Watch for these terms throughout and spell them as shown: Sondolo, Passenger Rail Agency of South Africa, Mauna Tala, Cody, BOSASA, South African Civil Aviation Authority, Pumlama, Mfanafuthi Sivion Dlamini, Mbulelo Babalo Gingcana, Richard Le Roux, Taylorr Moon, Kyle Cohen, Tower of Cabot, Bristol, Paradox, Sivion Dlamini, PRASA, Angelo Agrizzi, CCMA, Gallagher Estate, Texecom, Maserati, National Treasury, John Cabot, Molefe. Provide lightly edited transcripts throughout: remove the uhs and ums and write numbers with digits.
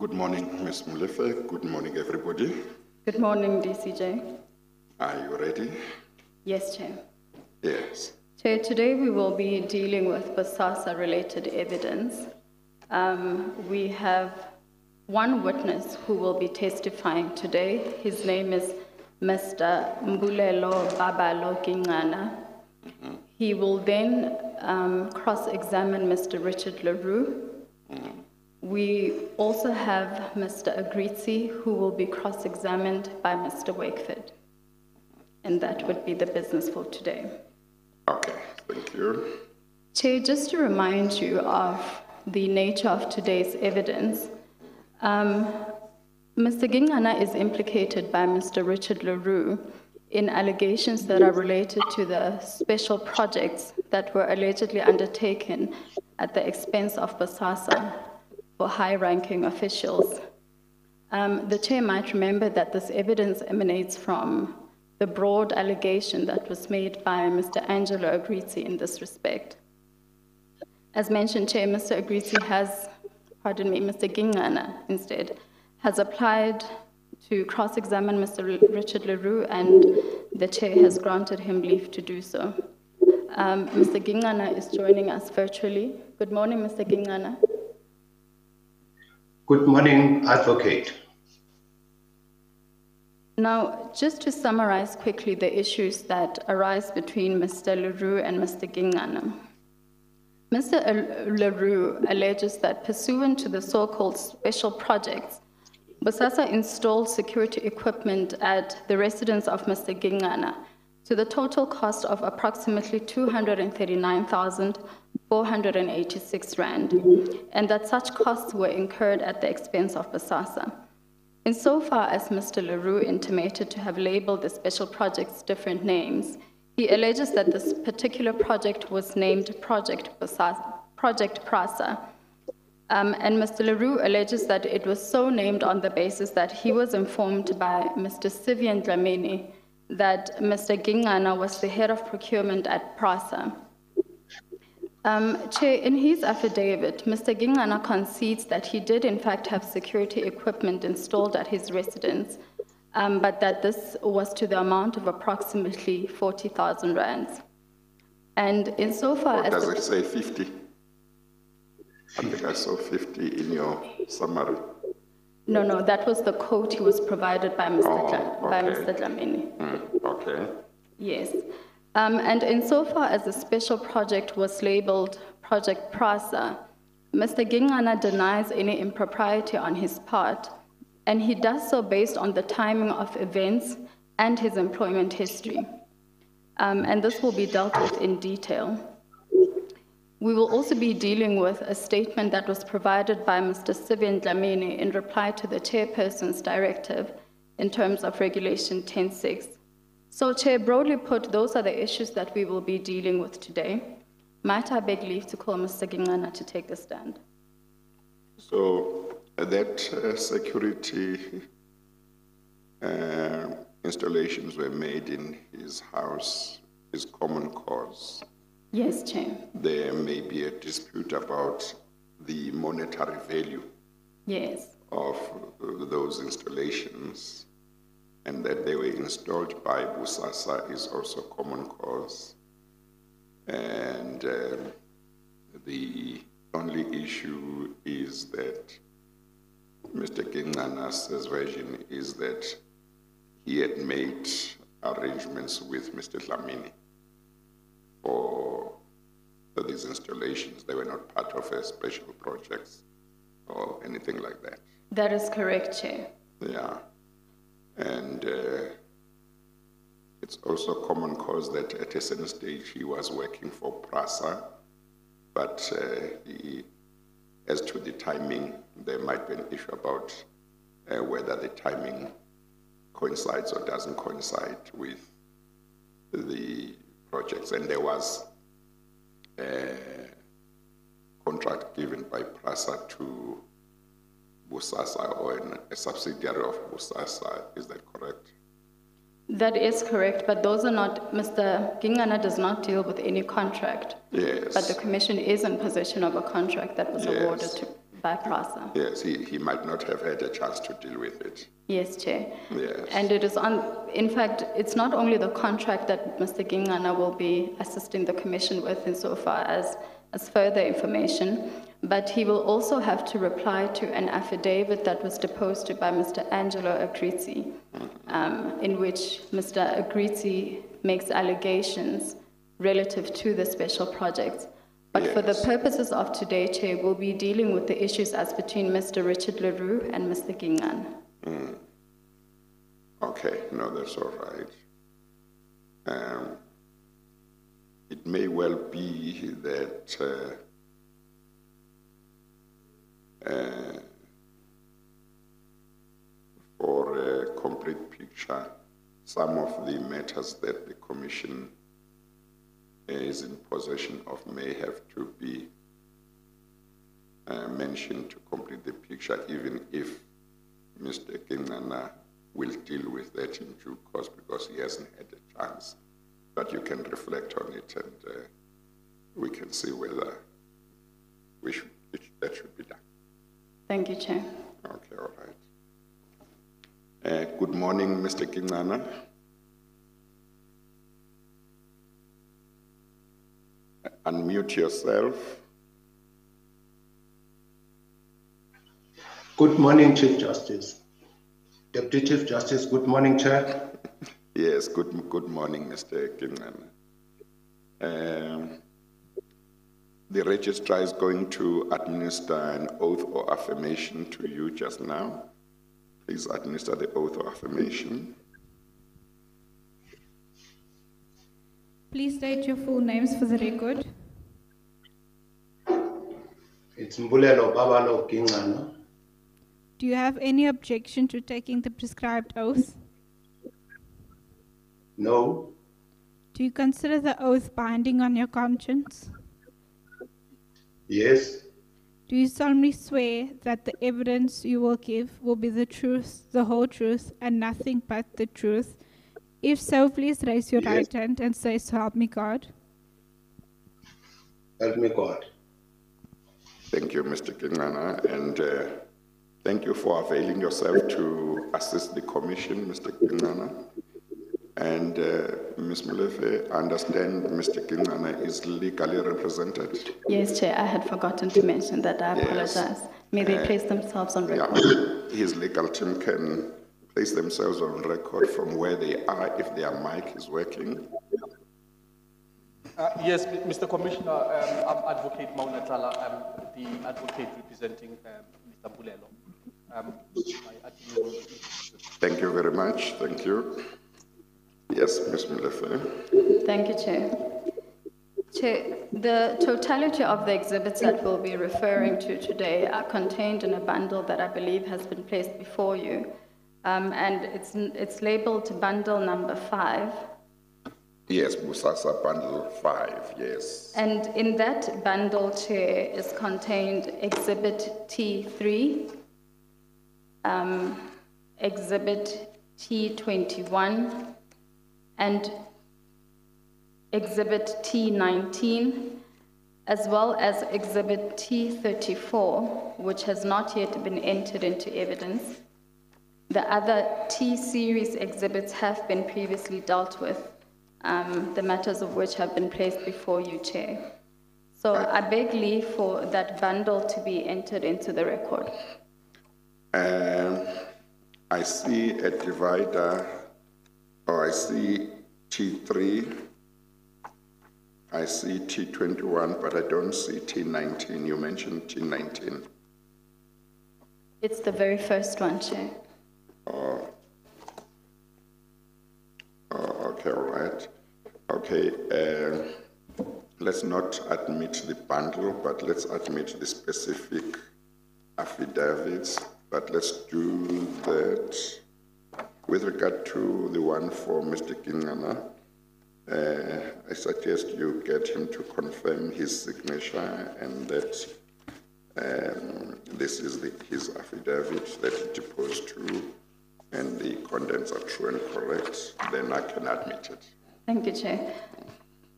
Good morning, Ms. Molefe. Good morning, everybody. Good morning, DCJ. Are you ready? Yes, Chair. Yes. Chair, today we will be dealing with BOSASA-related evidence. We have one witness who will be testifying today. His name is Mr. Mbulelo Babalo Gingcana. Mm-hmm. He will then cross-examine Mr. Richard Le Roux. Mm-hmm. We also have Mr. Agrizzi, who will be cross-examined by Mr. Wakeford. And that would be the business for today. Okay, thank you. Chair, just to remind you of the nature of today's evidence, Mr. Gingcana is implicated by Mr. Richard Le Roux in allegations that are related to the special projects that were allegedly undertaken at the expense of BOSASA for high-ranking officials. The Chair might remember that this evidence emanates from the broad allegation that was made by Mr. Angelo Agrizzi in this respect. As mentioned, Chair, Mr. Agrizzi has, pardon me, Mr. Gingcana instead, has applied to cross-examine Mr. Richard Le Roux, and the Chair has granted him leave to do so. Mr. Gingcana is joining us virtually. Good morning, Mr. Gingcana. Good morning, Advocate. Now, just to summarize quickly the issues that arise between Mr. Le Roux and Mr. Gingcana. Mr. Le Roux alleges that pursuant to the so-called special projects, BOSASA installed security equipment at the residence of Mr. Gingcana to the total cost of approximately 239,486 Rand, and that such costs were incurred at the expense of BOSASA. Insofar as Mr. Le Roux intimated to have labeled the special projects different names, he alleges that this particular project was named Project PRASA, and Mr. Le Roux alleges that it was so named on the basis that he was informed by Mr. Sivion Dlamini that Mr. Gingcana was the head of procurement at PRASA. Chair, in his affidavit, Mr. Gingcana concedes that he did in fact have security equipment installed at his residence, but that this was to the amount of approximately 40,000 rands. And insofar as— Does it say 50? I think I saw 50 in your summary. No, that was the quote he was provided by Mr. Dlamini. Okay. Yes. And insofar as the special project was labeled Project PRASA, Mr. Gingcana denies any impropriety on his part, and he does so based on the timing of events and his employment history. And this will be dealt with in detail. We will also be dealing with a statement that was provided by Mr. Sivion Dlamini in reply to the chairperson's directive in terms of Regulation 10.6. So, Chair, broadly put, those are the issues that we will be dealing with today. Might I beg leave to call Mr. Gingcana to take the stand? So, that security installations were made in his house is common cause. Yes, Chair. There may be a dispute about the monetary value, yes, of those installations, and that they were installed by BOSASA is also common cause. And the only issue is that Mr. Gingcana's version is that he had made arrangements with Mr. Dlamini for these installations. They were not part of a special projects or anything like that. That is correct, Chair. Yeah. And it's also common cause that at a certain stage he was working for PRASA, but as to the timing, there might be an issue about whether the timing coincides or doesn't coincide with the projects. And there was a contract given by PRASA to BOSASA, or a subsidiary of BOSASA, is that correct? That is correct, but those are not— Mr. Gingcana does not deal with any contract. Yes. But the Commission is in possession of a contract that was awarded to by PRASA. Yes, he might not have had a chance to deal with it. Yes, Chair. Yes. And it is on, in fact, it's not only the contract that Mr. Gingcana will be assisting the Commission with insofar as further information, but he will also have to reply to an affidavit that was deposed by Mr. Angelo Agrizzi, in which Mr. Agrizzi makes allegations relative to the special projects. But yes, for the purposes of today, Chair, we'll be dealing with the issues as between Mr. Richard Le Roux and Mr. Gingcana. Okay, no, that's all right. It may well be that for a complete picture, some of the matters that the Commission is in possession of may have to be mentioned to complete the picture, even if Mr. Gingcana will deal with that in due course because he hasn't had a chance. But you can reflect on it and we can see whether we should, that should be done. Thank you, Chair. Okay, all right. Good morning, Mr. Gingcana. Unmute yourself. Good morning, Chief Justice. Deputy Chief Justice, good morning, Chair. Yes, good morning, Mr. Gingcana. The registrar is going to administer an oath or affirmation to you just now. Please administer the oath or affirmation. Please state your full names for the record. It's Mbulelo Babalo Gingcana. Do you have any objection to taking the prescribed oath? No. Do you consider the oath binding on your conscience? Yes. Do you solemnly swear that the evidence you will give will be the truth, the whole truth, and nothing but the truth? If so, please raise your right hand and say, "So help me God." Help me God. Thank you, Mr. Gingcana, and thank you for availing yourself to assist the Commission, Mr. Gingcana. And Ms. Molefe, I understand Mr. Gingcana is legally represented. Yes, Chair, I had forgotten to mention that. I apologize. May they place themselves on record. Yeah. His legal team can place themselves on record from where they are if their mic is working. Yes, Mr. Commissioner, I'm Advocate Mauna Tala. I'm the advocate representing Mr. Mbulelo. Thank you very much. Thank you. Yes, Ms. Molefe. Thank you, Chair. Chair, the totality of the exhibits that we'll be referring to today are contained in a bundle that I believe has been placed before you. And it's labeled bundle number 5. Yes, BOSASA bundle 5, yes. And in that bundle, Chair, is contained exhibit T3, exhibit T21, and exhibit T19, as well as exhibit T34, which has not yet been entered into evidence. The other T-series exhibits have been previously dealt with, the matters of which have been placed before you, Chair. So I beg leave for that bundle to be entered into the record. I see a divider, I see T3, I see T21, but I don't see T19. You mentioned T19. It's the very first one, Chair. Okay, all right. Okay, let's not admit the bundle, but let's admit the specific affidavits, but let's do that. With regard to the one for Mr. Gingcana, I suggest you get him to confirm his signature and that this is his affidavit that he deposed to, and the contents are true and correct, then I can admit it. Thank you, Chair.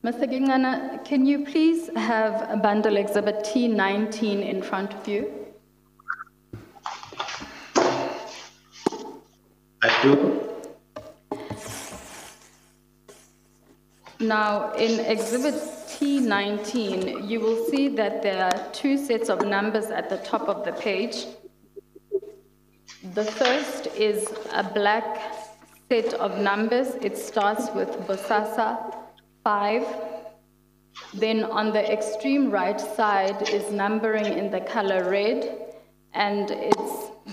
Mr. Gingcana, can you please have a bundle exhibit T19 in front of you? Now, in Exhibit T19, you will see that there are two sets of numbers at the top of the page. The first is a black set of numbers. It starts with BOSASA 5. Then on the extreme right side is numbering in the color red, and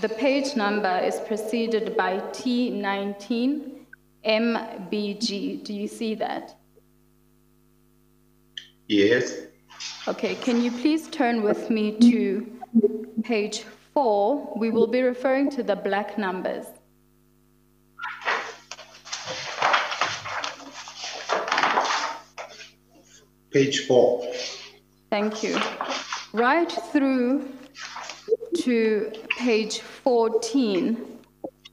the page number is preceded by T19 MBG. Do you see that? Yes. Okay, can you please turn with me to page 4? We will be referring to the black numbers. Page 4. Thank you. Right through to page 14.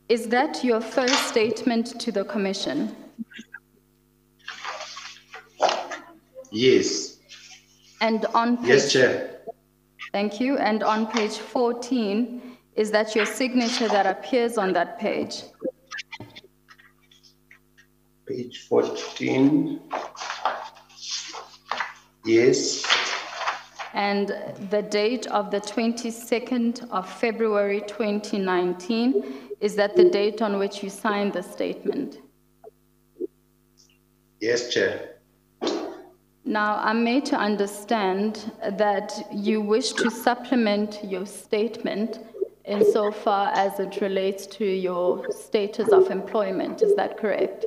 Is that your first statement to the Commission? Yes. And on page, yes, Chair. Thank you. And on page 14, is that your signature that appears on that page? Page 14. Yes. And the date of the 22nd of February 2019, is that the date on which you signed the statement? Yes, Chair. Now, I'm made to understand that you wish to supplement your statement insofar as it relates to your status of employment. Is that correct?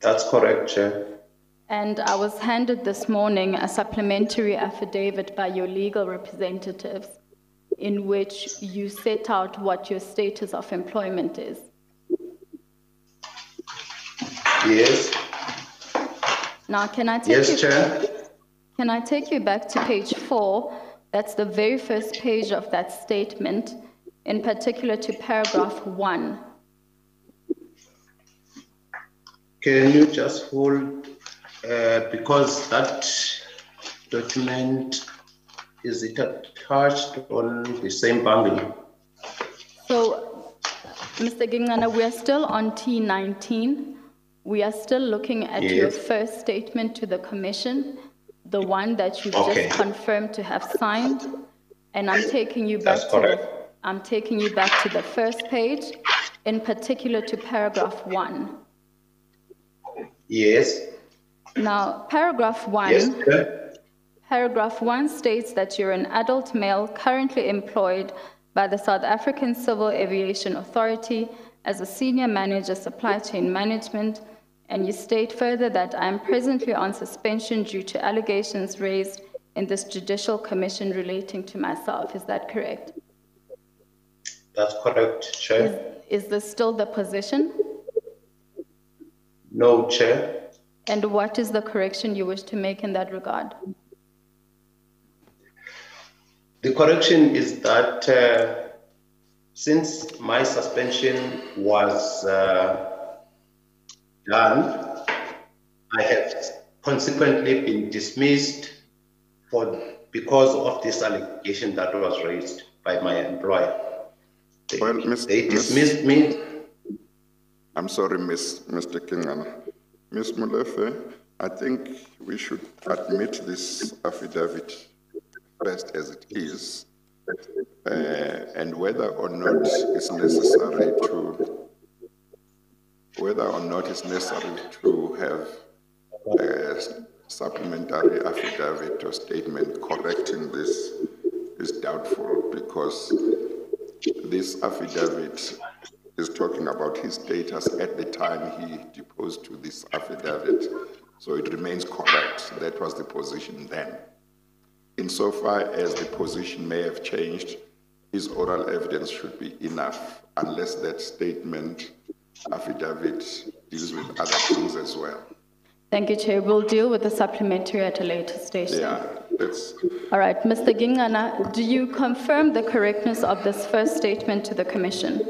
That's correct, Chair. And I was handed this morning a supplementary affidavit by your legal representatives in which you set out what your status of employment is. Yes. Now, can I take you back to page 4? That's the very first page of that statement, in particular to paragraph 1. Can you just hold? Because that document, is it attached on the same bundle? So, Mr. Gingcana, we are still on T19. We are still looking at your first statement to the Commission, the one that you just confirmed to have signed. And I'm taking you back I'm taking you back to the first page, in particular to paragraph 1. Yes. Now, paragraph 1, paragraph 1 states that you're an adult male currently employed by the South African Civil Aviation Authority as a senior manager, supply chain management, and you state further that I am presently on suspension due to allegations raised in this judicial commission relating to myself. Is that correct? That's correct, Chair. Is this still the position? No, Chair. And what is the correction you wish to make in that regard? The correction is that since my suspension was done, I have consequently been dismissed because of this allegation that was raised by my employer. They dismissed me. I'm sorry, Mr. Gingcana. Ms. Molefe, I think we should admit this affidavit first as it is, and whether or not it's necessary to have a supplementary affidavit or statement correcting this is doubtful, because this affidavit is talking about his status at the time he deposed to this affidavit. So it remains correct. That was the position then. Insofar as the position may have changed, his oral evidence should be enough, unless that statement, affidavit, deals with other things as well. Thank you, Chair. We'll deal with the supplementary at a later stage. Yeah, that's... All right, Mr. Gingcana, do you confirm the correctness of this first statement to the Commission?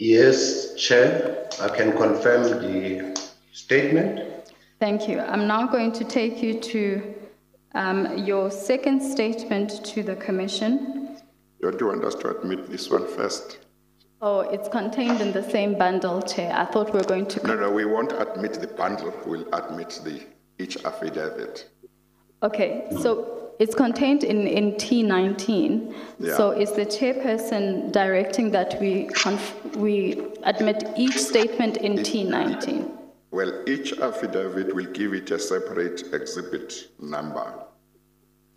Yes, Chair, I can confirm the statement. Thank you. I'm now going to take you to your second statement to the Commission, Don't you want us to admit this one first? Oh, it's contained in the same bundle, Chair. I thought we were going to... No, we won't admit the bundle. We'll admit each affidavit. Okay, so it's contained in T19. Yeah. So is the Chairperson directing that we admit each statement in T19? Well, each affidavit will give it a separate exhibit number.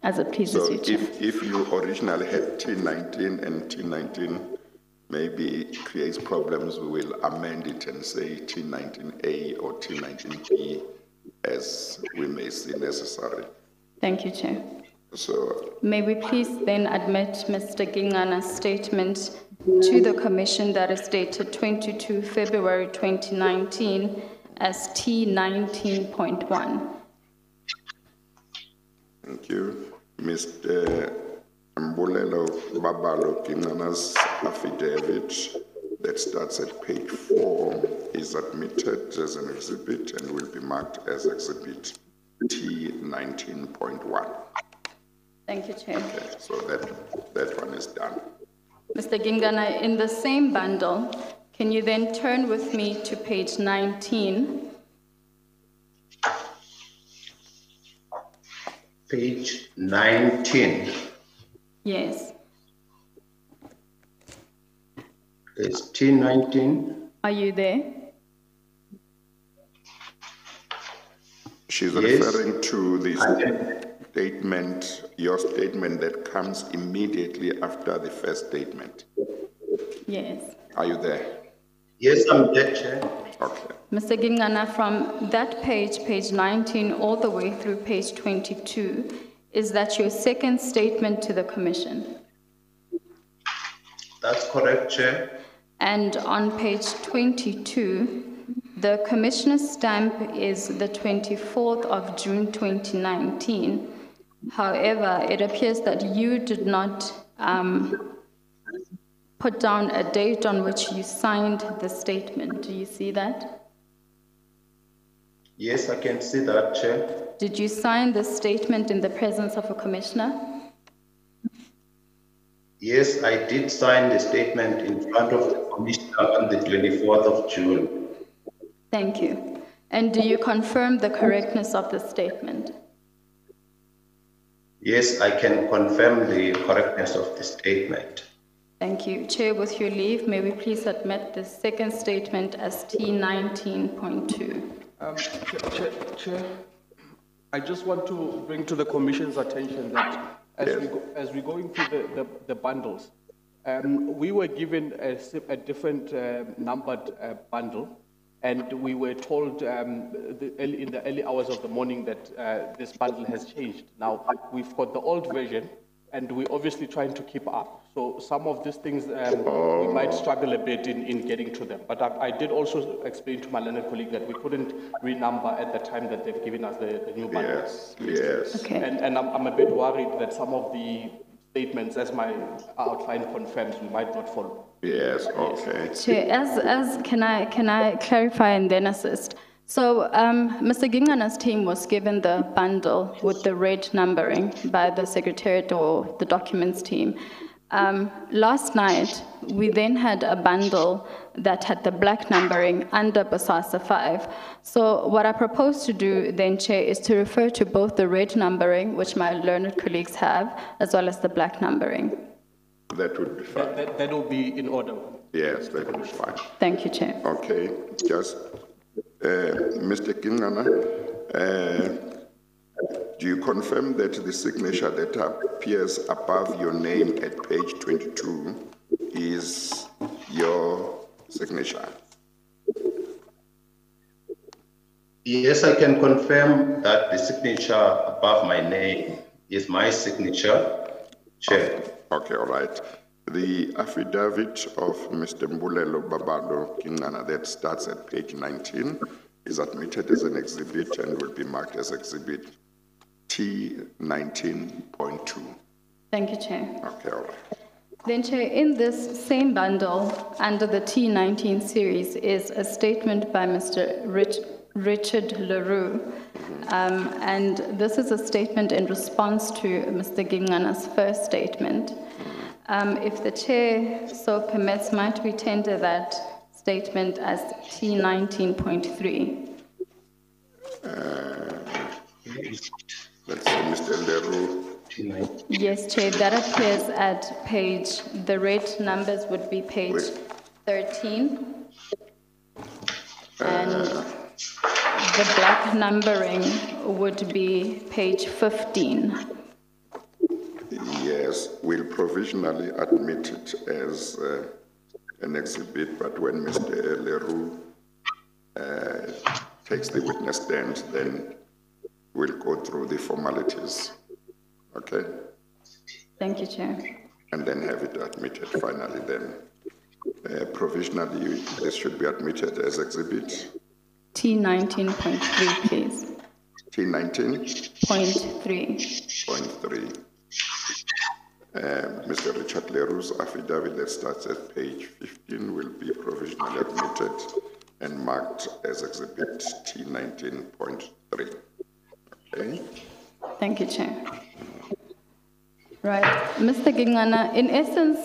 As it pleases you, Chair. So if you originally had T19 and T19 maybe creates problems, we will amend it and say T19A or T19B as we may see necessary. Thank you, Chair. So, may we please then admit Mr. Gingcana's statement to the Commission that is dated 22 February 2019 as T19.1. Thank you. Mr. Mbulelo Babalo Gingcana's affidavit that starts at page 4 is admitted as an exhibit and will be marked as exhibit T19.1. Thank you, Chair. Okay, so that one is done. Mr. Gingcana, in the same bundle, can you then turn with me to page 19? Page 19. Yes. It's T19. Are you there? She's referring to the statement, your statement that comes immediately after the first statement. Yes. Are you there? Yes, I'm there, Chair. Okay. Mr. Gingcana, from that page, page 19, all the way through page 22, is that your second statement to the Commission? That's correct, Chair. And on page 22, the Commissioner's stamp is the 24th of June 2019. However, it appears that you did not put down a date on which you signed the statement. Do you see that? Yes, I can see that, Chair. Did you sign the statement in the presence of a commissioner? Yes, I did sign the statement in front of the commissioner on the 24th of June. Thank you. And do you confirm the correctness of the statement? Yes, I can confirm the correctness of the statement. Thank you. Chair, with your leave, may we please admit the second statement as T19.2. Chair, I just want to bring to the Commission's attention that as we go into the bundles, we were given a different numbered bundle, and we were told in the early hours of the morning that this bundle has changed. Now, we've got the old version, and we're obviously trying to keep up. So some of these things, we might struggle a bit in getting to them. But I did also explain to my London colleague that we couldn't renumber at the time that they've given us the new bundles. Yes. Okay. And I'm a bit worried that some of the statements, as my outline confirms, we might not follow. Yes, okay. Chair, can I clarify and then assist? So Mr. Gingcana's team was given the bundle with the red numbering by the Secretariat or the documents team. Last night, we then had a bundle that had the black numbering under BOSASA 5. So what I propose to do then, Chair, is to refer to both the red numbering, which my learned colleagues have, as well as the black numbering. That would be fine. That will be in order. Yes, that would be fine. Thank you, Chair. Okay, just... Mr. Gingcana, do you confirm that the signature that appears above your name at page 22 is your signature? Yes, I can confirm that the signature above my name is my signature, Chair. Okay, all right. The affidavit of Mr. Mbulelo Babalo Gingcana that starts at page 19 is admitted as an exhibit and will be marked as exhibit T19.2. Thank you, Chair. Okay, all right. Then, Chair, in this same bundle under the T19 series is a statement by Mr. Richard Le Roux, and this is a statement in response to Mr. Gingcana's first statement. If the chair so permits, might we tender that statement as T19.3? That's Mr. Le Roux. T19. Yes, Chair, that appears at page, the red numbers would be page 13. And the black numbering would be page 15. Yes, we'll provisionally admit it as an exhibit, but when Mr. Le Roux takes the witness stand, then we'll go through the formalities. Okay? Thank you, Chair. And then have it admitted finally then. Provisionally, this should be admitted as exhibit. T19.3, please. T19.3. Mr. Richard Le Roux's affidavit that starts at page 15 will be provisionally admitted and marked as exhibit T19.3. Okay. Thank you, Chair. Right. Mr. Gingcana, in essence,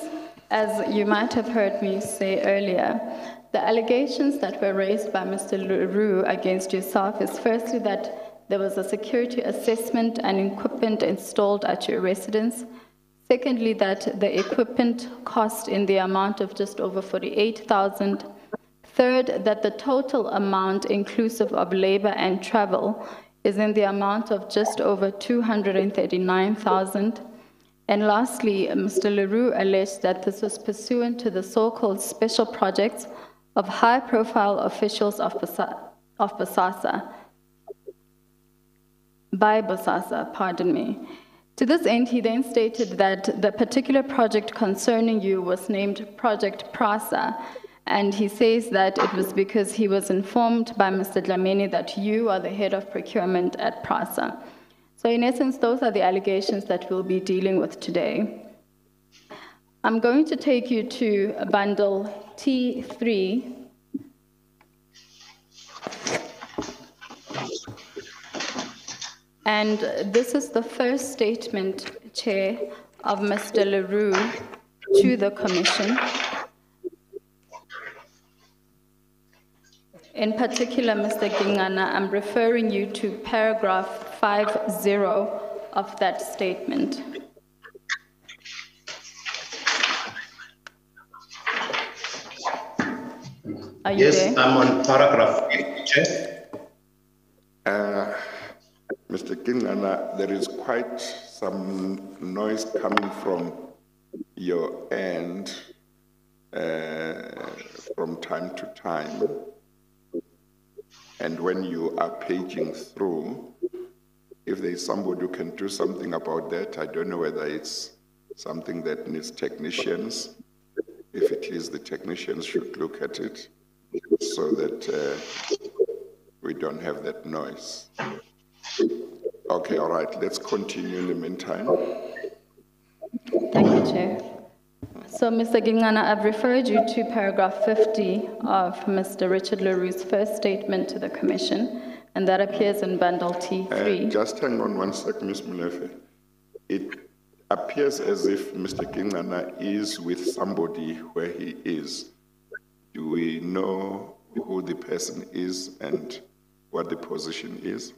as you might have heard me say earlier, the allegations that were raised by Mr. Le Roux against yourself is firstly that there was a security assessment and equipment installed at your residence. Secondly, that the equipment cost in the amount of just over 48,000. Third, that the total amount inclusive of labor and travel is in the amount of just over 239,000. And lastly, Mr. Le Roux alleged that this was pursuant to the so-called special projects of high-profile officials of BOSASA, by BOSASA, pardon me. To this end, he then stated that the particular project concerning you was named Project PRASA, and he says that it was because he was informed by Mr. Dlamini that you are the head of procurement at PRASA. So in essence, those are the allegations that we'll be dealing with today. I'm going to take you to bundle T3. And this is the first statement, Chair, of Mr. Le Roux to the Commission. In particular, Mr. Gingcana, I'm referring you to paragraph 50 of that statement. Are you there? Yes, I'm on paragraph 50, Chair. Mr. Gingcana, there is quite some noise coming from your end from time to time. And when you are paging through, if there is somebody who can do something about that, I don't know whether it's something that needs technicians. If it is, the technicians should look at it so that we don't have that noise. Okay, all right, let's continue in the meantime. Thank you, Chair. So, Mr. Gingcana, I've referred you to paragraph 50 of Mr. Richard Le Roux's first statement to the Commission, and that appears in bundle T3. Just hang on one sec, Ms. Mulefe. It appears as if Mr. Gingcana is with somebody where he is. Do we know who the person is and what the position is?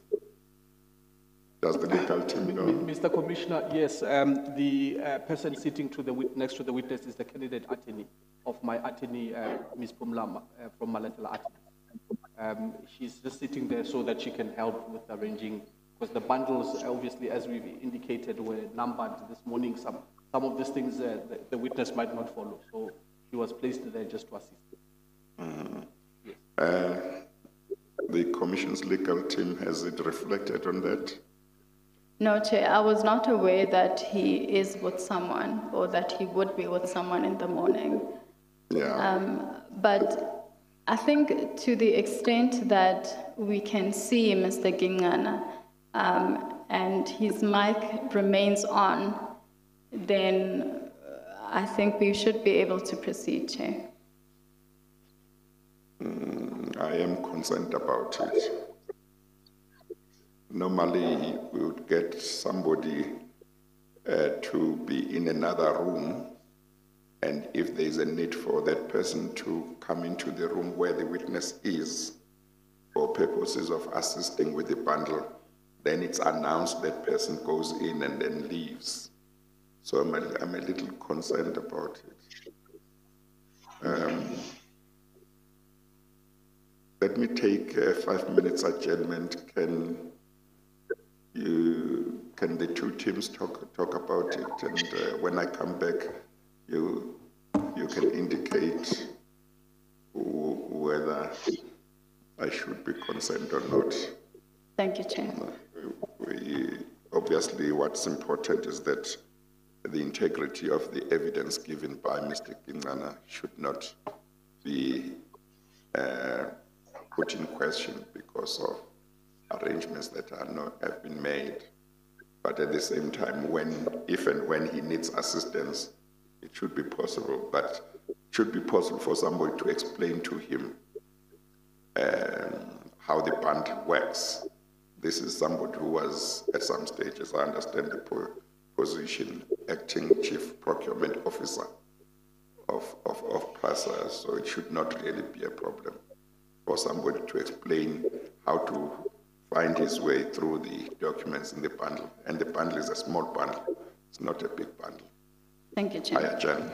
Does the legal team know? Mr. Commissioner, yes, the person sitting to the next to the witness is the candidate attorney of my attorney, Ms. Pumlama, from Mauna Tala. She's just sitting there so that she can help with arranging, because the bundles, obviously, as we've indicated, were numbered this morning. Some of these things the witness might not follow, so she was placed there just to assist. Yes. The Commission's legal team, has it reflected on that? No, Chair, I was not aware that he is with someone or that he would be with someone in the morning. Yeah. But I think to the extent that we can see Mr. Gingcana and his mic remains on, then I think we should be able to proceed, Chair. I am concerned about it. Normally, we would get somebody to be in another room and if there is a need for that person to come into the room where the witness is for purposes of assisting with the bundle, then it's announced that person goes in and then leaves. So I'm a little concerned about it. Let me take a 5 minutes adjournment. Can the two teams talk about it? And when I come back, you can indicate whether I should be concerned or not. Thank you, Chair. Obviously, what's important is that the integrity of the evidence given by Mr. Gingcana should not be put in question because of arrangements that are not, have been made. But at the same time, if and when he needs assistance, it should be possible. But it should be possible for somebody to explain to him how the bundle works. This is somebody who was, at some stage, as I understand the position, acting chief procurement officer of PRASA, so it should not really be a problem for somebody to explain how to find his way through the documents in the bundle. And the bundle is a small bundle. It's not a big bundle. Thank you, Chair. Hiya, Jan.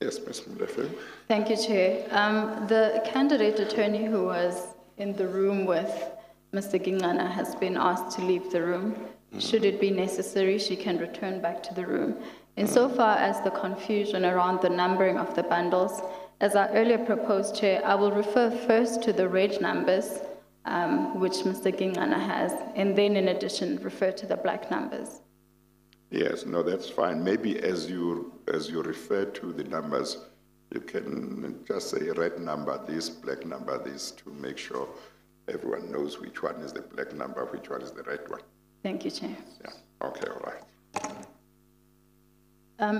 Yes, Ms. Mdlefo. Thank you, Chair. The candidate attorney who was in the room with Mr. Gingcana has been asked to leave the room. Should it be necessary, she can return back to the room. Insofar as the confusion around the numbering of the bundles, as I earlier proposed, Chair, I will refer first to the red numbers, which Mr. Gingcana has, and then in addition refer to the black numbers. Yes, no, that's fine. Maybe as you refer to the numbers, you can just say red number this, black number this, to make sure everyone knows which one is the black number, which one is the red one. Thank you, Chair. Yeah. Okay, all right.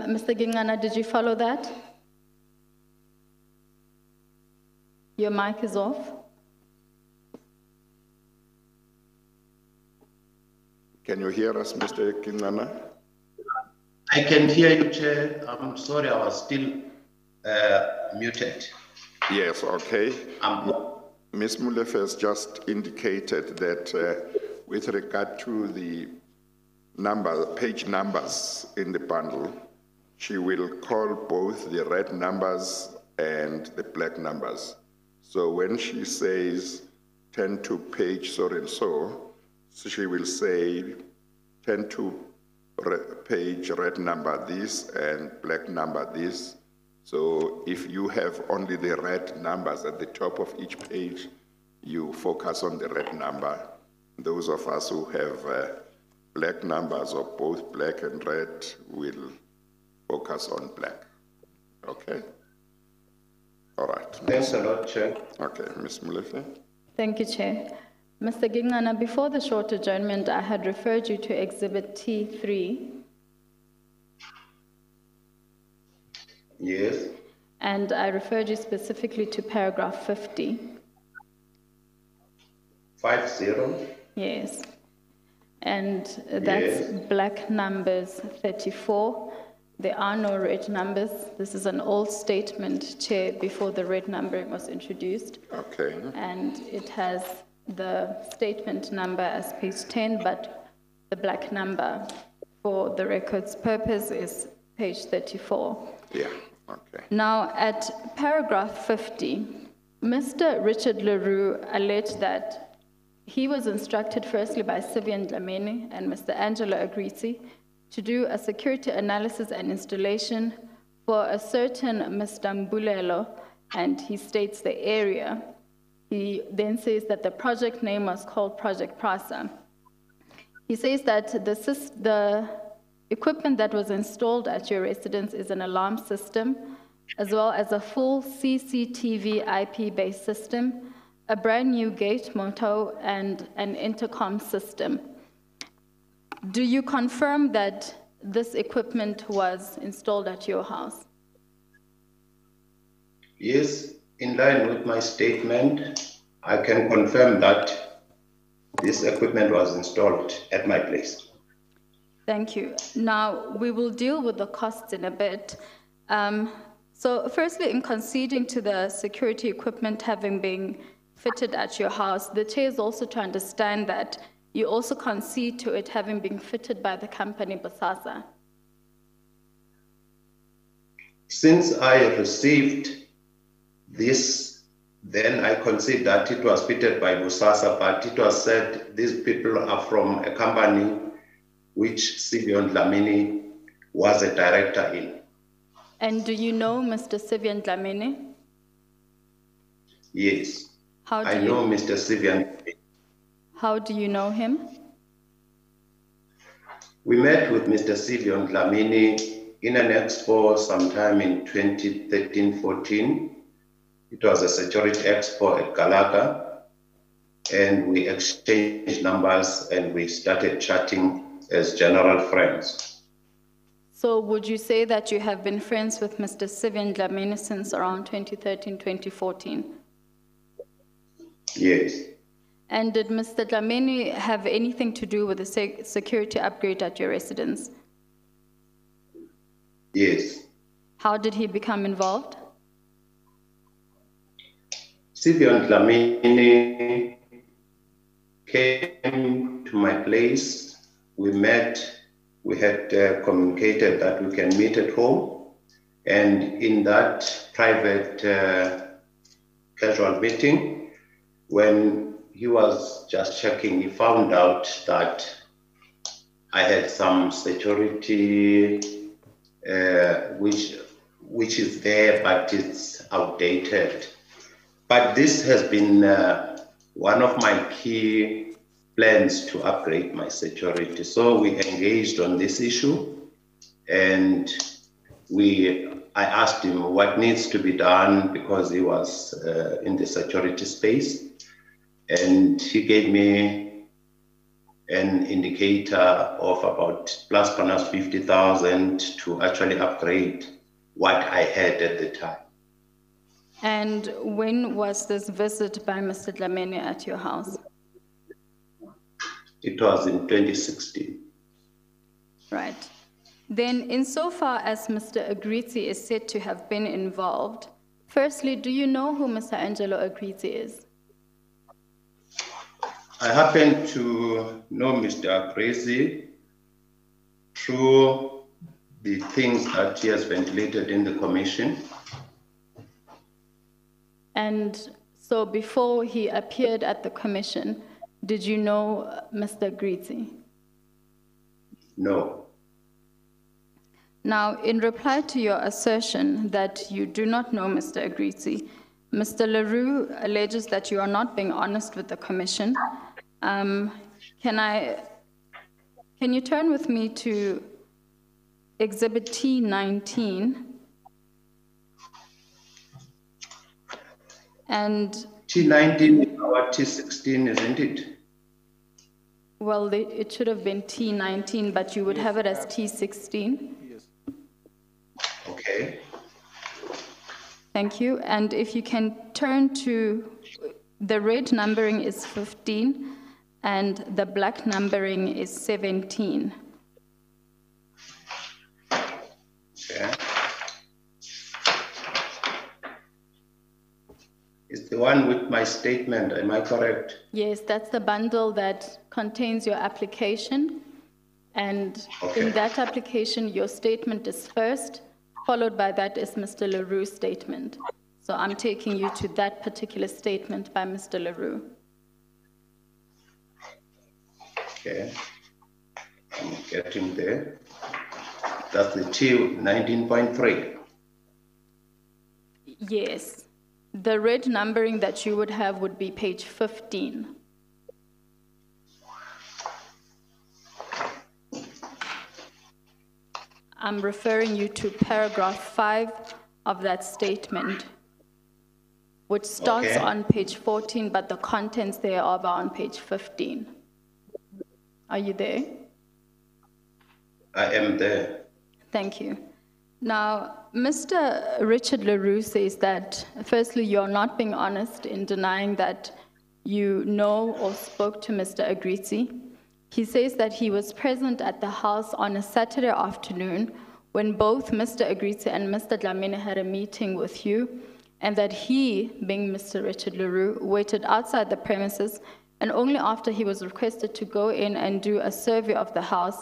Mr. Gingcana, did you follow that? Your mic is off. Can you hear us, Mr. Gingcana? I can hear you, Chair. I'm sorry, I was still muted. Yes, okay. Ms. Mdlefo has just indicated that with regard to the page numbers in the bundle, she will call both the red numbers and the black numbers. So when she says, turn to page so and so, she will say, turn to page red number this and black number this. So if you have only the red numbers at the top of each page, you focus on the red number. Those of us who have black numbers or both black and red will focus on black. Okay? All right. Thanks a lot, Chair. Okay, Ms. Mdlefo. Thank you, Chair. Mr. Gingcana, before the short adjournment, I had referred you to Exhibit T3. Yes. And I referred you specifically to paragraph 50. 50? Yes. And that's yes. Black numbers 34. There are no red numbers. This is an old statement, Chair, before the red numbering was introduced. Okay. And it has the statement number as page 10, but the black number for the record's purpose is page 34. Yeah, okay. Now, at paragraph 50, Mr. Richard Le Roux alleged that he was instructed firstly by Sivion Dlamini and Mr. Angelo Agrizzi to do a security analysis and installation for a certain Mr. Mbulelo, and he states the area. He then says that the project name was called Project PRASA. He says that the equipment that was installed at your residence is an alarm system, as well as a full CCTV IP-based system, a brand new gate motto, and an intercom system. Do you confirm that this equipment was installed at your house? Yes. In line with my statement, I can confirm that this equipment was installed at my place. Thank you. Now, we will deal with the costs in a bit. So firstly, in conceding to the security equipment having been fitted at your house, the Chair is also to understand that you also concede to it having been fitted by the company BOSASA. Since I received this, then I concede that it was fitted by BOSASA, but it was said these people are from a company which Sivion Dlamini was a director in. And do you know Mr. Sivion Dlamini? Yes. I know Mr. Sivion. How do you know him? We met with Mr. Sivion Dlamini in an expo sometime in 2013-14. It was a security expo at Gallagher, and we exchanged numbers and we started chatting as general friends. So would you say that you have been friends with Mr. Sivion Dlamini since around 2013, 2014? Yes. And did Mr. Dlamini have anything to do with the security upgrade at your residence? Yes. How did he become involved? Sivion Dlamini came to my place. We met. We had communicated that we can meet at home, And in that private casual meeting, when he was just checking, he found out that I had some security which is there, but it's outdated. But this has been one of my key plans to upgrade my security. So we engaged on this issue, and I asked him what needs to be done, because he was in the security space, and he gave me an indicator of about ± 50,000 to actually upgrade what I had at the time. And when was this visit by Mr. Dlamini at your house? It was in 2016. Right. Then, insofar as Mr. Agrizzi is said to have been involved, firstly, do you know who Mr. Angelo Agrizzi is? I happen to know Mr. Agrizzi through the things that he has ventilated in the commission. And so before he appeared at the commission, did you know Mr. Agrizzi? No. Now, in reply to your assertion that you do not know Mr. Agrizzi, Mr. Le Roux alleges that you are not being honest with the commission. Can you turn with me to Exhibit T19? And T19 or T16, isn't it? Well, it should have been T19, but you would have it as T16. Okay. Thank you. And if you can turn to, the red numbering is 15 and the black numbering is 17. Okay. It's the one with my statement, am I correct? Yes, that's the bundle that contains your application. And okay. In that application, your statement is first, followed by that is Mr. Le Roux's statement. So I'm taking you to that particular statement by Mr. Le Roux. Okay, I'm getting there. That's the T19.3. Yes, the red numbering that you would have would be page 15. I'm referring you to paragraph 5 of that statement, which starts okay. on page 14, but the contents thereof are on page 15. Are you there? I am there. Thank you. Now, Mr. Richard Le Roux says that, firstly, you're not being honest in denying that you know or spoke to Mr. Agrizzi. He says that he was present at the house on a Saturday afternoon when both Mr. Agrizzi and Mr. Dlamini had a meeting with you, and that he, being Mr. Richard Le Roux, waited outside the premises, and only after he was requested to go in and do a survey of the house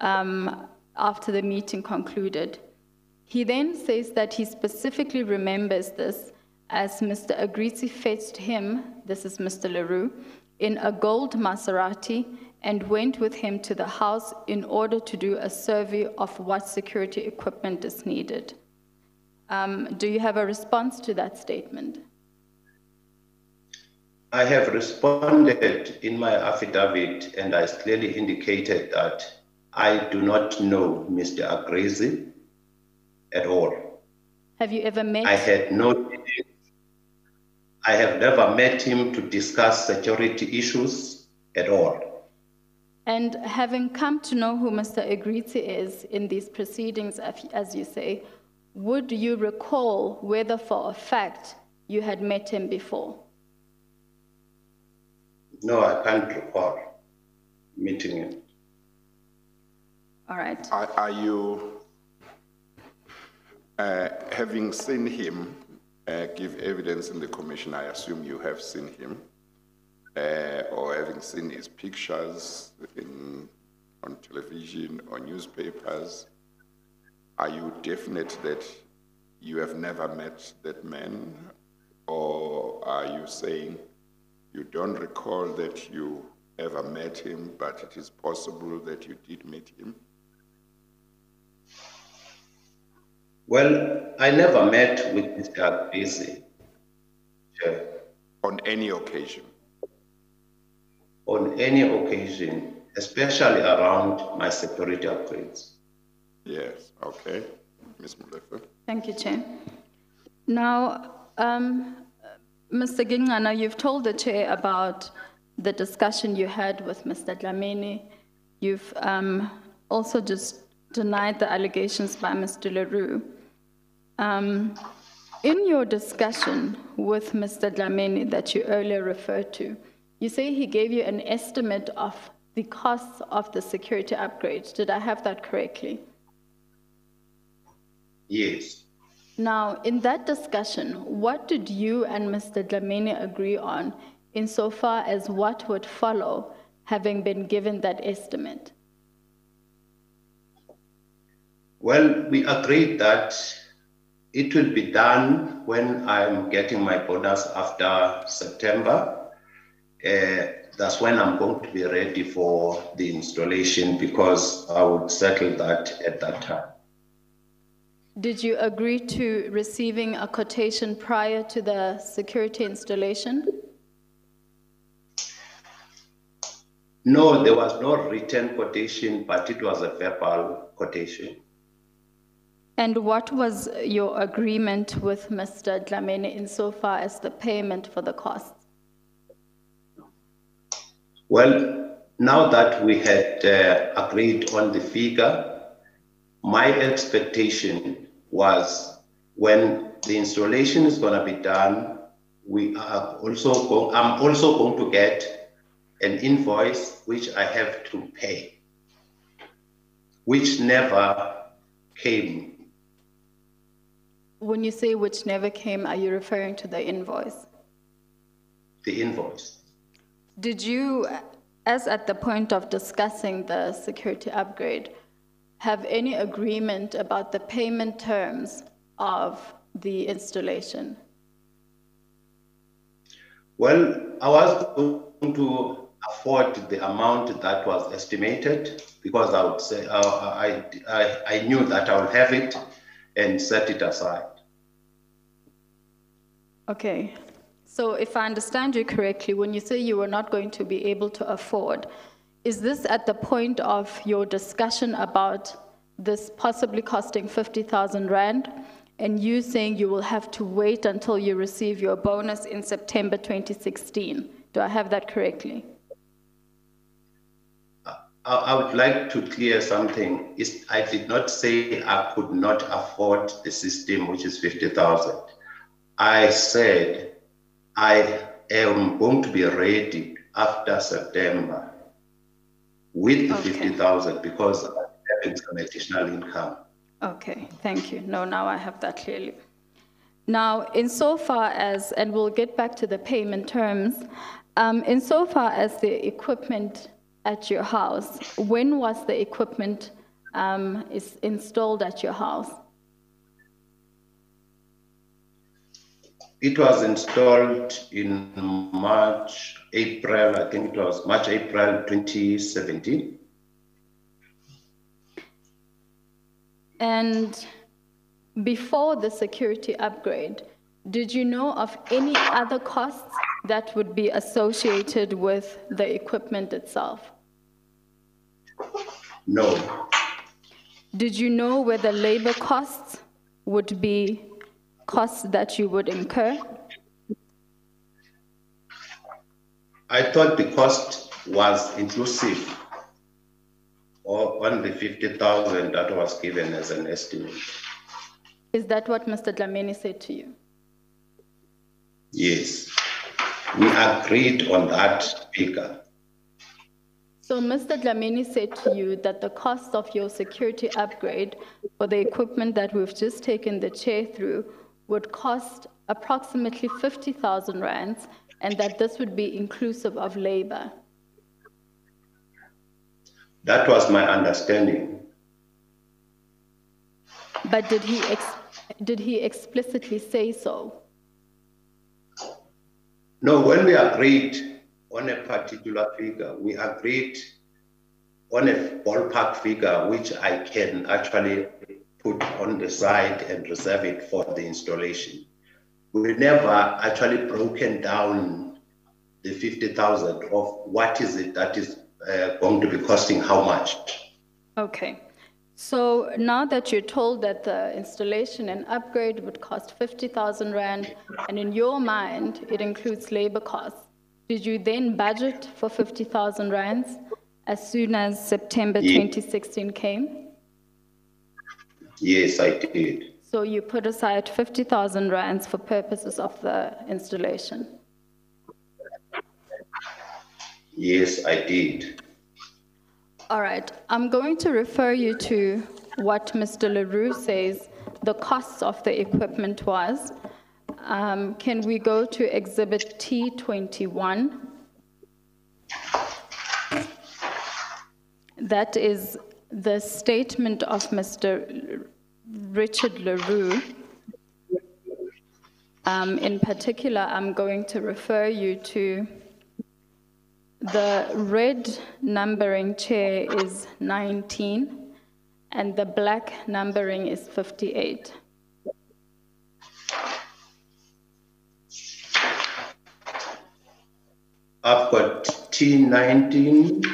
after the meeting concluded. He then says that he specifically remembers this as Mr. Agrizzi fetched him, this is Mr. Le Roux, in a gold Maserati, and went with him to the house in order to do a survey of what security equipment is needed. Do you have a response to that statement? I have responded in my affidavit, and I clearly indicated that I do not know Mr. Agrizzi at all. Have you ever met him? I have never met him to discuss security issues at all. And having come to know who Mr. Agrizzi is in these proceedings, as you say, would you recall whether for a fact you had met him before? No, I can't recall meeting him. All right. Are you, having seen him, give evidence in the commission, I assume you have seen him? Or having seen his pictures on television or newspapers, are you definite that you have never met that man, or are you saying you don't recall that you ever met him, but it is possible that you did meet him? Well, I never met with Mr. Agrizzi, Jeff. On any occasion? On any occasion, especially around my security upgrades. Yes, okay. Ms. Molefe. Thank you, Chair. Now, Mr. Gingcana, you've told the Chair about the discussion you had with Mr. Dlamini. You've also just denied the allegations by Mr. Le Roux. In your discussion with Mr. Dlamini that you earlier referred to, you say he gave you an estimate of the costs of the security upgrade. Did I have that correctly? Yes. Now, in that discussion, what did you and Mr. Dlamini agree on insofar as what would follow having been given that estimate? Well, we agreed that it will be done when I'm getting my bonus after September. That's when I'm going to be ready for the installation, because I would settle that at that time. Did you agree to receiving a quotation prior to the security installation? No, there was no written quotation, but it was a verbal quotation. And what was your agreement with Mr. Dlamini insofar as the payment for the costs? Well, now that we had agreed on the figure, my expectation was when the installation is going to be done, I'm also going to get an invoice which I have to pay, which never came. When you say which never came, are you referring to the invoice? The invoice. Did you, as at the point of discussing the security upgrade, have any agreement about the payment terms of the installation? Well, I was going to afford the amount that was estimated, because I would say I knew that I would have it and set it aside. Okay. So if I understand you correctly, when you say you were not going to be able to afford, is this at the point of your discussion about this possibly costing 50,000 Rand and you saying you will have to wait until you receive your bonus in September 2016? Do I have that correctly? I would like to clear something. I did not say I could not afford the system, which is 50,000. I said I am going to be ready after September with the 50,000, because I'm having some additional income. Okay, thank you. No, now I have that clearly. Now, insofar as, and we'll get back to the payment terms, insofar as the equipment at your house, when was the equipment installed at your house? It was installed in March, April 2017. And before the security upgrade, did you know of any other costs that would be associated with the equipment itself? No. Did you know whether labor costs would be costs that you would incur? I thought the cost was inclusive or on the 50,000 that was given as an estimate. Is that what Mr. Dlamini said to you? Yes, we agreed on that figure. So Mr. Dlamini said to you that the cost of your security upgrade for the equipment that we've just taken the Chair through would cost approximately 50,000 rands, and that this would be inclusive of labor. That was my understanding. But did he Did he explicitly say so? No, when we agreed on a particular figure, we agreed on a ballpark figure, which I can actually put on the side and reserve it for the installation. We never actually broken down the 50,000 of what is it that is going to be costing how much. Okay. So now that you're told that the installation and upgrade would cost 50,000 Rand, and in your mind, it includes labor costs, did you then budget for 50,000 Rands as soon as September 2016 came? Yes, I did. So you put aside 50,000 Rands for purposes of the installation? Yes, I did. All right, I'm going to refer you to what Mr. Le Roux says the costs of the equipment was. Can we go to Exhibit T21? That is the statement of Mr. Richard Le Roux. In particular, I'm going to refer you to the red numbering chair is 19, and the black numbering is 58. I've got T19.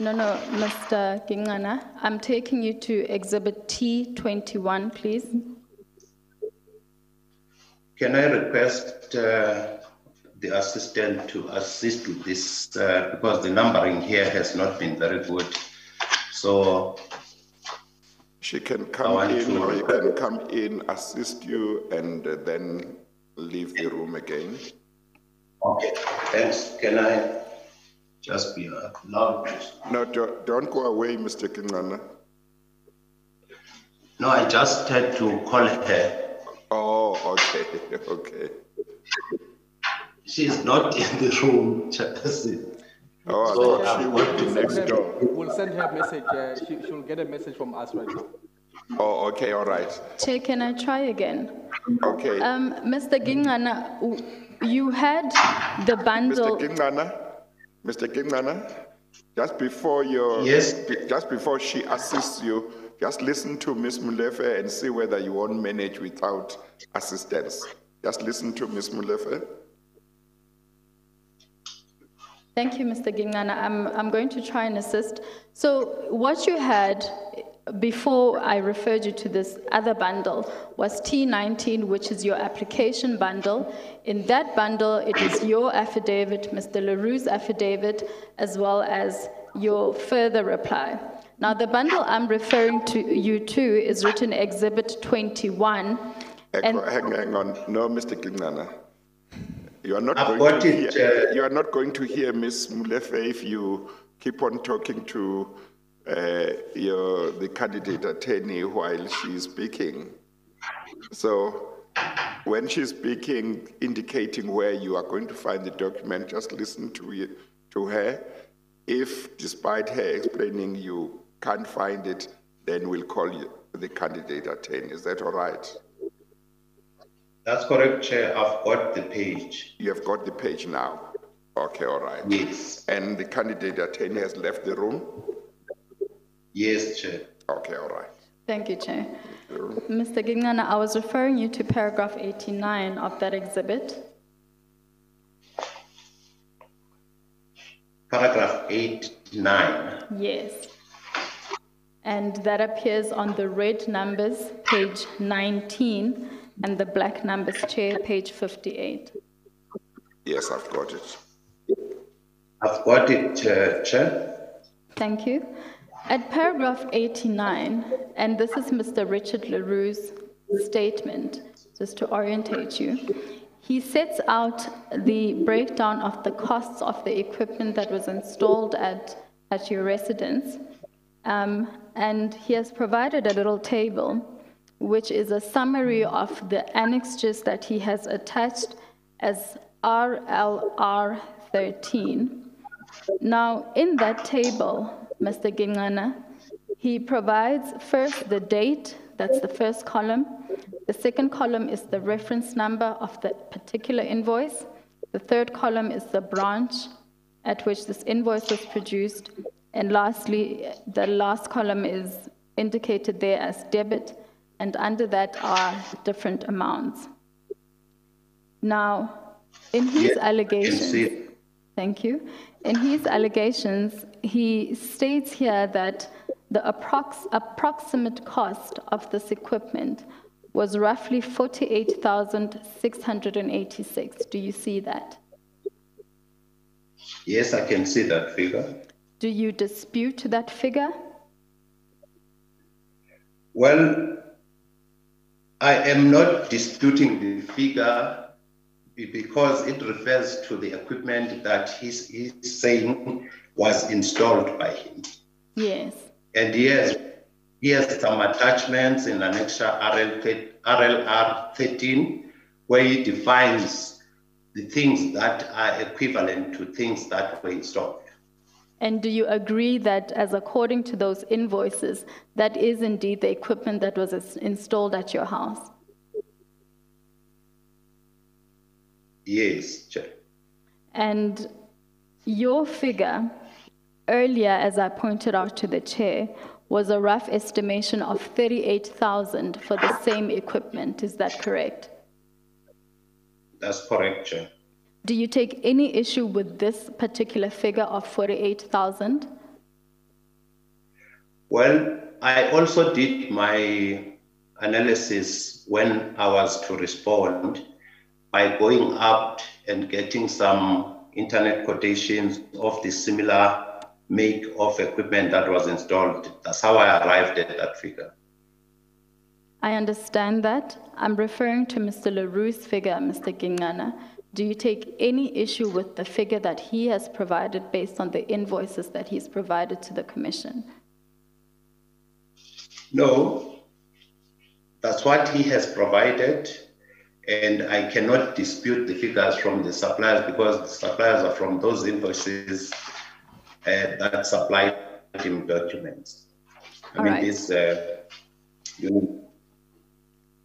No, Mr. Gingcana, I'm taking you to Exhibit T21, please. Can I request the assistant to assist with this, because the numbering here has not been very good. So she can come in, or you can come in, assist you, and then leave the room again. Okay, thanks. Can I just be allowed? No, don't go away, Mr. Gingcana. No, I just had to call her. Oh, okay, okay. She's not in the room, Chelsea. Oh, so she would be next door. We'll send her a message. She'll get a message from us right now. Oh, okay, all right. Chair, can I try again? Okay. Mr. Gingcana, you had the bundle. Mr. Gingcana, just before your just before she assists you, just listen to Ms. Molefe and see whether you won't manage without assistance. Just listen to Ms. Molefe. Thank you, Mr. Gingcana. I'm going to try and assist. So what you had before I referred you to this other bundle was T19, which is your application bundle. In that bundle, it is your affidavit, Mr. Le Roux's affidavit, as well as your further reply. Now, the bundle I'm referring to you to is written Exhibit 21. Hang on. No, Mr. Gingcana. You are, you are not going to hear Ms. Molefe if you keep on talking to the candidate attorney while she's speaking. So when she's speaking, indicating where you are going to find the document, just listen to her. If, despite her explaining, you can't find it, then we'll call you the candidate attorney. Is that all right? That's correct, Chair. I've got the page. You have got the page now. Okay, all right. Yes. And the candidate attorney has left the room? Yes, Chair. Okay, all right. Thank you, Chair. Thank you. Mr. Gingcana, I was referring you to paragraph 89 of that exhibit. Paragraph 89? Yes. And that appears on the red numbers, page 19. And the black numbers, Chair, page 58. Yes, I've got it. I've got it, Chair. Thank you. At paragraph 89, and this is Mr. Richard Le Roux's statement, just to orientate you, he sets out the breakdown of the costs of the equipment that was installed at your residence, and he has provided a little table which is a summary of the annexures that he has attached as RLR 13. Now, in that table, Mr. Gingcana, he provides first the date That's the first column. The second column is the reference number of the particular invoice. The third column is the branch at which this invoice was produced. And lastly, the last column is indicated there as debit, and under that are different amounts. Now, in his allegations, thank you. In his allegations, he states here that the approximate cost of this equipment was roughly 48,686. Do you see that? Yes, I can see that figure. Do you dispute that figure? Well, I am not disputing the figure because it refers to the equipment that he's saying was installed by him. Yes. And he has some attachments in Annex RLR 13, where he defines the things that are equivalent to things that were installed. And do you agree that, as according to those invoices, that is indeed the equipment that was installed at your house? Yes, Chair. And your figure earlier, as I pointed out to the Chair, was a rough estimation of 38,000 for the same equipment. Is that correct? That's correct, Chair. Do you take any issue with this particular figure of 48,000? Well, I also did my analysis when I was to respond by going out and getting some internet quotations of the similar make of equipment that was installed. That's how I arrived at that figure. I understand that. I'm referring to Mr. Le Roux's figure, Mr. Gingcana. Do you take any issue with the figure that he has provided based on the invoices that he's provided to the Commission? No, that's what he has provided, and I cannot dispute the figures from the suppliers because the suppliers are from those invoices that supplied him documents.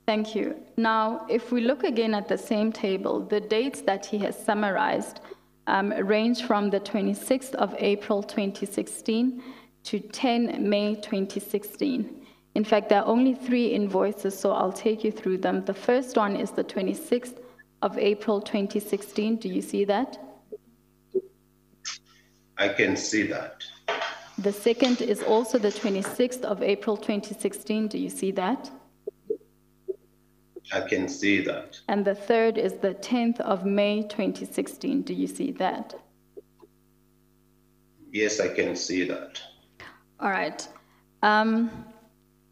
Thank you. Now, if we look again at the same table, the dates that he has summarized range from the 26th of April 2016 to 10 May 2016. In fact, there are only three invoices, so I'll take you through them. The first one is the 26th of April 2016. Do you see that? I can see that. The second is also the 26th of April 2016. Do you see that? I can see that. And the third is the 10th of May 2016. Do you see that? Yes, I can see that. All right.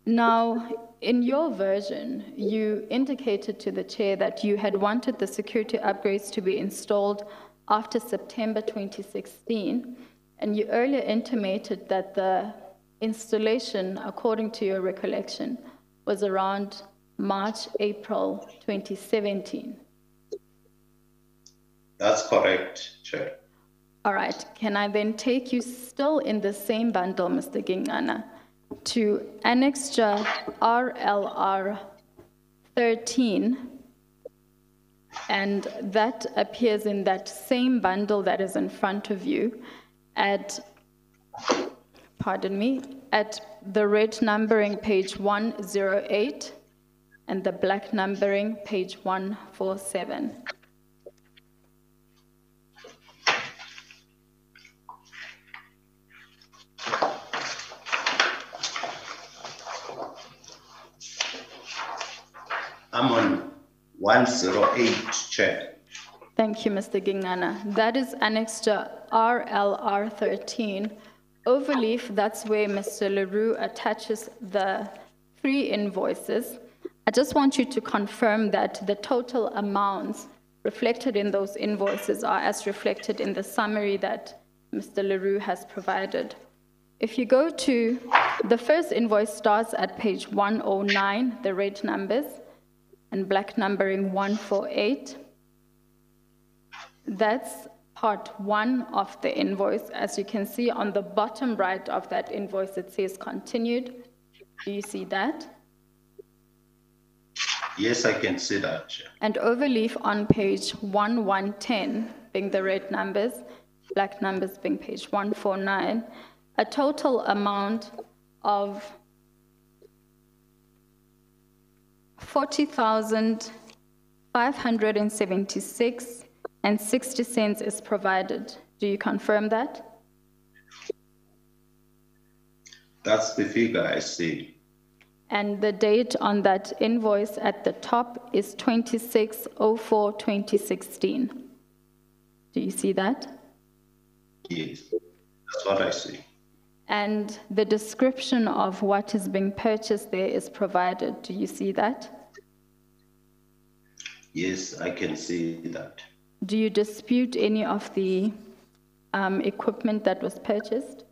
Now, in your version, you indicated to the Chair that you had wanted the security upgrades to be installed after September 2016, and you earlier intimated that the installation, according to your recollection, was around March, April 2017. That's correct, Chair. All right. Can I then take you still in the same bundle, Mr. Gingcana, to Annex RLR 13, and that appears in that same bundle that is in front of you at, pardon me, at the red numbering page 108. And the black numbering, page 147. I'm on 108, Chair. Thank you, Mr. Gingcana. That is annexed to RLR 13. Overleaf, that's where Mr. Le Roux attaches the three invoices. I just want you to confirm that the total amounts reflected in those invoices are as reflected in the summary that Mr. Le Roux has provided. If you go to the first invoice, starts at page 109, the red numbers, and black numbering 148. That's part one of the invoice. As you can see on the bottom right of that invoice, it says continued. Do you see that? Yes, I can see that, Chair. And overleaf on page 1110 being the red numbers, black numbers being page 149, a total amount of 40,576 and 60 cents is provided. Do you confirm that? That's the figure I see. And the date on that invoice at the top is 26/04/2016. Do you see that? Yes, that's what I see. And the description of what is being purchased there is provided. Do you see that? Yes, I can see that. Do you dispute any of the equipment that was purchased?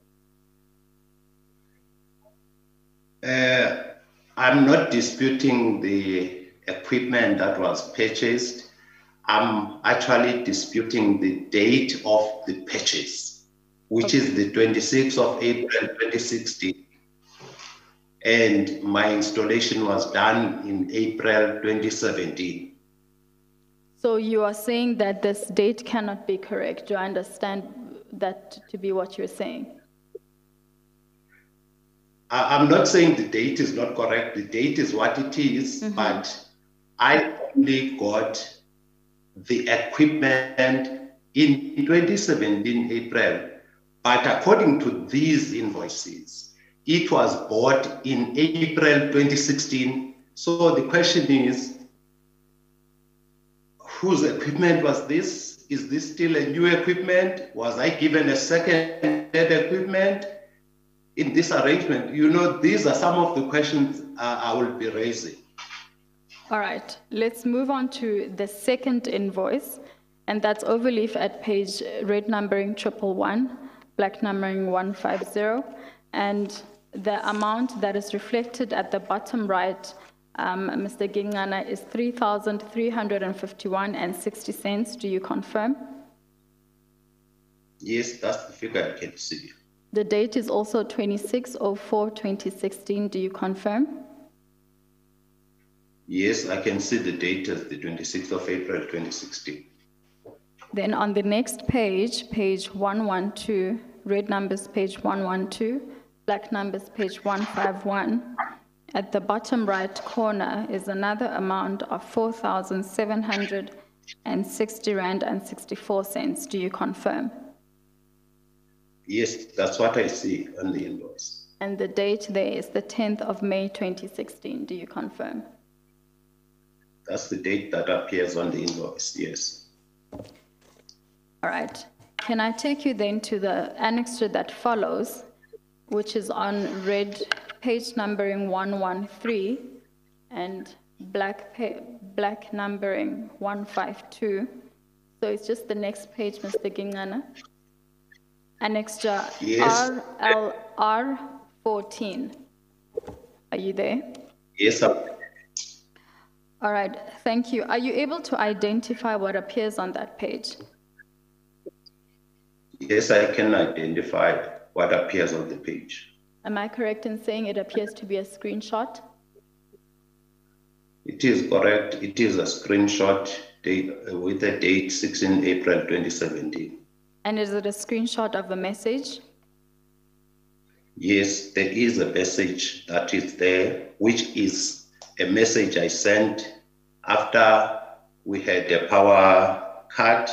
I'm not disputing the equipment that was purchased. I'm actually disputing the date of the purchase, which is the 26th of April 2016. And my installation was done in April 2017. So you are saying that this date cannot be correct. Do I understand that to be what you're saying? I'm not saying the date is not correct. The date is what it is, but I only got the equipment in 2017 April. But according to these invoices, it was bought in April 2016. So the question is, whose equipment was this? Is this still a new equipment? Was I given a second-hand equipment in this arrangement? You know, these are some of the questions I will be raising. All right, let's move on to the second invoice, and that's overleaf at page red numbering 111, black numbering 150, and the amount that is reflected at the bottom right, Mr. Gingcana, is 3,351.60. Do you confirm? Yes, that's the figure I can see. The date is also 26/04/2016. Do you confirm? Yes, I can see the date as the 26th of April 2016. Then on the next page, page 112, red numbers page 112, black numbers page 151, at the bottom right corner is another amount of 4,760.64. Do you confirm? Yes, that's what I see on the invoice. And the date there is the 10th of May 2016. Do you confirm? That's the date that appears on the invoice, yes. All right. Can I take you then to the annexure that follows, which is on red page numbering 113 and black numbering 152. So it's just the next page, Mr. Gingcana. Annexure RLR 14. Are you there? Yes, I'm there. All right, thank you. Are you able to identify what appears on that page? Yes, I can identify what appears on the page. Am I correct in saying it appears to be a screenshot? It is correct. It is a screenshot with the date 16 April 2017. And is it a screenshot of a message? Yes, there is a message that is there, which is a message I sent after we had a power cut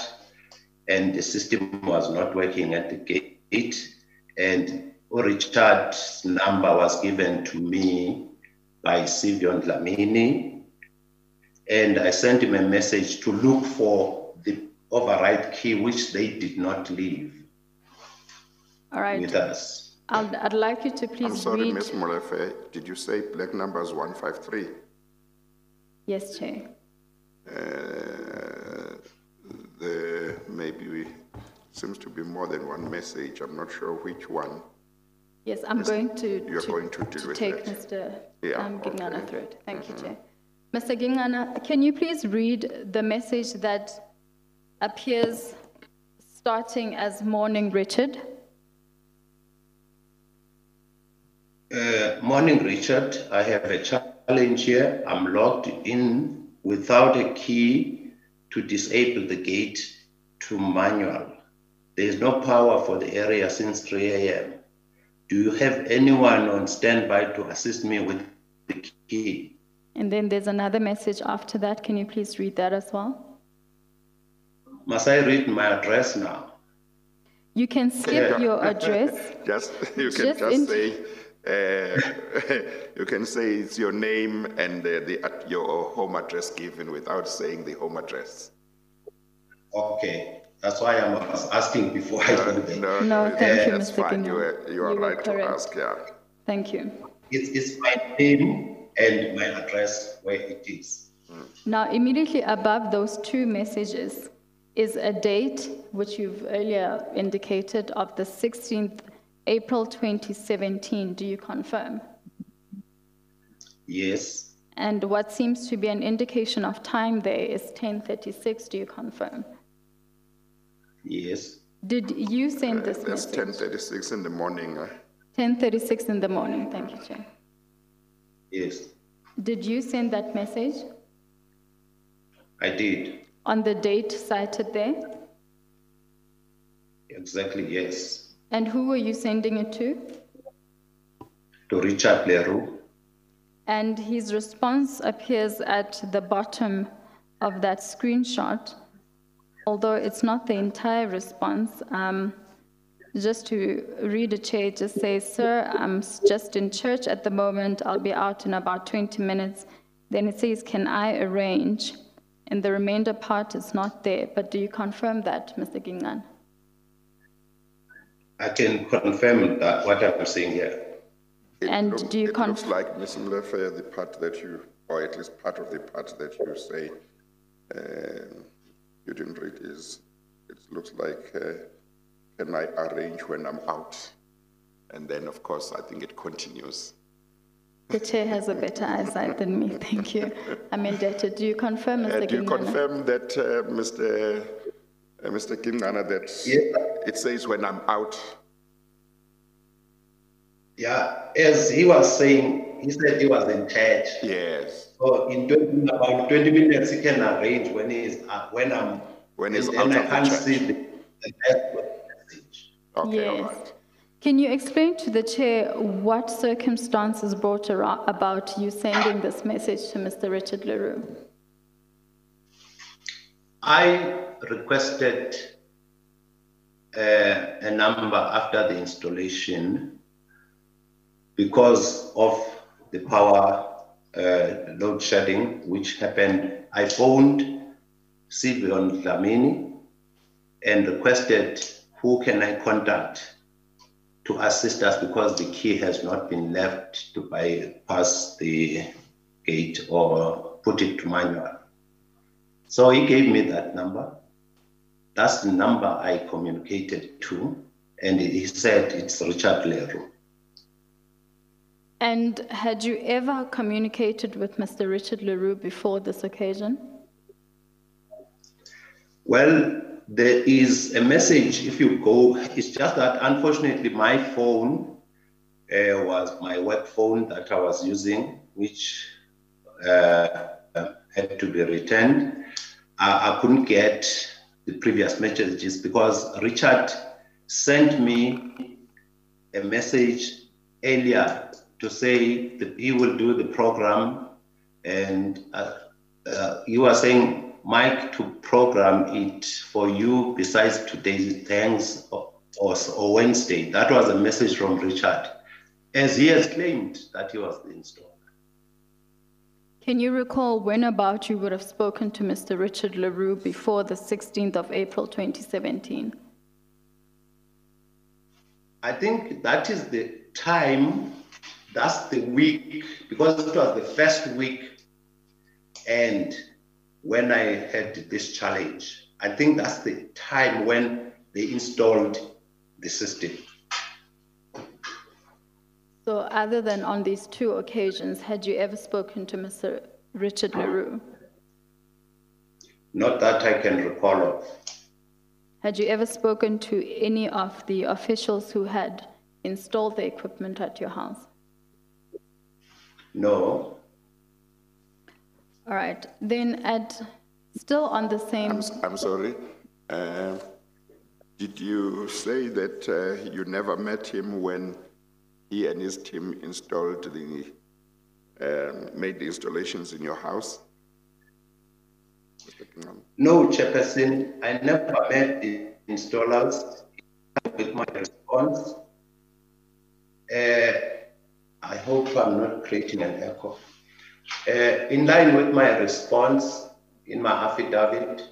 and the system was not working at the gate. And Richard's number was given to me by Sivion Dlamini. And I sent him a message to look for the override key, which they did not leave with us. I'd like you to please read. Ms. Molefe, did you say black numbers 153? Yes, Chair. There maybe seems to be more than one message. I'm not sure which one. Yes, I'm going to take Mr. Gingcana through it. Thank you, Chair. Mr. Gingcana, can you please read the message that appears starting as Morning Richard? Morning, Richard. I have a challenge here, I'm locked in without a key to disable the gate to manual. There is no power for the area since 3 a.m. Do you have anyone on standby to assist me with the key? And then there's another message after that. Can you please read that as well? Must I read my address now? You can skip your address. You can say it's your name and your home address given without saying the home address. Okay. That's why I was asking before I go there. No, thank you, Mr. Gingcana. You are right to ask, yeah. Thank you. It's my name and my address where it is. Now, immediately above those two messages is a date, which you've earlier indicated, of the 16th April 2017. Do you confirm? Yes. And what seems to be an indication of time there is 10:36. Do you confirm? Yes. Did you send this message? That's 10:36 in the morning. 10:36 in the morning. Thank you, Chair. Yes. Did you send that message? I did. On the date cited there? Exactly, yes. And who were you sending it to? To Richard Le Roux. And his response appears at the bottom of that screenshot. Although it's not the entire response, just to read a chair, just say, sir, I'm just in church at the moment. I'll be out in about 20 minutes. Then it says, can I arrange? And the remainder part is not there. But do you confirm that, Mr. Gingcana? I can confirm that what I'm saying here. It looks like, Ms. Mlefe, the part that you, or at least part of the part that you say, you didn't read is, it looks like, can I arrange when I'm out? And then, of course, I think it continues. The chair has a better eyesight than me. Thank you. I'm indebted. Do you confirm, Mr. Gingcana? Do you confirm that, Mr. Gingcana, that it says when I'm out? Yeah, as he was saying, he said he was in church. Yes. So in about 20 minutes, he can arrange when he's when he's out of the church. The message. Okay, yes. All right. Can you explain to the chair what circumstances brought about you sending this message to Mr. Richard Le Roux? I requested a number after the installation, because of the power load shedding, which happened. I phoned Sivion Dlamini and requested, who can I contact to assist us, because the key has not been left to bypass the gate or put it to manual. So he gave me that number. That's the number I communicated to, and he said it's Richard Le Roux. And had you ever communicated with Mr. Richard Le Roux before this occasion? Well, there is a message if you go. It's just that, unfortunately, my phone was my work phone that I was using, which had to be returned. I couldn't get the previous messages because Richard sent me a message earlier to say that he will do the program, and you are saying, Mike, to program it for you besides today's thanks or Wednesday. That was a message from Richard, as he has claimed that he was the installer. Can you recall when about you would have spoken to Mr. Richard Le Roux before the 16th of April, 2017? I think that is the time. That's the week, because it was the first week, and when I had this challenge, I think that's the time when they installed the system. So other than on these two occasions, had you ever spoken to Mr. Richard Le Roux? Not that I can recall of. Had you ever spoken to any of the officials who had installed the equipment at your house? No. All right. Then at still on the same. I'm sorry. Did you say that you never met him when he and his team installed the made the installations in your house? No, Chairperson. I never met the installers. With my response, I hope I'm not creating an echo. In line with my response in my affidavit,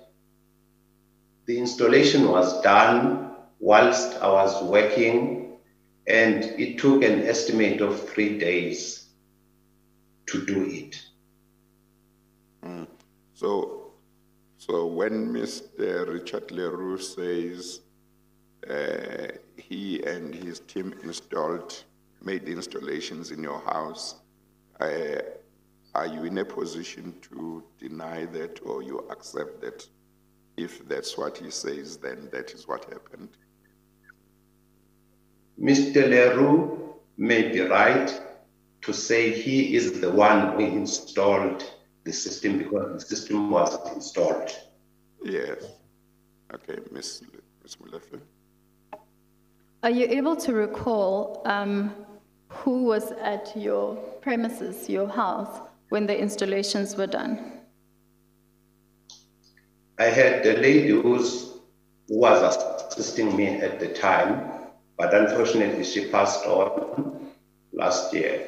the installation was done whilst I was working, and it took an estimate of 3 days to do it. Mm. So when Mr. Richard Le Roux says he and his team made the installations in your house, are you in a position to deny that, or you accept that if that's what he says, then that is what happened? Mr. Le Roux may be right to say he is the one who installed the system, because the system was installed. Yes. Okay, Ms. Molefe. Are you able to recall who was at your premises, your house, when the installations were done? I had the lady who was assisting me at the time, but unfortunately she passed on last year.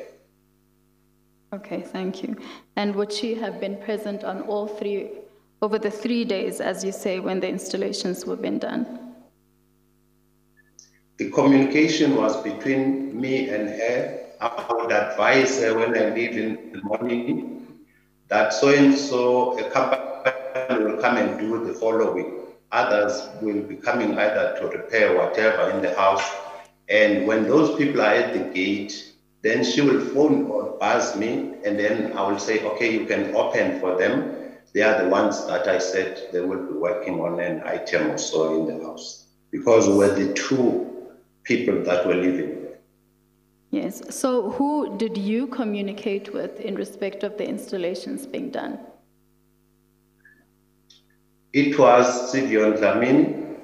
Okay, thank you. And would she have been present on all three, over the 3 days, as you say, when the installations were being done? The communication was between me and her. I would advise her when I leave in the morning that so-and-so, a company will come and do the following. Others will be coming either to repair whatever in the house. And when those people are at the gate, then she will phone or buzz me, and then I will say, okay, you can open for them. They are the ones that I said they will be working on an item or so in the house, because we're the two people that were living there. Yes. So who did you communicate with in respect of the installations being done? It was Sivion Dlamini.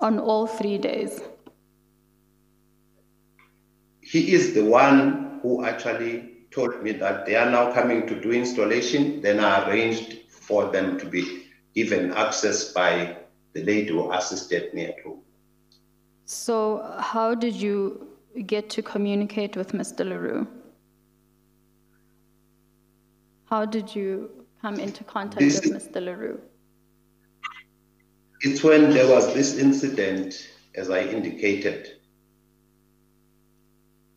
On all 3 days? He is the one who actually told me that they are now coming to do installation. Then I arranged for them to be given access by the lady who assisted me at home. So how did you get to communicate with Mr. Le Roux? How did you come into contact with Mr. Le Roux? It's when there was this incident, as I indicated.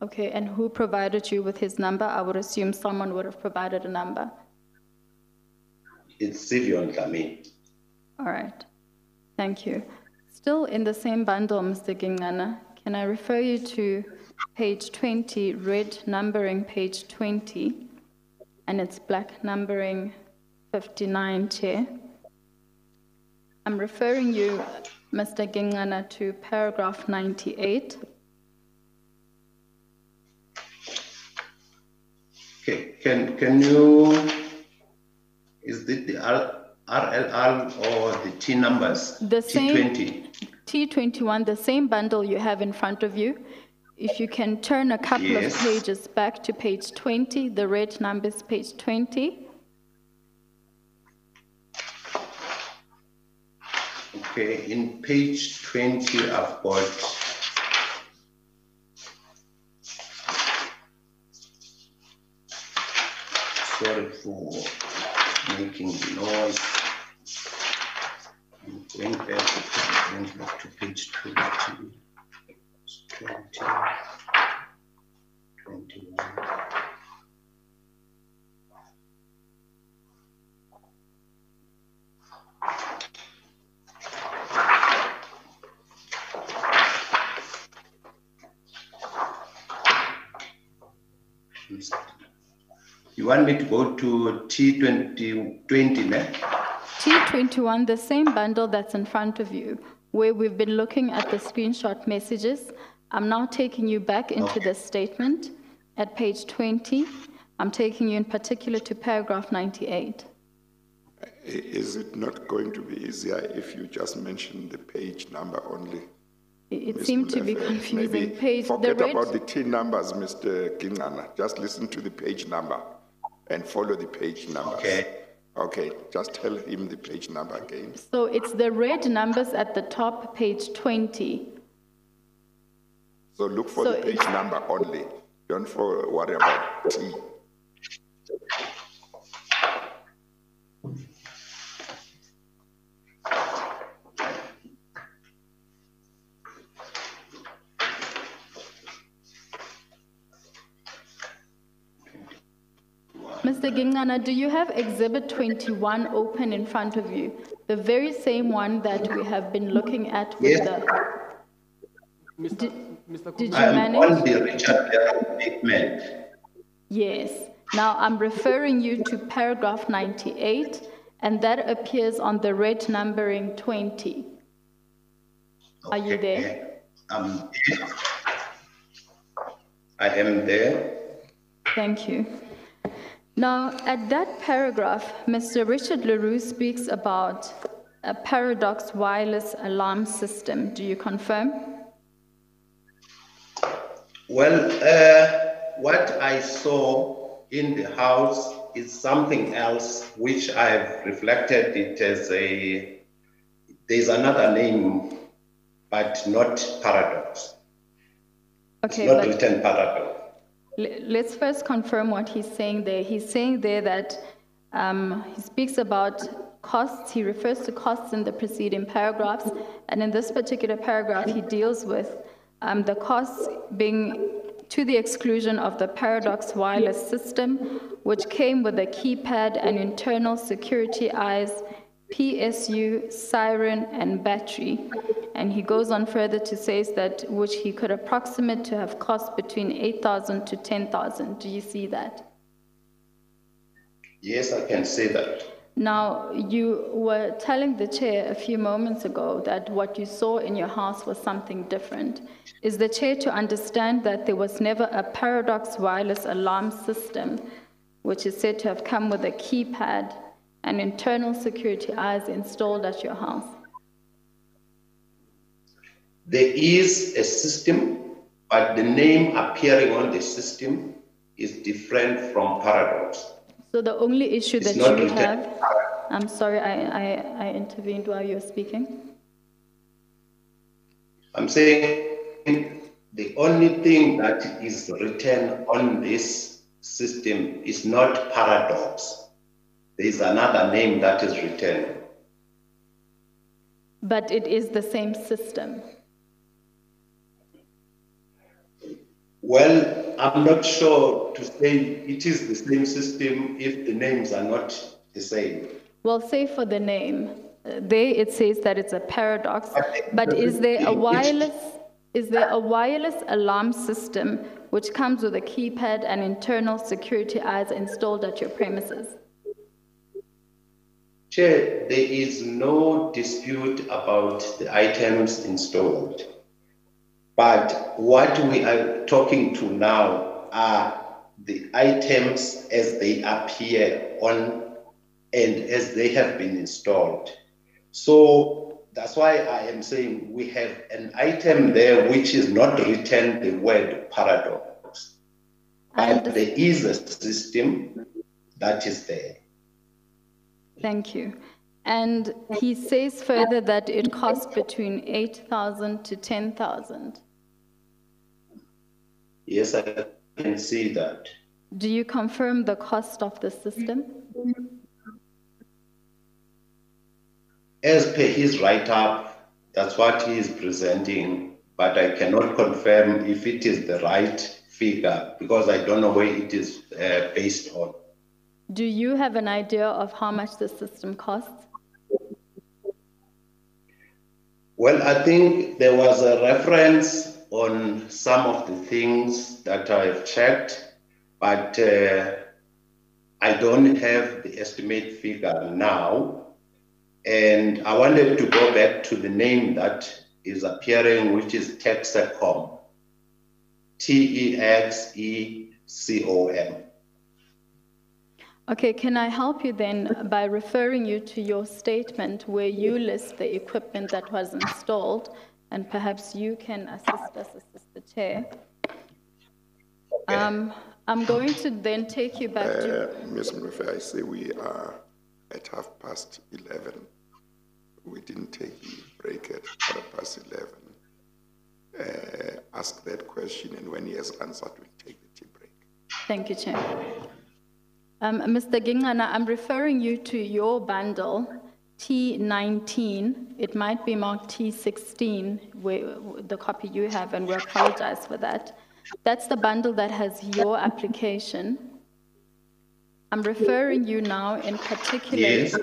Okay, and who provided you with his number? I would assume someone would have provided a number. It's Sivion Dlamini. All right, thank you. Still in the same bundle, Mr. Gingcana, can I refer you to page 20, red numbering page 20, and it's black numbering 59, Chair. I'm referring you, Mr. Gingcana, to paragraph 98. Can you, is it the RLR or the T numbers? The T20? T21, the same bundle you have in front of you. If you can turn a couple of pages back to page 20, the red numbers, page 20. Okay, in page 20, I've got sorry for making noise. I'm going back to page 20, 21. You want me to go to T20, ne? T21, the same bundle that's in front of you, where we've been looking at the screenshot messages. I'm now taking you back into this statement at page 20, I'm taking you in particular to paragraph 98. Is it not going to be easier if you just mention the page number only? It seemed to be confusing. Maybe page, forget about the T numbers, Mr. Gingcana. Just listen to the page number and follow the page number. Okay. Okay, just tell him the page number again. So it's the red numbers at the top, page 20. So look for the page number only. Don't worry about T. Mr. Gingcana, do you have Exhibit 21 open in front of you? The very same one that we have been looking at with the... Did you manage? On the Richard Le Roux statement. Yes. Now, I'm referring you to paragraph 98, and that appears on the red numbering 20. Okay. Are you there? I'm there. I am there. Thank you. Now, at that paragraph, Mr. Richard Le Roux speaks about a Paradox wireless alarm system. Do you confirm? Well, what I saw in the house is something else, which I've reflected it as a, there's another name, but not Paradox. Okay, it's not written Paradox. Let's first confirm what he's saying there. He's saying there that he speaks about costs. He refers to costs in the preceding paragraphs. And in this particular paragraph, he deals with the costs being to the exclusion of the Paradox wireless system, which came with a keypad and internal security eyes, PSU, siren, and battery. And he goes on further to say that which he could approximate to have cost between 8,000 to 10,000. Do you see that? Yes, I can see that. Now, you were telling the chair a few moments ago that what you saw in your house was something different. Is the chair to understand that there was never a Paradox wireless alarm system, which is said to have come with a keypad and internal security eyes installed at your house? There is a system, but the name appearing on the system is different from Paradox. So the only issue that you have, I'm sorry, I intervened while you were speaking. I'm saying the only thing that is written on this system is not Paradox. There is another name that is written. But it is the same system. Well, I'm not sure to say it is the same system if the names are not the same. Well, say for the name. There it says that it's a Paradox, but is there a wireless alarm system which comes with a keypad and internal security eyes installed at your premises? Chair, there is no dispute about the items installed. But what we are talking to now are the items as they appear on and as they have been installed. So that's why I am saying we have an item there which is not written the word Paradox. But there is a system that is there. Thank you. And he says further that it costs between 8,000 to 10,000. Yes, I can see that. Do you confirm the cost of the system? As per his write-up, that's what he is presenting, but I cannot confirm if it is the right figure because I don't know where it is based on. Do you have an idea of how much the system costs? Well, I think there was a reference on some of the things that I've checked, but I don't have the estimate figure now. And I wanted to go back to the name that is appearing, which is Texecom. T-E-X-E-C-O-M. Okay, can I help you then by referring you to your statement where you list the equipment that was installed, and perhaps you can assist us, assist the chair. Okay. I'm going to then take you back to... Ms. Mrefe, I say we are at 11:30. We didn't take the break at 11:15. Ask that question, and when he has answered, we'll take the tea break. Thank you, Chair. Mr. Gingcana, I'm referring you to your bundle, T19. It might be marked T16, the copy you have, and we apologize for that. That's the bundle that has your application. I'm referring you now in particular... Yes.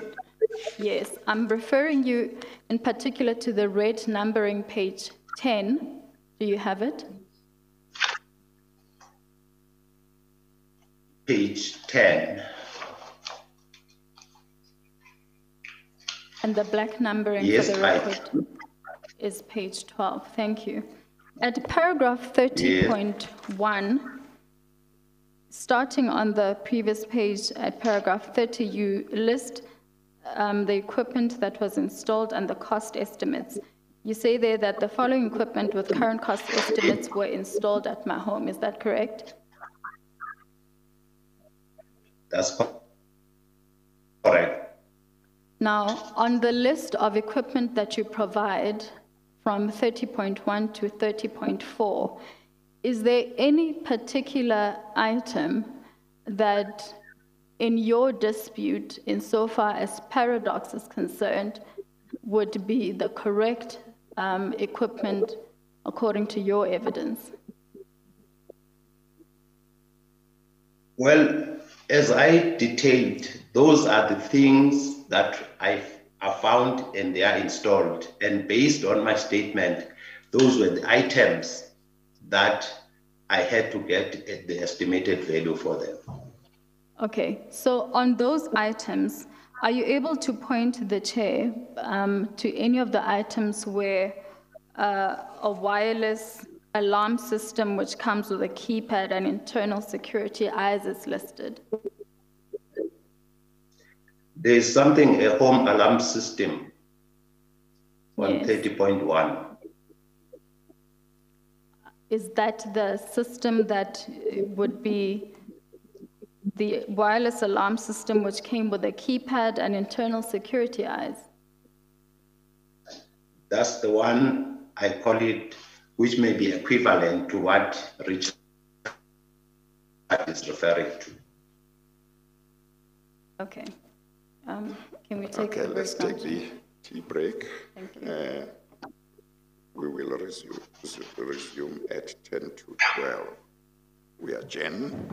Yes, I'm referring you in particular to the red numbering page 10. Do you have it? Page 10. And the black numbering for the record is page 12. Thank you. At paragraph 30.1, starting on the previous page at paragraph 30, you list the equipment that was installed and the cost estimates. You say there that the following equipment with current cost estimates were installed at my home. Is that correct? That's correct. Now, on the list of equipment that you provide from 30.1 to 30.4, is there any particular item that, in your dispute, insofar as Paradox is concerned, would be the correct equipment according to your evidence? Well, as I detailed, those are the things that I are found and they are installed. And based on my statement, those were the items that I had to get at the estimated value for them. Okay, so on those items, are you able to point the chair to any of the items where a wireless alarm system which comes with a keypad and internal security eyes is listed? There is something, a home alarm system on 30.1. Is that the system that would be the wireless alarm system which came with a keypad and internal security eyes? That's the one I call it, which may be equivalent to what Richard is referring to. Okay. Can we take a break? Let's take the tea break. Thank you. We will resume at 10 to 12. We adjourn.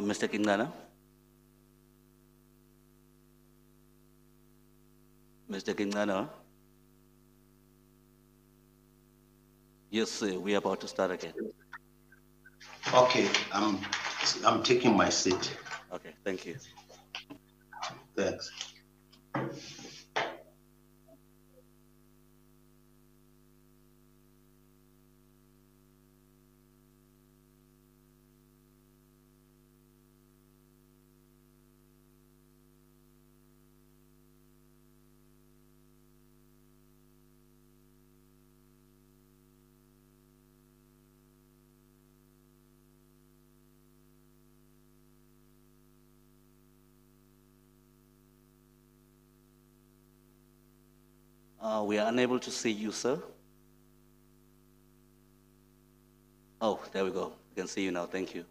Mr. Gingcana? Mr. Gingcana? Yes, sir, we are about to start again. Okay, I'm taking my seat. Okay, thank you. Thanks. We are unable to see you, sir. Oh, there we go. We can see you now. Thank you.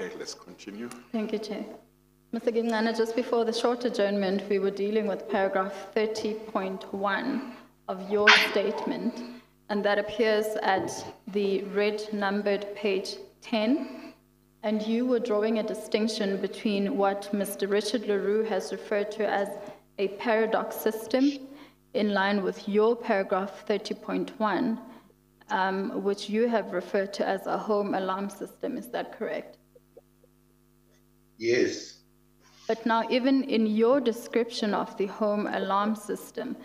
Okay, let's continue. Thank you, Chair. Mr. Gingcana, just before the short adjournment, we were dealing with paragraph 30.1 of your statement, and that appears at the red numbered page 10. And you were drawing a distinction between what Mr. Richard Le Roux has referred to as a paradox system, in line with your paragraph 30.1, which you have referred to as a home alarm system. Is that correct? Yes. But now, even in your description of the home alarm system,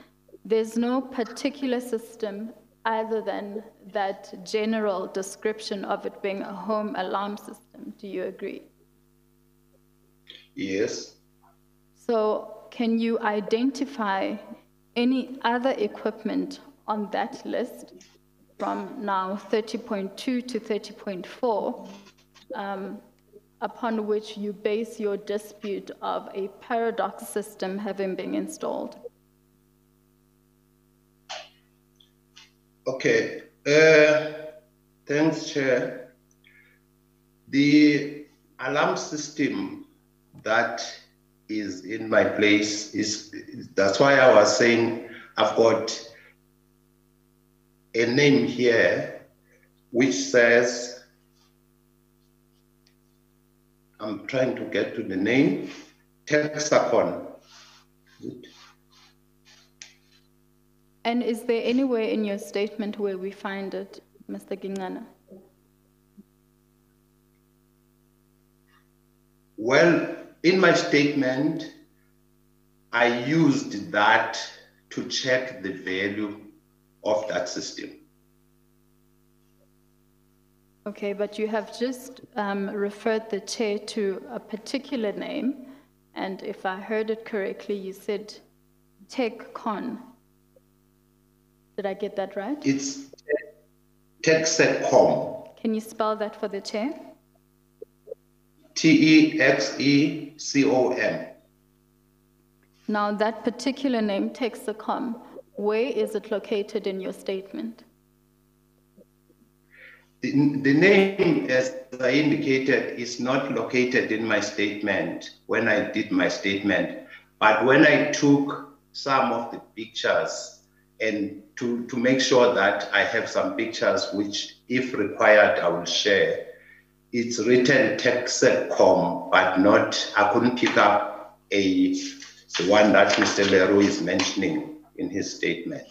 there's no particular system other than that general description of it being a home alarm system. Do you agree? Yes. So can you identify any other equipment on that list from now 30.2 to 30.4? Upon which you base your dispute of a paradox system having been installed? Okay, thanks, Chair. The alarm system that is in my place is, that's why I was saying I've got a name here which says, I'm trying to get to the name, Texecom. And is there anywhere in your statement where we find it, Mr. Gingcana? Well, in my statement, I used that to check the value of that system. Okay, but you have just referred the chair to a particular name, and if I heard it correctly, you said TechCon. Did I get that right? It's Texecom. Can you spell that for the chair? T-E-X-E-C-O-M. Now, that particular name, Texecom, where is it located in your statement? The name, as I indicated, is not located in my statement when I did my statement, but when I took some of the pictures and to make sure that I have some pictures, which if required, I will share. It's written Texecom, but not, I couldn't pick up the one that Mr. Le Roux is mentioning in his statement.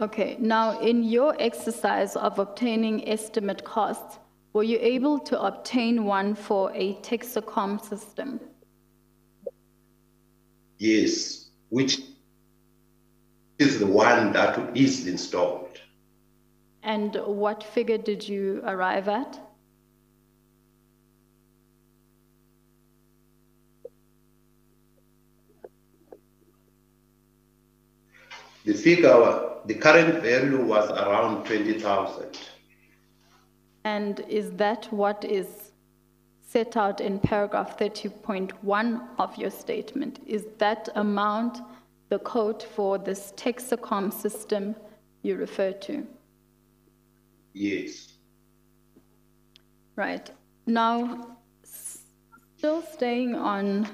Okay, now in your exercise of obtaining estimate costs, were you able to obtain one for a Texecom system? Yes, which is the one that is installed. And what figure did you arrive at? The figure, the current value was around 20,000. And is that what is set out in paragraph 30.1 of your statement? Is that amount the code for this Texecom system you refer to? Yes. Right. Now, still staying on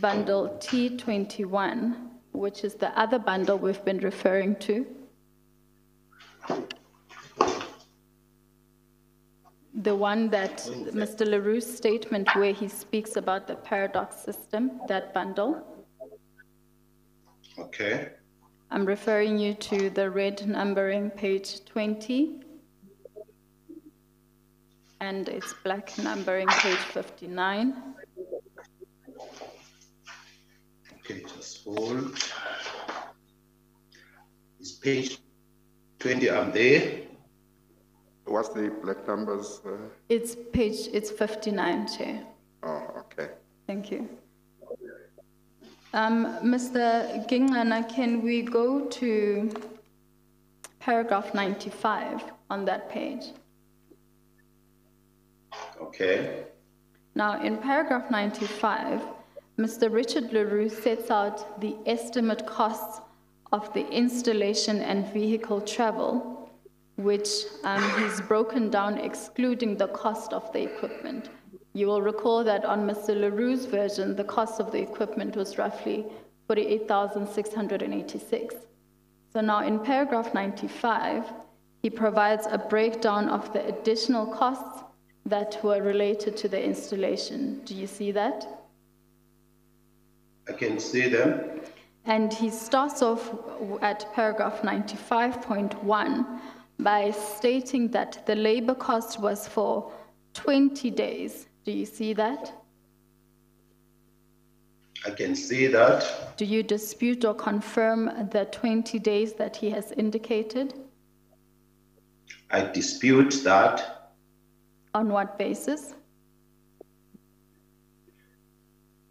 bundle T21, which is the other bundle we've been referring to. The one that Mr. Le Roux's statement where he speaks about the Paradox system, that bundle. Okay. I'm referring you to the red numbering page 20. And it's black numbering page 59. Okay, just hold. It's page 20, I'm there. What's the black numbers? It's page, it's 59, Chair. Oh, okay. Thank you. Mr. Gingcana, can we go to paragraph 95 on that page? Okay. Now, in paragraph 95, Mr. Richard Le Roux sets out the estimate costs of the installation and vehicle travel, which he's broken down excluding the cost of the equipment. You will recall that on Mr. Le Roux's version, the cost of the equipment was roughly 48,686. So now in paragraph 95, he provides a breakdown of the additional costs that were related to the installation. Do you see that? I can see them. And he starts off at paragraph 95.1 by stating that the labor cost was for 20 days. Do you see that? I can see that. Do you dispute or confirm the 20 days that he has indicated? I dispute that. On what basis?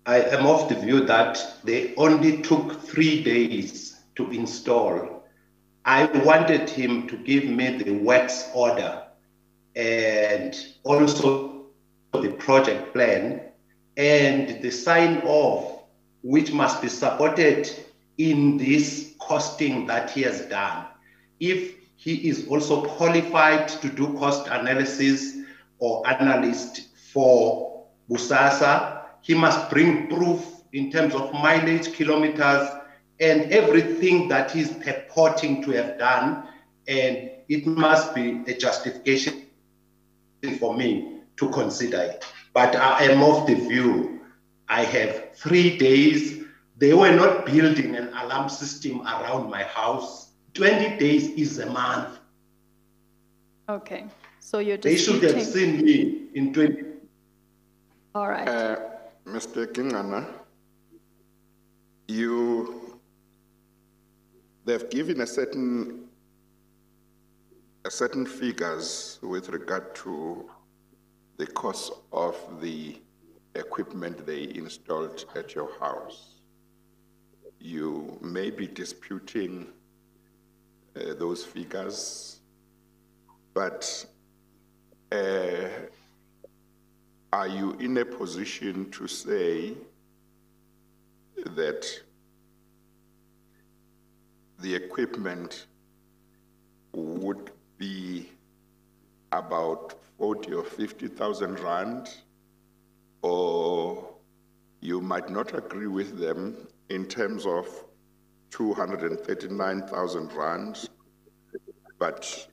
I am of the view that they only took 3 days to install. I wanted him to give me the works order and also the project plan and the sign off, which must be supported in this costing that he has done. If he is also qualified to do cost analysis or analyst for BOSASA, he must bring proof in terms of mileage, kilometers, and everything that he's purporting to have done. And it must be a justification for me to consider it. But I am of the view, I have 3 days. They were not building an alarm system around my house. 20 days is a month. Okay, so you're just... They should have seen me in 20. All right. Mr. Gingcana, they've given a certain figures with regard to the cost of the equipment they installed at your house. You may be disputing those figures, but are you in a position to say that the equipment would be about 40 or 50,000 rand, or you might not agree with them in terms of 239,000 rand, but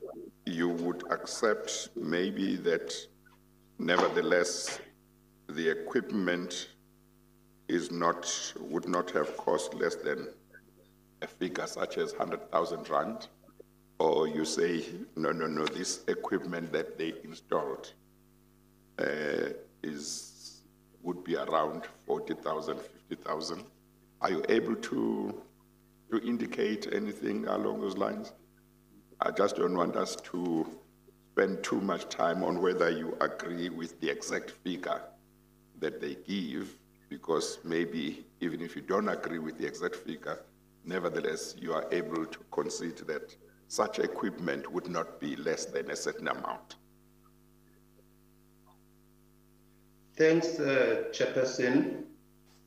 you would accept maybe that nevertheless the equipment would not have cost less than a figure such as 100,000 rand? Or you say, no, this equipment that they installed would be around 40,000, 50,000. Are you able to to indicate anything along those lines. I just don't want us to spend too much time on whether you agree with the exact figure that they give, because maybe even if you don't agree with the exact figure, nevertheless, you are able to concede that such equipment would not be less than a certain amount. Thanks, Chairperson.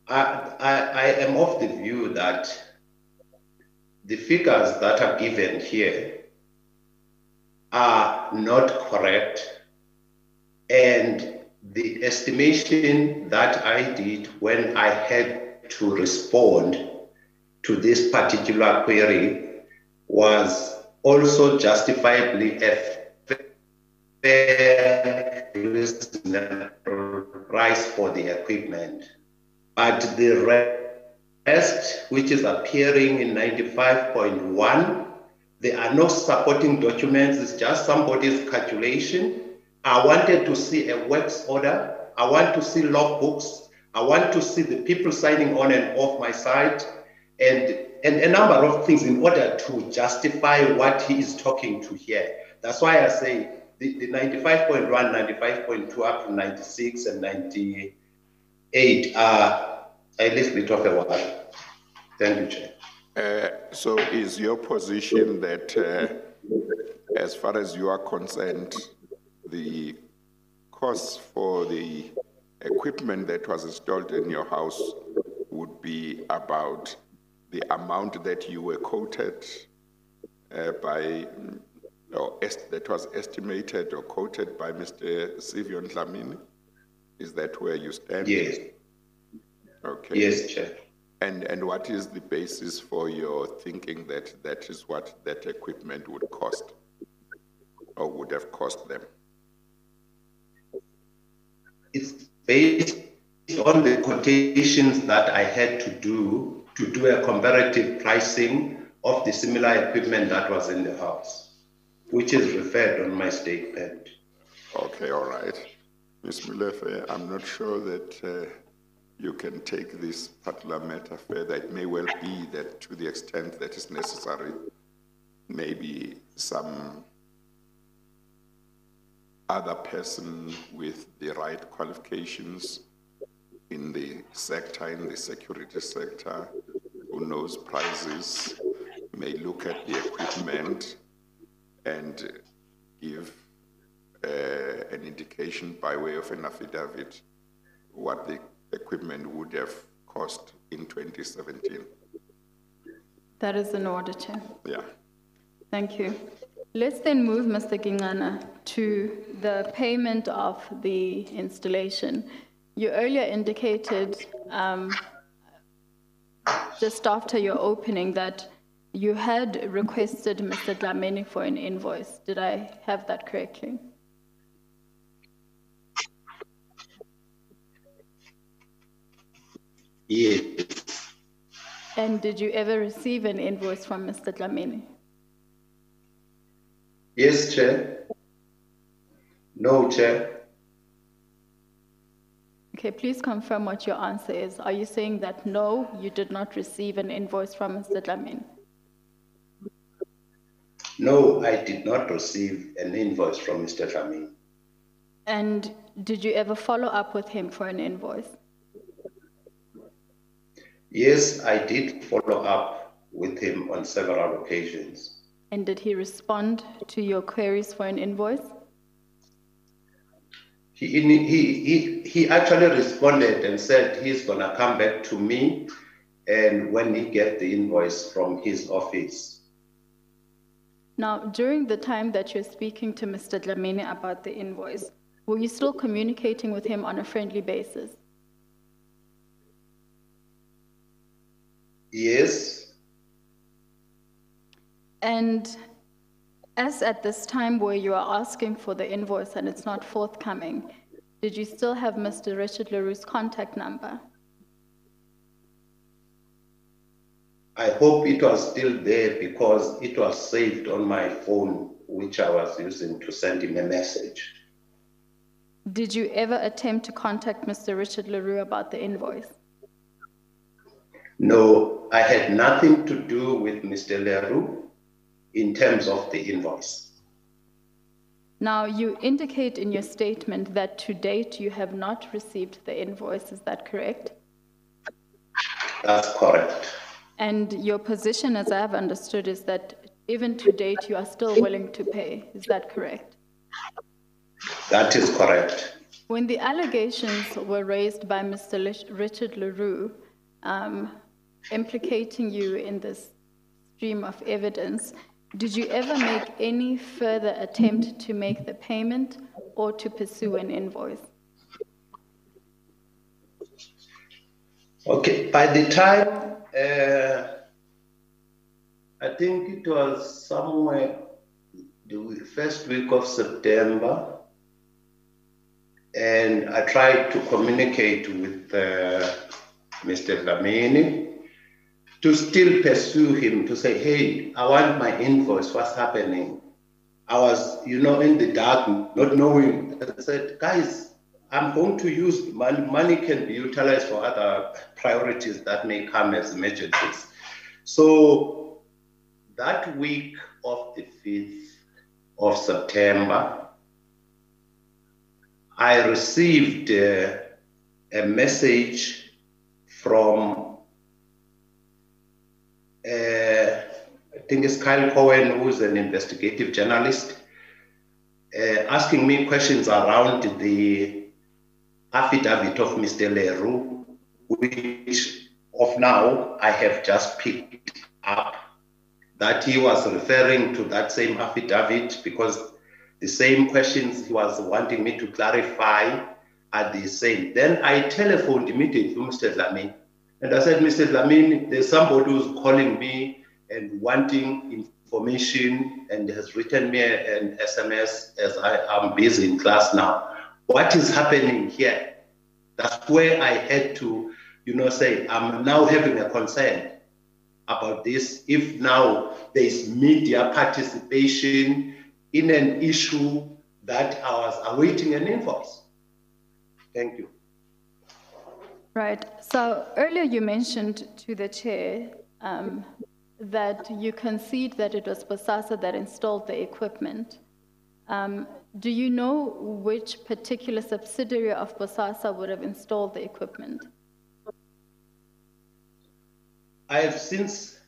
I am of the view that the figures that are given here are not correct, and the estimation that I did when I had to respond to this particular query was also justifiably a fair, reasonable price for the equipment. But the rest, which is appearing in 95.1, there are no supporting documents, it's just somebody's calculation. I wanted to see a works order. I want to see logbooks. I want to see the people signing on and off my site, and a number of things in order to justify what he is talking to here. That's why I say the 95.1, 95.2 up to 96 and 98 are a little bit of a while. Thank you, Chair. So is your position that as far as you are concerned, the cost for the equipment that was installed in your house would be about the amount that you were quoted by, or that was estimated or quoted by Mr. Sivion Dlamini? Is that where you stand? Yes. Okay. Yes, Chair. And what is the basis for your thinking that that is what that equipment would cost, or would have cost them? It's based on the quotations that I had to do a comparative pricing of the similar equipment that was in the house, which is referred on my statement. Okay, all right. Ms. Mulefe, I'm not sure that you can take this particular matter further. It may well be that to the extent that is necessary, maybe some other person with the right qualifications in the sector, in the security sector, who knows prices, may look at the equipment and give an indication by way of an affidavit what the equipment would have cost in 2017. That is in order, Chair. Yeah. Thank you. Let's then move, Mr. Gingcana, to the payment of the installation. You earlier indicated, just after your opening, that you had requested Mr. Dlamini for an invoice. Did I have that correctly? Yes. And did you ever receive an invoice from Mr. Dlamini? Yes, Chair. No, Chair. Okay, please confirm what your answer is. Are you saying that no, you did not receive an invoice from Mr. Dlamini? No, I did not receive an invoice from Mr. Dlamini. And did you ever follow up with him for an invoice? Yes, I did follow up with him on several occasions. And did he respond to your queries for an invoice? He actually responded and said he's going to come back to me and when he gets the invoice from his office. Now, during the time that you're speaking to Mr. Dlamini about the invoice, were you still communicating with him on a friendly basis? Yes. And as at this time where you are asking for the invoice and it's not forthcoming, did you still have Mr. Richard Le Roux's contact number? I hope it was still there because it was saved on my phone, which I was using to send him a message. Did you ever attempt to contact Mr. Richard Le Roux about the invoice? No, I had nothing to do with Mr. Le Roux in terms of the invoice. Now, you indicate in your statement that to date you have not received the invoice. Is that correct? That's correct. And your position, as I have understood, is that even to date you are still willing to pay. Is that correct? That is correct. When the allegations were raised by Mr. Richard Le Roux, implicating you in this stream of evidence, did you ever make any further attempt to make the payment or to pursue an invoice? Okay, by the time, I think it was somewhere the first week of September, and I tried to communicate with Mr. Dlamini to still pursue him, to say, hey, I want my invoice, what's happening? I was, you know, in the dark, not knowing. I said, guys, I'm going to use, money can be utilized for other priorities that may come as emergencies. So that week of the 5th of September, I received a message from, I think it's Kyle Cohen, who's an investigative journalist, asking me questions around the affidavit of Mr. Le Roux, which of now I have just picked up, that he was referring to that same affidavit because the same questions he was wanting me to clarify are the same. Then I telephoned immediately to Mr. Dlamini, and I said, Mr. Dlamini, there's somebody who's calling me and wanting information and has written me an SMS as I am busy in class now. What is happening here? That's where I had to, you know, say, I'm now having a concern about this. If now there's media participation in an issue that I was awaiting an invoice. Thank you. Right. So earlier you mentioned to the chair that you concede that it was BOSASA that installed the equipment. Do you know which particular subsidiary of BOSASA would have installed the equipment? I have since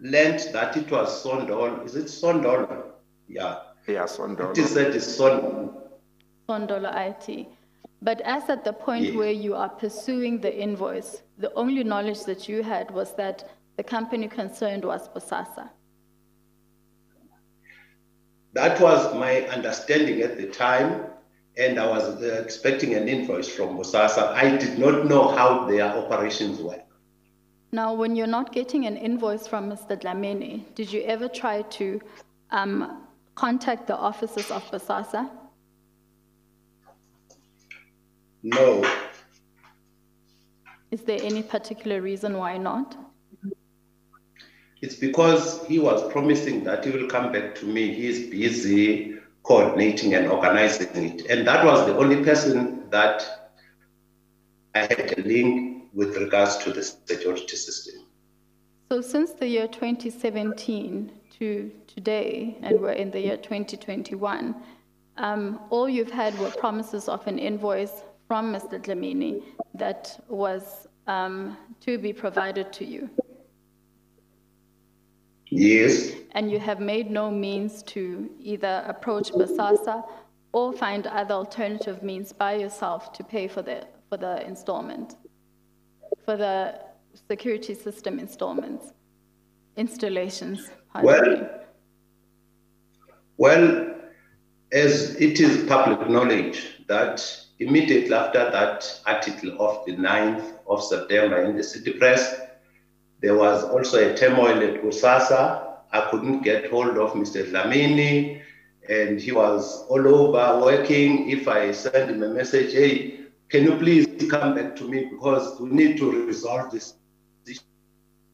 learned that it was Sondolo. Is it Sondolo? Yeah. Yeah, Sondolo. It said it's Sondolo IT. But as at the point where you are pursuing the invoice, the only knowledge that you had was that the company concerned was BOSASA. That was my understanding at the time, and I was expecting an invoice from BOSASA. I did not know how their operations were. Now, when you're not getting an invoice from Mr. Dlamini, did you ever try to contact the offices of BOSASA? No. Is there any particular reason why not? It's because he was promising that he will come back to me. He is busy coordinating and organizing it. And that was the only person that I had a link with regards to the security system. So since the year 2017 to today, and we're in the year 2021, all you've had were promises of an invoice from Mr. Dlamini that was to be provided to you. Yes. And you have made no means to either approach BOSASA or find other alternative means by yourself to pay for the installment, for the security system installations. Well, as it is public knowledge that immediately after that article of the 9th of September in the City Press, there was also a turmoil at BOSASA. I couldn't get hold of Mr. Dlamini, and he was all over working. If I send him a message, hey, can you please come back to me because we need to resolve this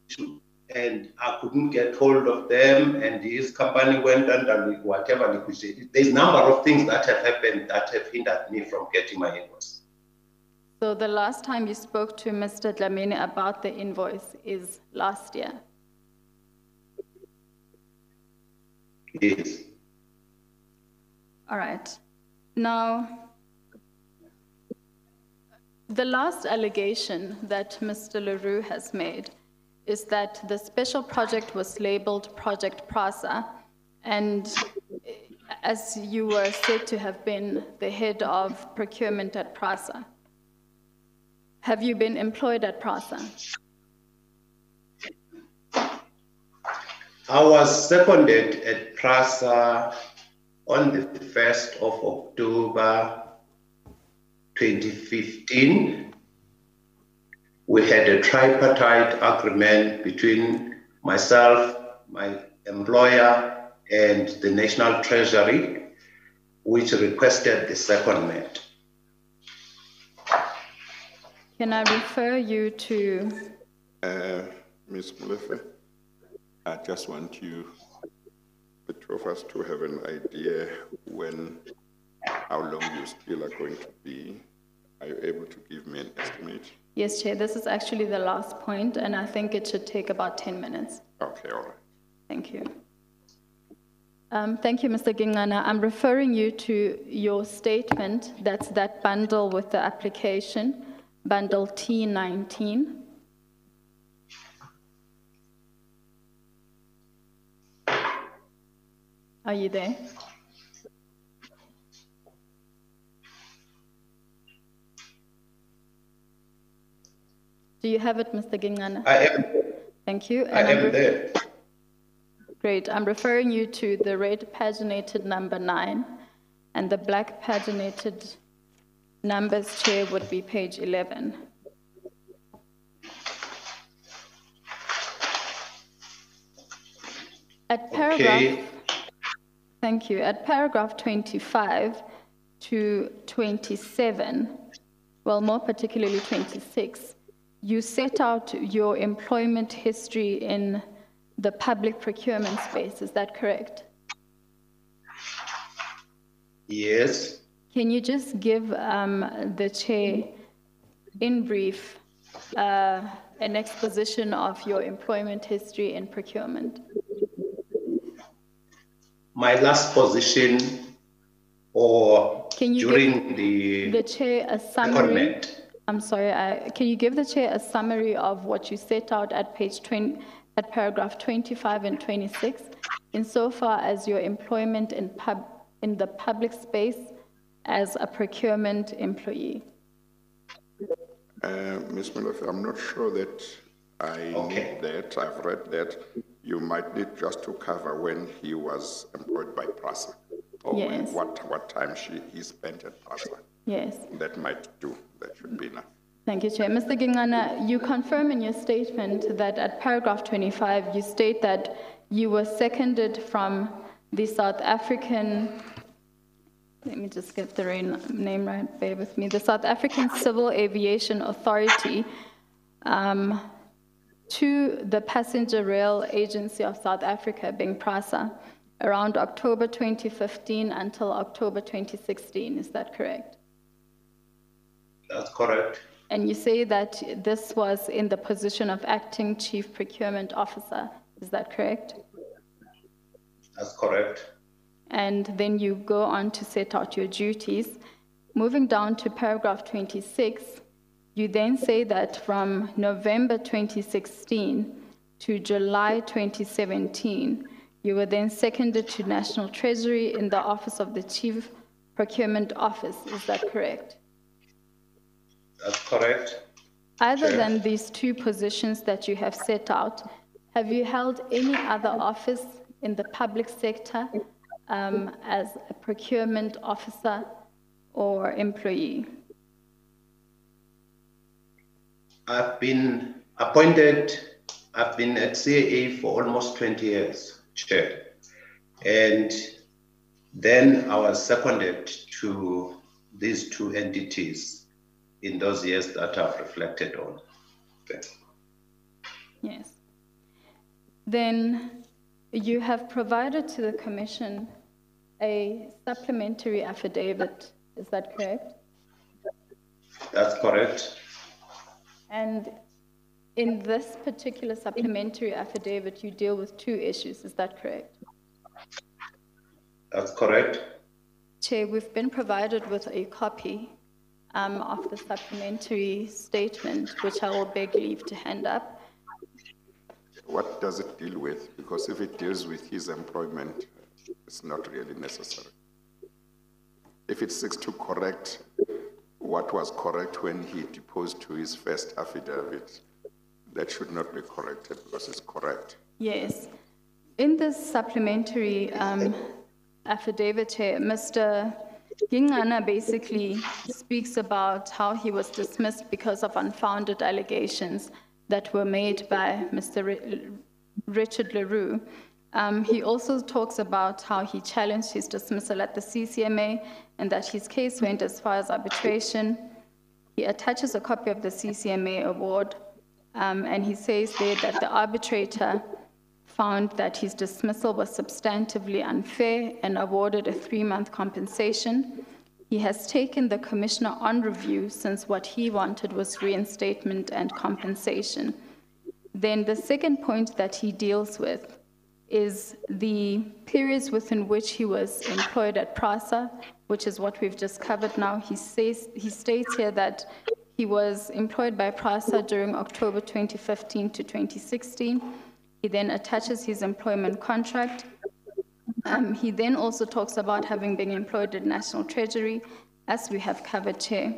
issue. And I couldn't get hold of them, and his company went under whatever negotiation. There's a number of things that have happened that have hindered me from getting my invoice. So the last time you spoke to Mr. Dlamini about the invoice is last year? Yes. All right. Now, the last allegation that Mr. Le Roux has made is that the special project was labeled Project PRASA, and as you were said to have been the head of procurement at PRASA. Have you been employed at PRASA? I was seconded at PRASA on the 1st of October 2015. We had a tripartite agreement between myself, my employer, and the National Treasury, which requested the secondment. Can I refer you to... Ms. Mulefe, I just want you, the two of us, to have an idea when, how long you still are going to be. Are you able to give me an estimate? Yes, Chair, this is actually the last point, and I think it should take about 10 minutes. Okay, all right. Thank you. Thank you, Mr. Gingcana. I'm referring you to your statement, that's that bundle with the application, bundle T19. Are you there? Do you have it, Mr. Gingcana? I am. Thank you. And I am there. Great. I'm referring you to the red paginated number 9, and the black paginated numbers, Chair, would be page 11. At paragraph, okay. Thank you. At paragraph 25 to 27, well, more particularly 26, you set out your employment history in the public procurement space. Is that correct? Yes. Can you just give the Chair, in brief, an exposition of your employment history in procurement? My last position, or can you during the Chair a summary? Comment. I'm sorry, can you give the Chair a summary of what you set out at page 20, at paragraph 25 and 26, insofar as your employment in the public space as a procurement employee? Ms. Mulefe, I'm not sure that I need that. I've read that. You might need just to cover when he was employed by PRASA, or yes, when, what time he spent at PRASA. Yes. That might do. That should be enough. Thank you, Chair. Mr. Gingcana, you confirm in your statement that at paragraph 25, you state that you were seconded from the South African, let me just get the name right, bear with me, the South African Civil Aviation Authority to the Passenger Rail Agency of South Africa, being PRASA, around October 2015 until October 2016. Is that correct? That's correct. And you say that this was in the position of acting chief procurement officer. Is that correct? That's correct. And then you go on to set out your duties. Moving down to paragraph 26, you then say that from November 2016 to July 2017, you were then seconded to National Treasury in the office of the chief procurement office. Is that correct? That's correct. Other than these two positions that you have set out, have you held any other office in the public sector as a procurement officer or employee? I've been appointed, I've been at CAA for almost 20 years, Chair. And then I was seconded to these two entities in those years that I've reflected on. Thanks. Yes. Then you have provided to the Commission a supplementary affidavit. Is that correct? That's correct. And in this particular supplementary affidavit, you deal with two issues. Is that correct? That's correct. Chair, we've been provided with a copy of the supplementary statement, which I will beg leave to hand up. What does it deal with? Because if it deals with his employment, it's not really necessary. If it seeks to correct what was correct when he deposed to his first affidavit, that should not be corrected because it's correct. Yes. In this supplementary affidavit, Mr. Gingcana basically speaks about how he was dismissed because of unfounded allegations that were made by Mr. Richard Le Roux. He also talks about how he challenged his dismissal at the CCMA and that his case went as far as arbitration. He attaches a copy of the CCMA award, and he says there that the arbitrator found that his dismissal was substantively unfair and awarded a 3-month compensation. He has taken the commissioner on review since what he wanted was reinstatement and compensation. Then the second point that he deals with is the periods within which he was employed at PRASA, which is what we've just covered now. He states here that he was employed by PRASA during October 2015 to 2016. He then attaches his employment contract. He then also talks about having been employed at National Treasury, as we have covered, Chair.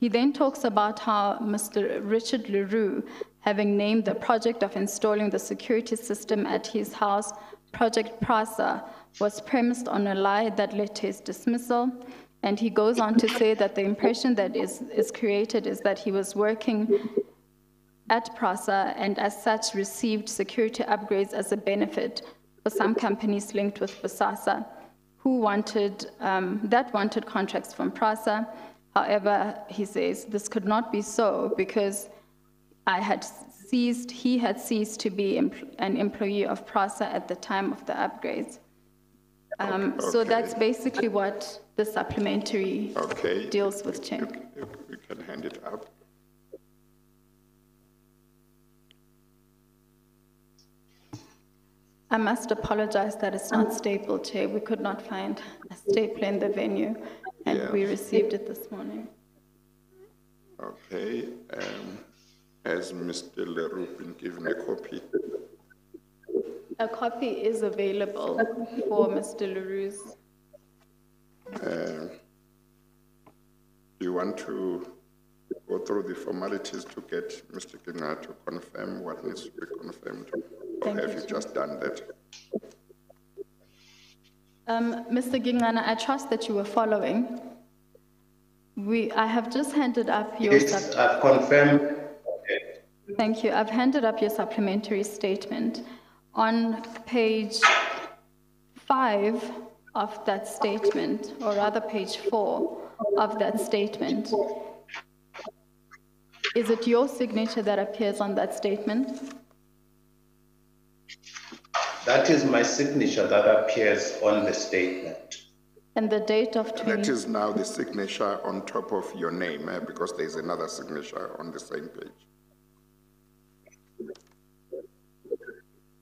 He then talks about how Mr. Richard Le Roux, having named the project of installing the security system at his house, Project PRASA, was premised on a lie that led to his dismissal. And he goes on to say that the impression that is created is that he was working at PRASA and as such received security upgrades as a benefit for some companies linked with BOSASA, who wanted contracts from PRASA. However, he says, this could not be so because he had ceased to be an employee of PRASA at the time of the upgrades. Okay. So that's basically what the supplementary deals with, Chair. You can hand it up. I must apologize that it's not stapled, Chair. We could not find a stapler in the venue, and we received it this morning. Okay. Has Mr. Le Roux been given a copy? A copy is available for Mr. Le Roux's. Do you want to go through the formalities to get Mr. Gingcana to confirm what needs to be confirmed? Or have you just done that? Mr. Gingcana, I trust that you were following. I have just handed up your subject. Yes, confirmed. Thank you. I've handed up your supplementary statement. On page 5 of that statement, or rather page 4 of that statement, is it your signature that appears on that statement? That is my signature that appears on the statement. And the date of... That is now the signature on top of your name, because there's another signature on the same page.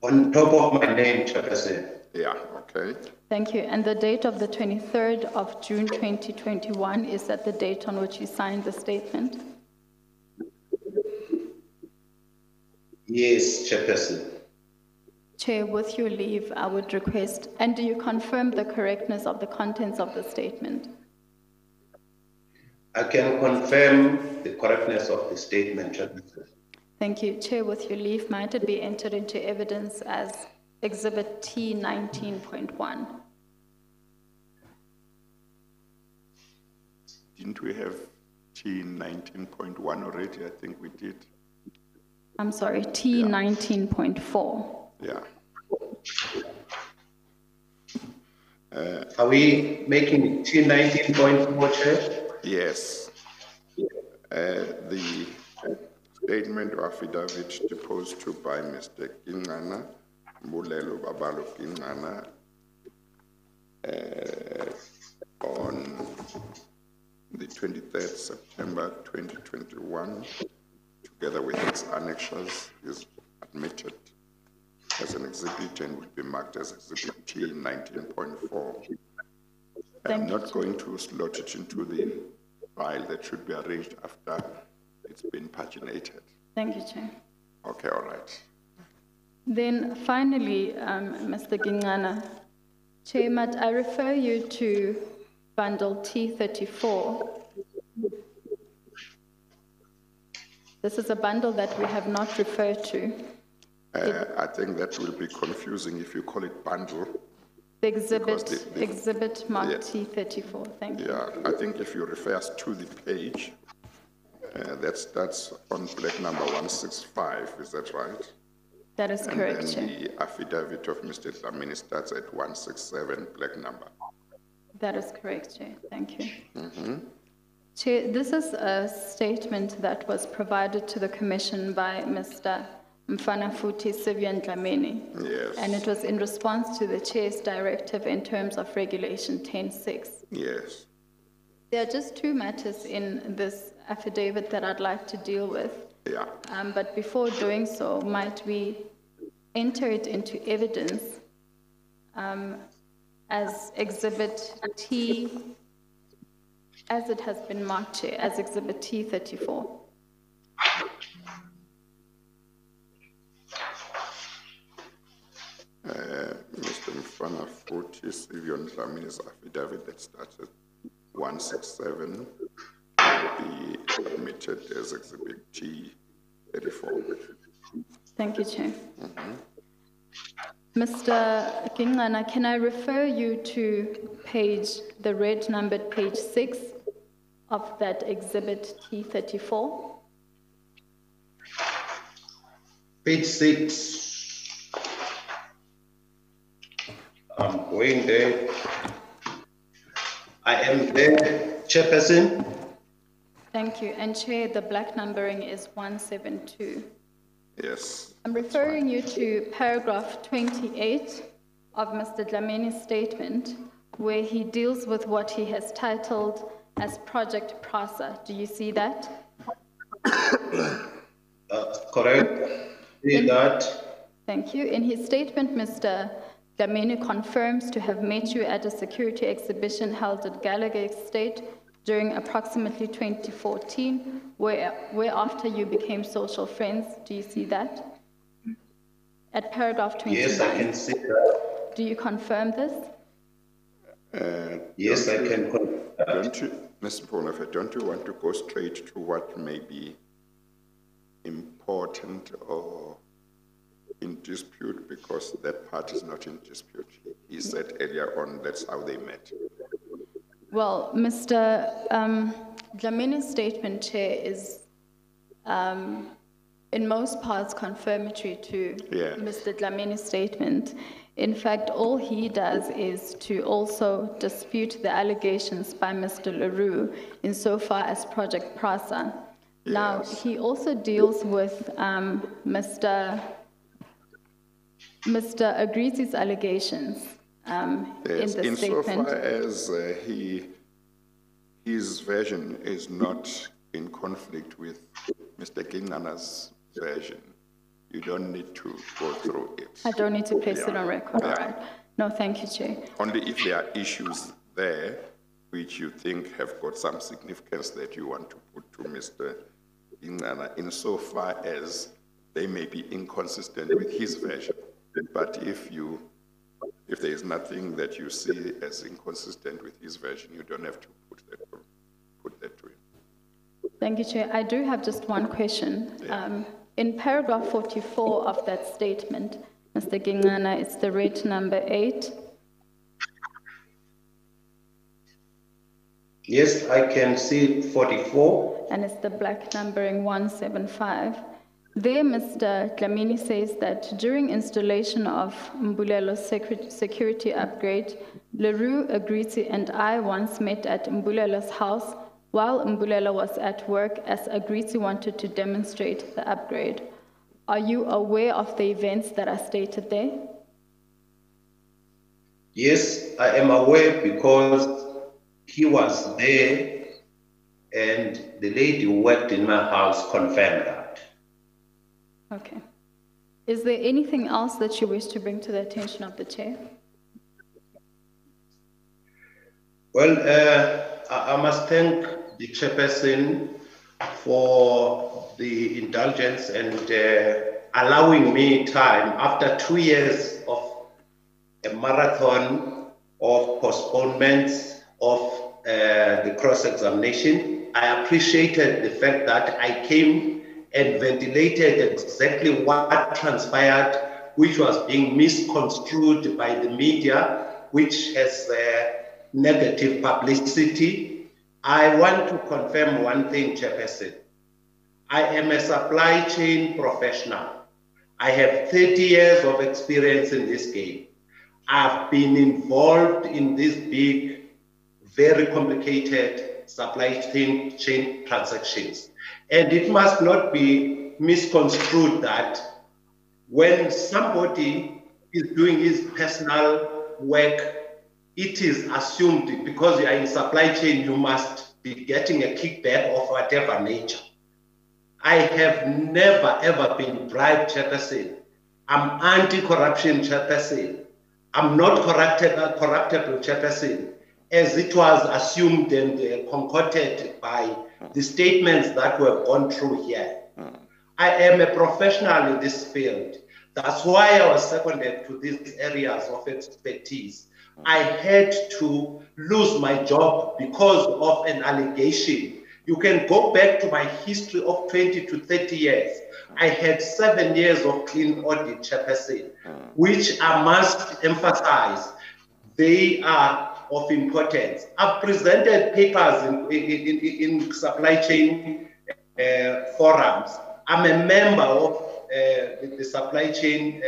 On top of my name, Chairperson. Yeah, okay. Thank you. And the date of the 23rd of June 2021, is that the date on which you signed the statement? Yes, Chairperson. Chair, with your leave, I would request, and do you confirm the correctness of the contents of the statement? I can confirm the correctness of the statement, Chairperson. Thank you. Chair, with your leave, might it be entered into evidence as Exhibit T 19.1? Didn't we have T 19.1 already? I think we did. I'm sorry, T 19.4. Yeah. Are we making T 19.4, Chair? Yes. The statement or affidavit deposed to by Mr. Gingcana, Mbulelo Babalo Gingcana, on the 23rd September 2021, together with its annexures, is admitted as an exhibit and will be marked as Exhibit T 19.4. I'm not going to slot it into the file that should be arranged after it's been paginated. Thank you, Chair. Okay, all right. Then finally, Mr. Gingcana, Chair, might I refer you to Bundle T34. This is a bundle that we have not referred to. I think that will be confusing if you call it bundle. The exhibit, exhibit marked T34. Thank you. Yeah, I think if you refer us to the page, that's on black number 165. Is that right? That is correct, Chair. And then the affidavit of Mr. Dlamini starts at 167, black number. That is correct, Chair. Thank you. Mm-hmm. Chair, this is a statement that was provided to the Commission by Mr. Mfanafuthi Sivion Dlamini. Yes. And it was in response to the Chair's directive in terms of Regulation 10.6. Yes. There are just two matters in this affidavit that I'd like to deal with. Yeah. But before doing so, might we enter it into evidence as Exhibit T, as it has been marked here, as Exhibit T34. Mr. Mfanafuthi Sivion Dlamini's affidavit that started 167 will be admitted as Exhibit T34. Thank you, Chair. Mm-hmm. Mr. Gingcana, can I refer you to page, the red numbered page 6 of that Exhibit T34? Page 6. I'm going there. I am there, Chairperson. Thank you. And Chair, the black numbering is 172. Yes. I'm referring you to paragraph 28 of Mr. Dlamini's statement, where he deals with what he has titled as Project PRASA. Do you see that? That's correct. See that. Thank you. In his statement, Mr. Dlamini confirms to have met you at a security exhibition held at Gallagher Estate during approximately 2014, whereafter you became social friends. Do you see that? At paragraph 29. Yes, I can see that. Do you confirm this? Yes, I can confirm that. Ms. Mponofe, don't you want to go straight to what may be important or in dispute, because that part is not in dispute? He said earlier on that's how they met. Well, Mr. Dlamini's statement, Chair, is in most parts confirmatory to Mr. Dlamini's statement. In fact, all he does is to also dispute the allegations by Mr. Le Roux insofar as Project PRASA. Yes. Now, he also deals with Mr. Agrizzi's allegations in the statement. Insofar as his version is not in conflict with Mr. Gingcana's version, you don't need to go through it. I don't need to place it on record. All right. No, thank you, Chair. Only if there are issues there which you think have got some significance that you want to put to Mr. Gingcana, insofar as they may be inconsistent with his version. But if there is nothing that you see as inconsistent with his version, you don't have to put that to him. Thank you, Chair. I do have just one question. Yeah. In paragraph 44 of that statement, Mr. Gingcana, it's the red number 8. Yes, I can see 44. And it's the black numbering 175. There, Mr. Dlamini says that during installation of Mbulelo's security upgrade, Le Roux, Agrizzi, and I once met at Mbulelo's house while Mbulelo was at work as Agrizzi wanted to demonstrate the upgrade. Are you aware of the events that are stated there? Yes, I am aware because he was there And the lady who worked in my house confirmed that. Okay. Is there anything else that you wish to bring to the attention of the chair? Well, I must thank the chairperson for the indulgence and allowing me time after 2 years of a marathon of postponements of the cross-examination. I appreciated the fact that I came and ventilated exactly what transpired, which was being misconstrued by the media, which has negative publicity. I want to confirm one thing, Chairperson. I am a supply chain professional. I have 30 years of experience in this game. I've been involved in this big, very complicated supply chain transactions. And it must not be misconstrued that when somebody is doing his personal work, it is assumed because you are in supply chain, you must be getting a kickback of whatever nature. I have never, ever been bribed, Chairperson. I'm anti-corruption, Chairperson. I'm not corruptible, Chairperson, as it was assumed and concocted by the statements that were gone through here. I am a professional in this field. That's why I was seconded to these areas of expertise. I had to lose my job because of an allegation. You can go back to my history of 20 to 30 years. I had 7 years of clean audit, Chairperson, which I must emphasize, they are of importance. I've presented papers in supply chain forums. I'm a member of the supply chain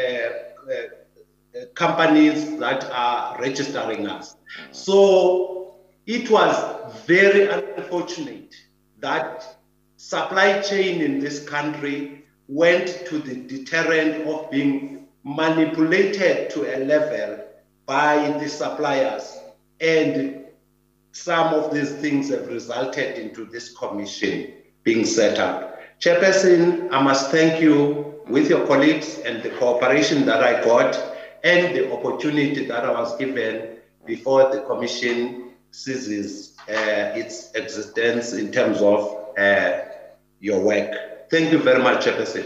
companies that are registering us. So it was very unfortunate that supply chain in this country went to the deterrent of being manipulated to a level by the suppliers. And some of these things have resulted into this commission being set up. Chairperson, I must thank you with your colleagues and the cooperation that I got and the opportunity that I was given before the commission ceases its existence in terms of your work. Thank you very much, Chairperson.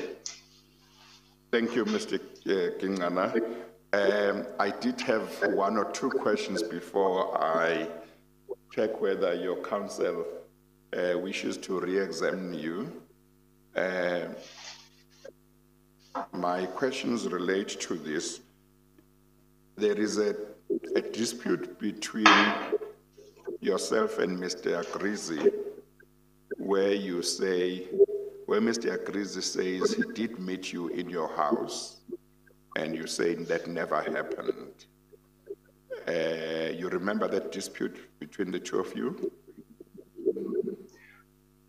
Thank you, Mr. Gingcana. I did have one or two questions before I check whether your council wishes to re-examine you. My questions relate to this. There is a dispute between yourself and Mr. Agrizzi where Mr. Agrizzi says he did meet you in your house. And you're saying that never happened. You remember that dispute between the two of you?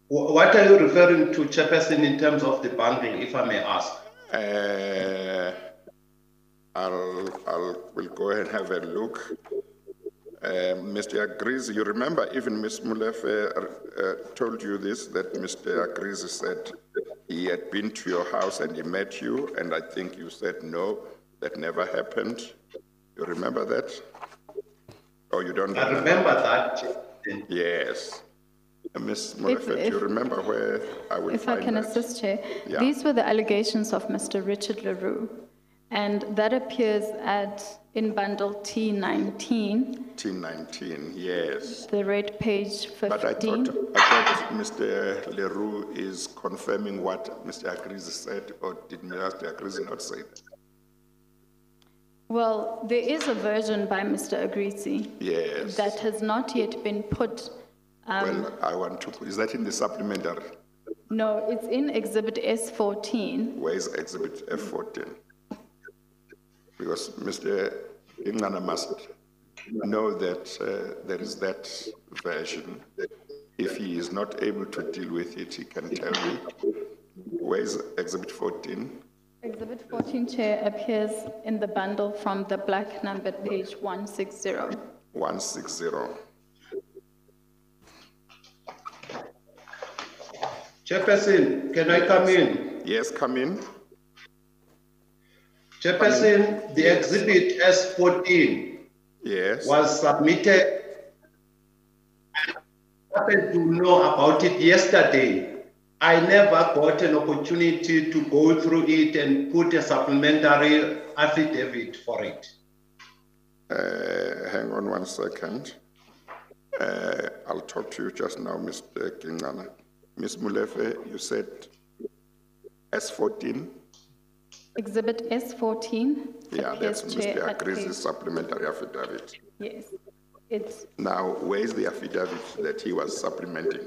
What are you referring to, Chairperson, in terms of the bundle, if I may ask? We'll go ahead and have a look. Mr. Agrizzi, you remember even Ms. Mulefe told you this, that Mr. Agrizzi said he had been to your house and he met you, and I think you said no, that never happened. You remember that? Or you don't remember? I remember that. Yes. Ms. Moraffet, you remember where I would find that? If I can assist, Chair. Yeah. These were the allegations of Mr. Richard Le Roux, and that appears in bundle T19. T19, yes. The red page 15. But I thought Mr. Le Roux is confirming what Mr. Agrizzi said, or did Mr. Agrizzi not say that? Well, there is a version by Mr. Agrizzi. Yes. That has not yet been put. Well, I want to put, is that in the supplementary? No, it's in Exhibit S14. Where is Exhibit F14? Because Mr. Gingcana must know that there is that version. If he is not able to deal with it, he can tell me. Where is Exhibit 14? Exhibit 14, Chair, appears in the bundle from the black numbered page 160. 160. Chairperson, can I come in? Yes, come in. Chairperson, the exhibit S14 was submitted. I happened to know about it yesterday. I never got an opportunity to go through it and put a supplementary affidavit for it. Hang on one second. I'll talk to you just now, Mr. Gingcana. Ms. Mulefe, you said S14? Exhibit S14. Yeah, that's Mr. Agrizzi's supplementary affidavit. Yes. It's now, where is the affidavit that he was supplementing?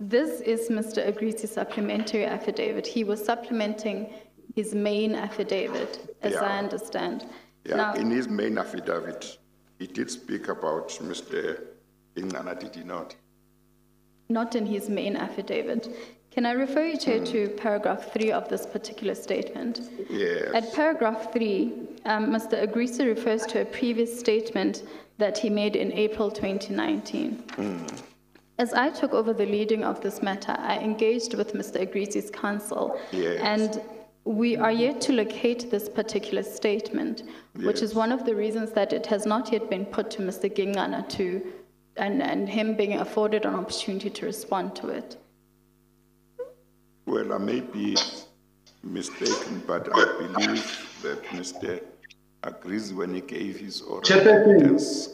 This is Mr. Agrizzi's supplementary affidavit. He was supplementing his main affidavit, as I understand. Yeah, now, in his main affidavit, he did speak about Mr. Gingcana, did he not? Not in his main affidavit. Can I refer you, Chair, to paragraph 3 of this particular statement? Yes. At paragraph 3, Mr. Agrizzi refers to a previous statement that he made in April 2019. As I took over the leading of this matter, I engaged with Mr. Agrizzi's counsel, and we are yet to locate this particular statement, which is one of the reasons that it has not yet been put to Mr. Gingcana to, and him being afforded an opportunity to respond to it. Well, I may be mistaken, but I believe that Mr. Agrizzi, when he gave his oral evidence,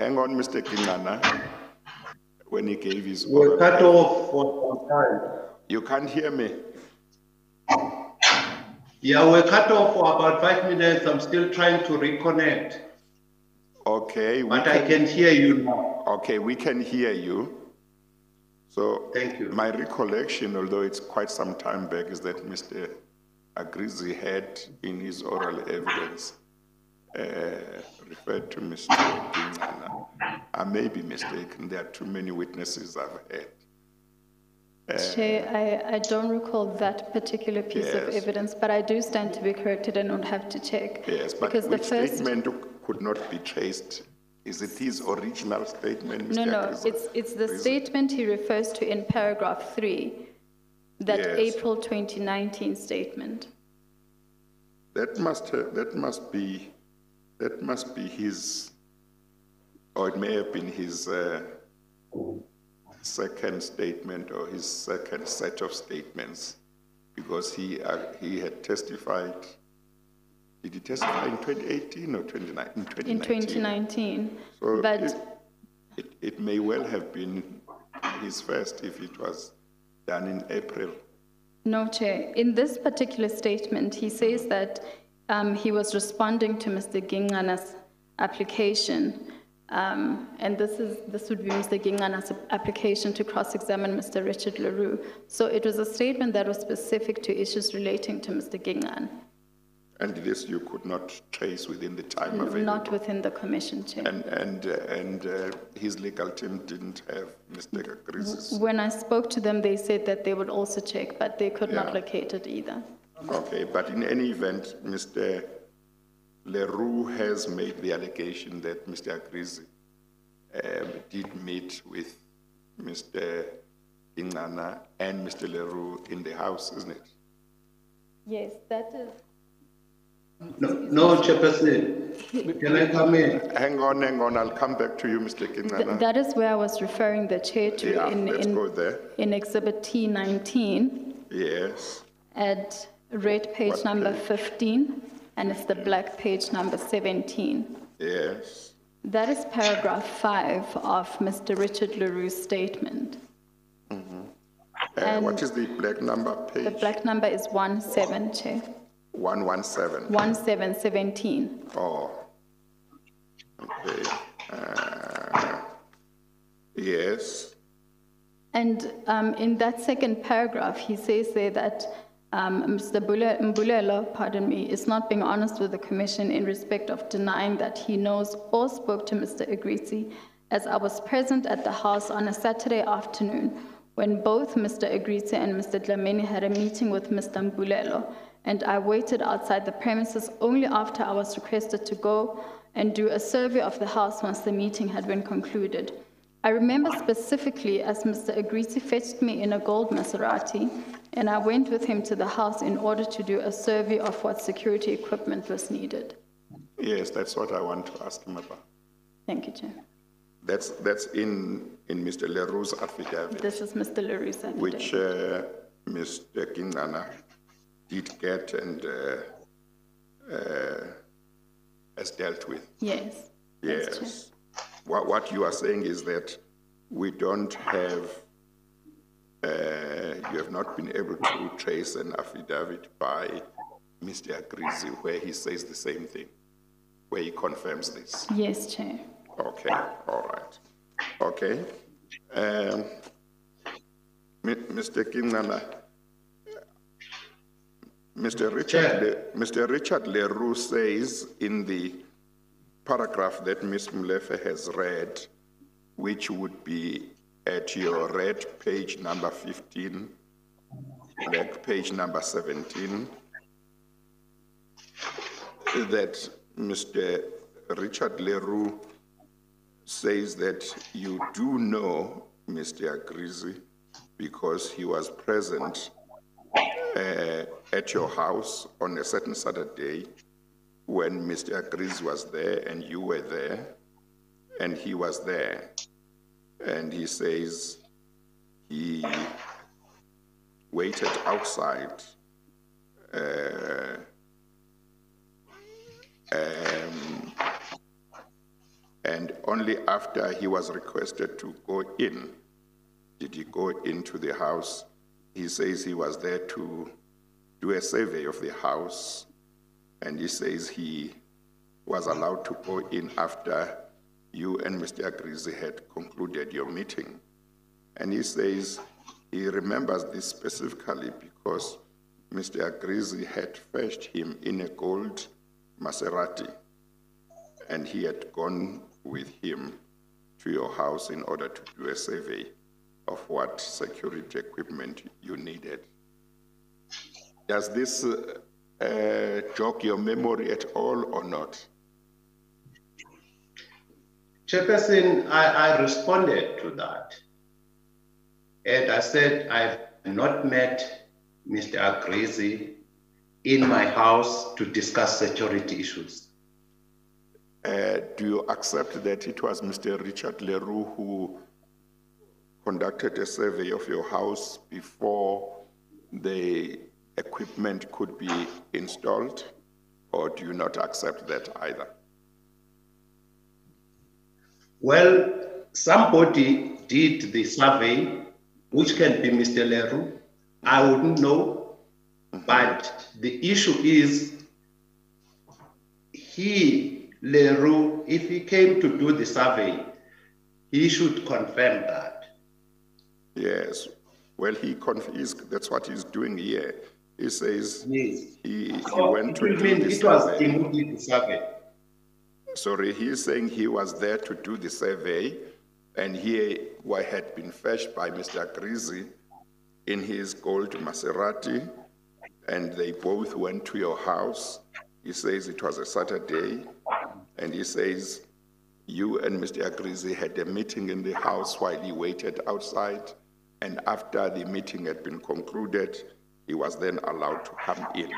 hang on, Mr. Gingcana, when he gave his oral cut off for some time. You can't hear me. Yeah, we're cut off for about 5 minutes. I'm still trying to reconnect. Okay. But I can hear you now. Okay, we can hear you. So thank you. My recollection, although it's quite some time back, is that Mr. Agrizzi had in his oral evidence referred to Mr. Gingcana. I may be mistaken. There are too many witnesses I've had. Chair, I don't recall that particular piece of evidence, but I do stand to be corrected and would have to check. Yes, but because the first statement could not be traced. Is it his original statement, Mr. Agrizzi? No, it's the statement he refers to in paragraph 3, that April 2019 statement. That must be his, or it may have been his second statement or his second set of statements, because he had testified. Did he testify in 2018 or 2019? In 2019. So but it may well have been his first if it was done in April. No, Chair. In this particular statement, he says that he was responding to Mr. Gingcana's application. And this would be Mr. Gingcana's application to cross-examine Mr. Richard Le Roux. So it was a statement that was specific to issues relating to Mr. Gingcana. And this you could not trace within the time available? Not within the commission, Chair. And his legal team didn't have Mr. Agrizzi's? When I spoke to them, they said that they would also check, but they could not locate it either. Okay, but in any event, Mr. Le Roux has made the allegation that Mr. Agrizzi did meet with Mr. Gingcana and Mr. Le Roux in the house, isn't it? Yes, that is. No, Chairperson. Can I come in? Hang on. I'll come back to you, Mr. Gingcana. That is where I was referring the chair to in Exhibit T19. Yes. At red page number 15, and it's the black page number 17. Yes. That is paragraph 5 of Mr. Richard Le Roux's statement. And what is the black number page? The black number is 17, Chair. 117. 1717. Oh. Okay. Yes. And in that second paragraph, he says there that Mr. Mbulelo, pardon me, is not being honest with the Commission in respect of denying that he knows or spoke to Mr. Agrizzi, as I was present at the house on a Saturday afternoon when both Mr. Agrizzi and Mr. Dlamini had a meeting with Mr. Mbulelo, and I waited outside the premises only after I was requested to go and do a survey of the house once the meeting had been concluded. I remember specifically as Mr. Agrizzi fetched me in a gold Maserati, and I went with him to the house in order to do a survey of what security equipment was needed. Yes, that's what I want to ask him about. Thank you, Chair. That's in Mr. Le Roux's affidavit. This is Mr. Le Roux's affidavit. Which Mr. Gingcana did get and has dealt with. Yes. Yes. Yes. What you are saying is that we don't have, you have not been able to trace an affidavit by Mr. Agrizzi where he says the same thing, where he confirms this. Yes, Chair. Okay, all right. Okay. Mr. Gingcana, Mr. Richard Le Roux says in the paragraph that Ms. Mlefe has read, which would be at your red page number 15, black page number 17, that Mr. Richard Le Roux says that you do know Mr. Agrizzi because he was present at your house on a certain Saturday when Mr. Agrizzi was there and you were there and he was there. And he says he waited outside and only after he was requested to go in, did he go into the house. He says he was there to do a survey of the house, and he says he was allowed to go in after you and Mr. Agrizzi had concluded your meeting. And he says he remembers this specifically because Mr. Agrizzi had fetched him in a gold Maserati, and he had gone with him to your house in order to do a survey of what security equipment you needed. Does this jog your memory at all or not? Chairperson, I responded to that. And I said, I've not met Mr. Agrizzi in my house to discuss security issues. Do you accept that it was Mr. Richard Le Roux who conducted a survey of your house before the equipment could be installed, or do you not accept that either? Well, somebody did the survey, which can be Mr. Le Roux. I wouldn't know, but the issue is he, Le Roux, if he came to do the survey, he should confirm that. Yes, well, that's what he's doing here. He says yes. he went to do the survey. It was the survey. Sorry, he's saying he was there to do the survey, and he had been fetched by Mr. Agrizzi in his gold Maserati, and they both went to your house. He says it was a Saturday, and he says you and Mr. Agrizzi had a meeting in the house while he waited outside. And after the meeting had been concluded, he was then allowed to come in.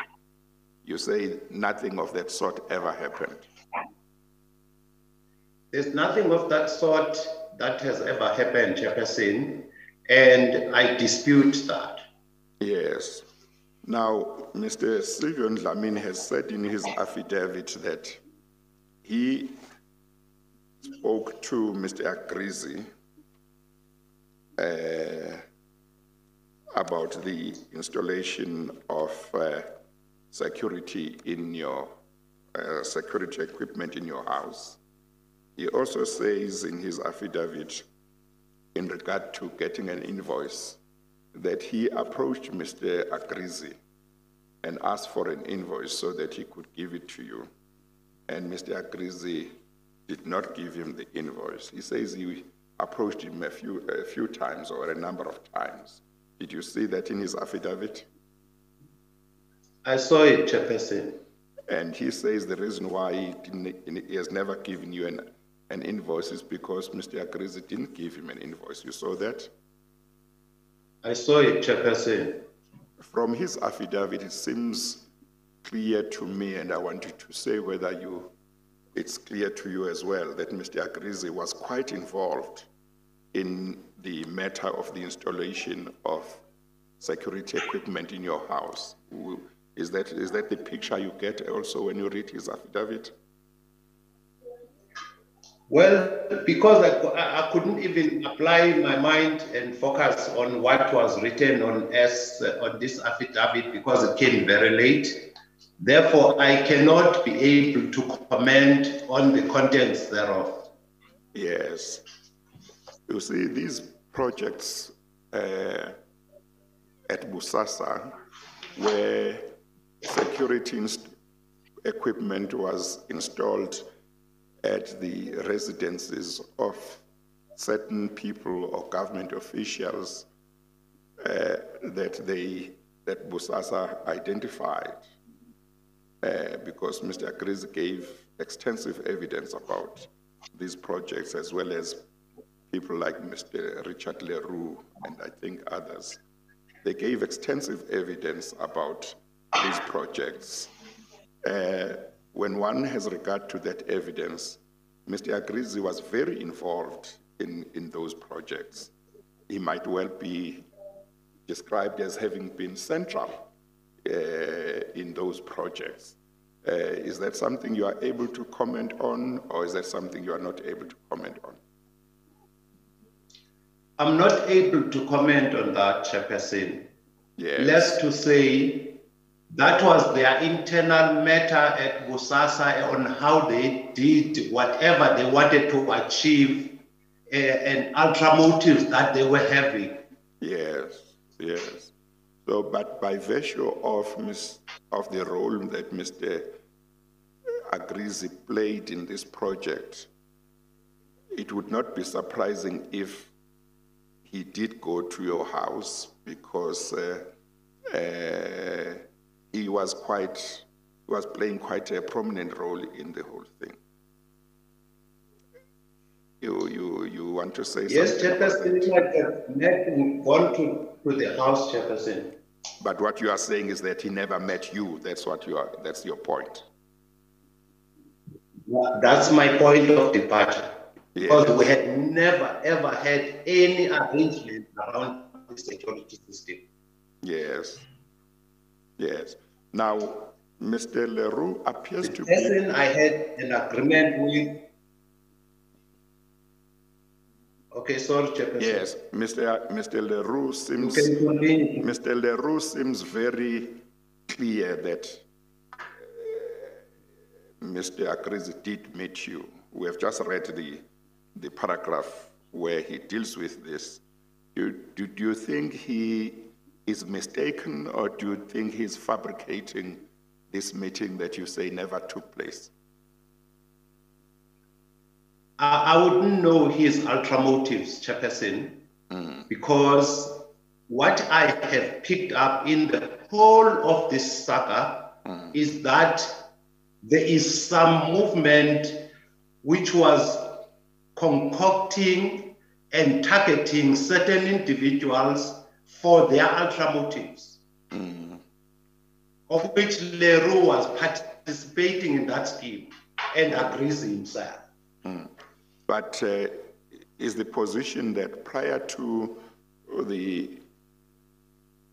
You say nothing of that sort ever happened. There's nothing of that sort that has ever happened, Chairperson, and I dispute that. Yes. Now, Mr. Sivion Dlamini has said in his affidavit that he spoke to Mr. Agrizzi about the installation of security equipment in your house. He also says in his affidavit in regard to getting an invoice that he approached Mr. Agrizzi and asked for an invoice so that he could give it to you. And Mr. Agrizzi did not give him the invoice. He says he approached him a few times or a number of times. Did you see that in his affidavit? I saw it, Chairperson. And he says the reason why he has never given you an an invoice is because Mr. Agrizzi didn't give him an invoice. You saw that? I saw it, Chairperson. From his affidavit, it seems clear to me, and I wanted to say whether you, it's clear to you as well, that Mr. Agrizzi was quite involved in the matter of the installation of security equipment in your house. Is that the picture you get also when you read his affidavit? Well, because I couldn't even apply my mind and focus on what was written on this affidavit because it came very late. Therefore, I cannot be able to comment on the contents thereof. Yes. You see, these projects at BOSASA where security equipment was installed at the residences of certain people or government officials that BOSASA identified, because Mr. Agrizzi gave extensive evidence about these projects, as well as people like Mr. Richard Le Roux and I think others. They gave extensive evidence about these projects. When one has regard to that evidence, Mr. Agrizzi was very involved in those projects. He might well be described as having been central in those projects. Is that something you are able to comment on, or is that something you are not able to comment on? I'm not able to comment on that, Chairperson. Yes. Less to say, that was their internal matter at BOSASA on how they did whatever they wanted to achieve and ultra motives that they were having. Yes, yes. So, but by virtue of the role that Mr. Agrizzi played in this project, it would not be surprising if he did go to your house, because he was playing quite a prominent role in the whole thing. You want to say something? Yes, Chairperson, I have never gone to the house, Chairperson. But what you are saying is that he never met you. That's what you are. That's your point. That's my point of departure. Yes. Because we had never, ever had any arrangement around the security system. Yes. Yes. Now, Mr. Le Roux appears to be... The person I had an agreement with... Okay, sorry, Chairperson. Yes, Mr. Le Roux seems very clear that Mr. Agrizzi did meet you. We have just read the paragraph where he deals with this. Do you think he is mistaken, or do you think he's fabricating this meeting that you say never took place? I wouldn't know his ultra motives, Chairperson, because what I have picked up in the whole of this saga is that there is some movement which was concocting and targeting certain individuals for their ultra motives, of which Le Roux was participating in that scheme and agrees himself. But is the position that prior to the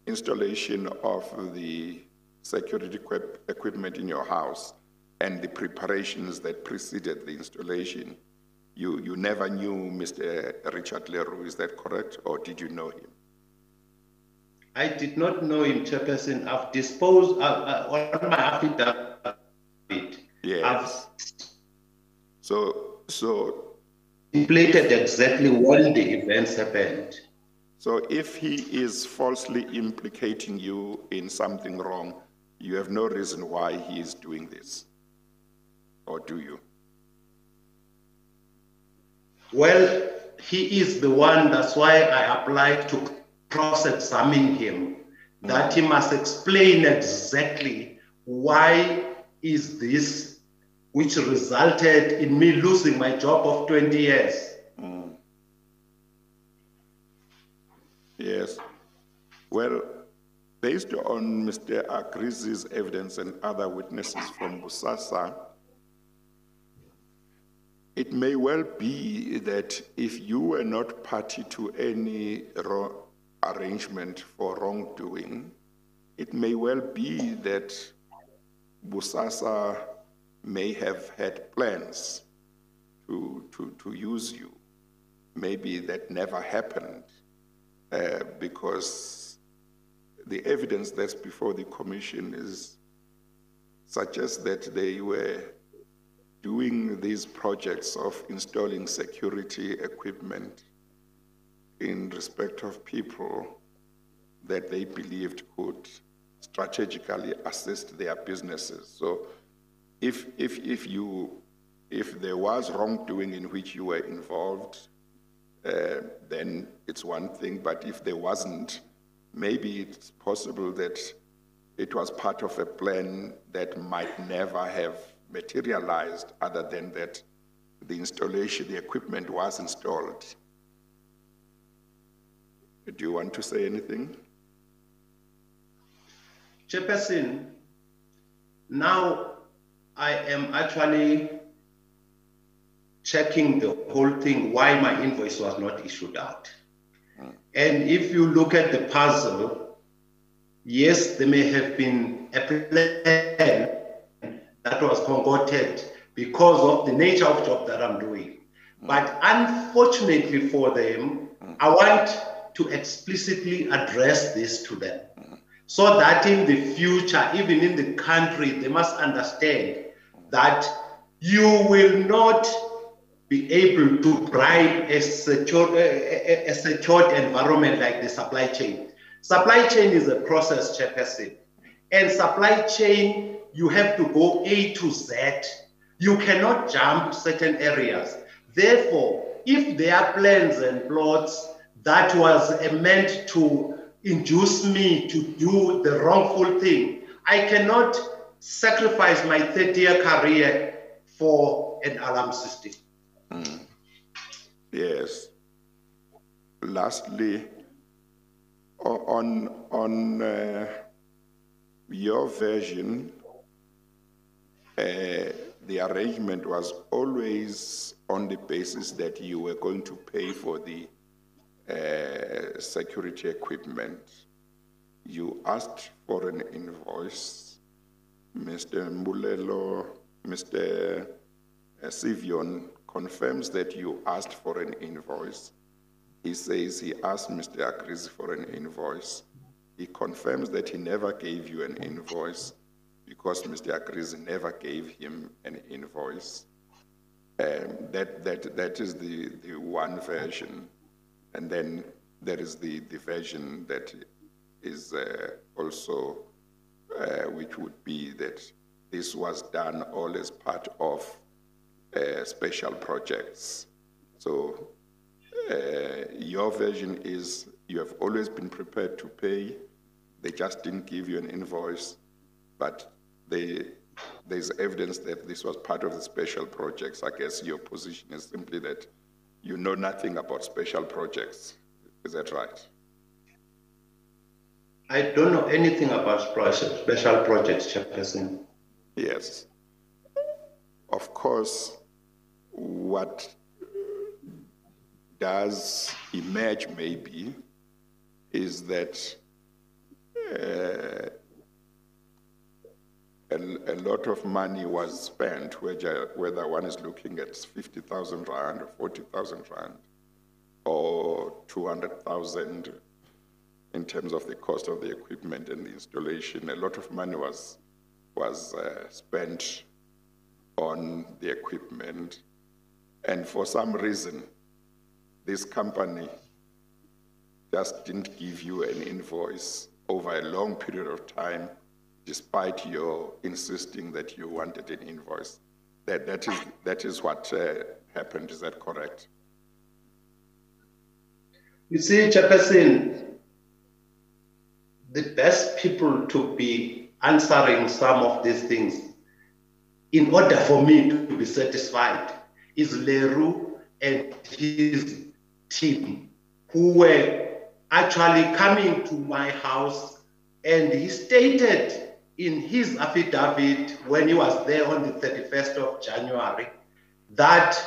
installation of the security equipment in your house and the preparations that preceded the installation, you never knew Mr. Richard Le Roux, is that correct, or did you know him? I did not know him, Chairperson. I've disposed on my affidavit. Yes. So plated exactly when the events happened. So if he is falsely implicating you in something wrong, you have no reason why he is doing this, or do you? Well, he is the one. That's why I applied to cross-examine him, that he must explain exactly why is this which resulted in me losing my job of 20 years. Mm. Yes. Well, based on Mr. Agrizzi's evidence and other witnesses from BOSASA, it may well be that if you were not party to any arrangement for wrongdoing, it may well be that BOSASA may have had plans to use you. Maybe that never happened because the evidence that's before the commission suggests that they were doing these projects of installing security equipment in respect of people that they believed could strategically assist their businesses. So if there was wrongdoing in which you were involved, then it's one thing, but if there wasn't, maybe it's possible that it was part of a plan that might never have materialized other than that the installation, the equipment was installed. Do you want to say anything? Chairperson, now I am actually checking the whole thing, why my invoice was not issued out. Mm. And if you look at the puzzle, yes, there may have been a plan that was concocted because of the nature of job that I'm doing. Mm. But unfortunately for them, mm. I want to explicitly address this to them. Mm. So that in the future, even in the country, they must understand that you will not be able to bribe a secured environment like the supply chain. Supply chain is a process, Chairperson. And supply chain, you have to go A to Z. You cannot jump certain areas. Therefore, if there are plans and plots that was meant to induce me to do the wrongful thing, I cannot sacrifice my 30-year career for an alarm system. Mm. Yes. Lastly, on your version, the arrangement was always on the basis that you were going to pay for the security equipment. You asked for an invoice. Mr. Mbulelo, Mr. Sivion confirms that you asked for an invoice. He says he asked Mr. Agrizzi for an invoice. He confirms that he never gave you an invoice because Mr. Agrizzi never gave him an invoice. That is the one version. And then there is the version that is also, which would be that this was done all as part of special projects. So your version is you have always been prepared to pay. They just didn't give you an invoice, but there's evidence that this was part of the special projects. I guess your position is simply that you know nothing about special projects. Is that right? I don't know anything about special projects, Chairperson. Yes. Of course, what does emerge maybe is that a lot of money was spent, whether one is looking at 50,000 rand or 40,000 rand or 200,000 in terms of the cost of the equipment and the installation. A lot of money was spent on the equipment. And for some reason, this company just didn't give you an invoice over a long period of time, despite your insisting that you wanted an invoice. That is what happened. Is that correct? You see, Chairperson, the best people to be answering some of these things in order for me to be satisfied, is Le Roux and his team, who were actually coming to my house, and he stated in his affidavit when he was there on the 31st of January that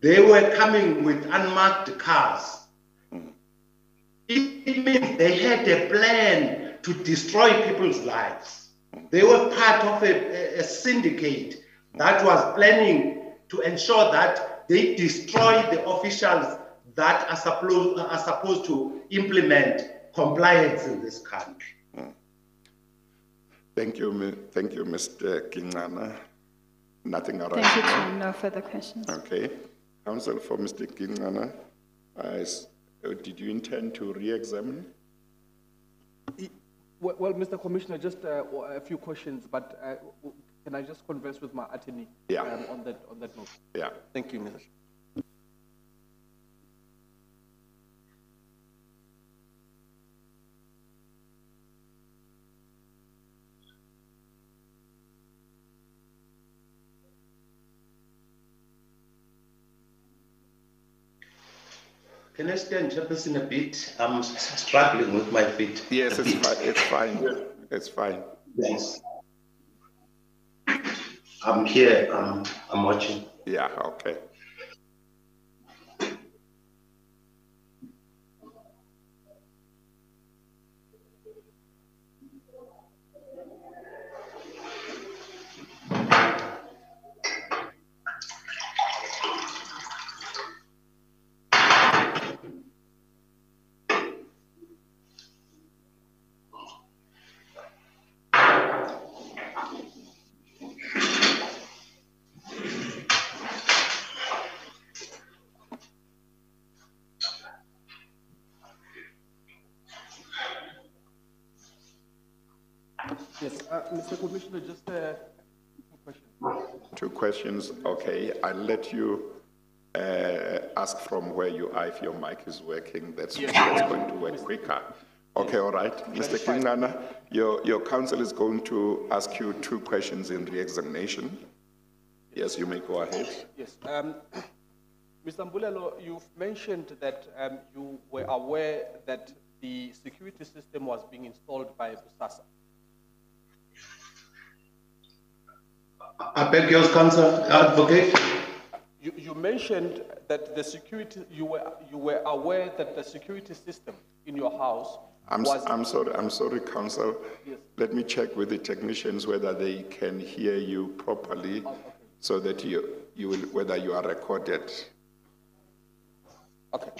they were coming with unmarked cars. It means they had a plan to destroy people's lives. They were part of a syndicate that was planning to ensure that they destroy the officials that are supposed to implement compliance in this country. Thank you, Mr. Gingcana. Nothing around. Thank you, Chair. No further questions. Okay. Counsel for Mr. Gingcana, did you intend to re-examine? Well, Mr. Commissioner, just a few questions, but can I just converse with my attorney on that note? Yeah. Thank you, Mr. Can I stand Jefferson a bit? I'm struggling with my feet. Yes, it's fine. It's fine. Yes. I'm here. I'm watching. Yeah, okay. Mr. Commissioner, just two questions. Okay, I'll let you ask from where you are if your mic is working. That's going to work quicker. Okay, all right. Mr. Gingcana, your counsel is going to ask you two questions in re-examination. Yes, you may go ahead. Yes. Mr. Mbulelo, you've mentioned that you were aware that the security system was being installed by BOSASA. I beg your counsel, advocate. You mentioned that the security, you were aware that the security system in your house. I'm sorry, counsel. Yes. Let me check with the technicians whether they can hear you properly, so that whether you are recorded. Okay.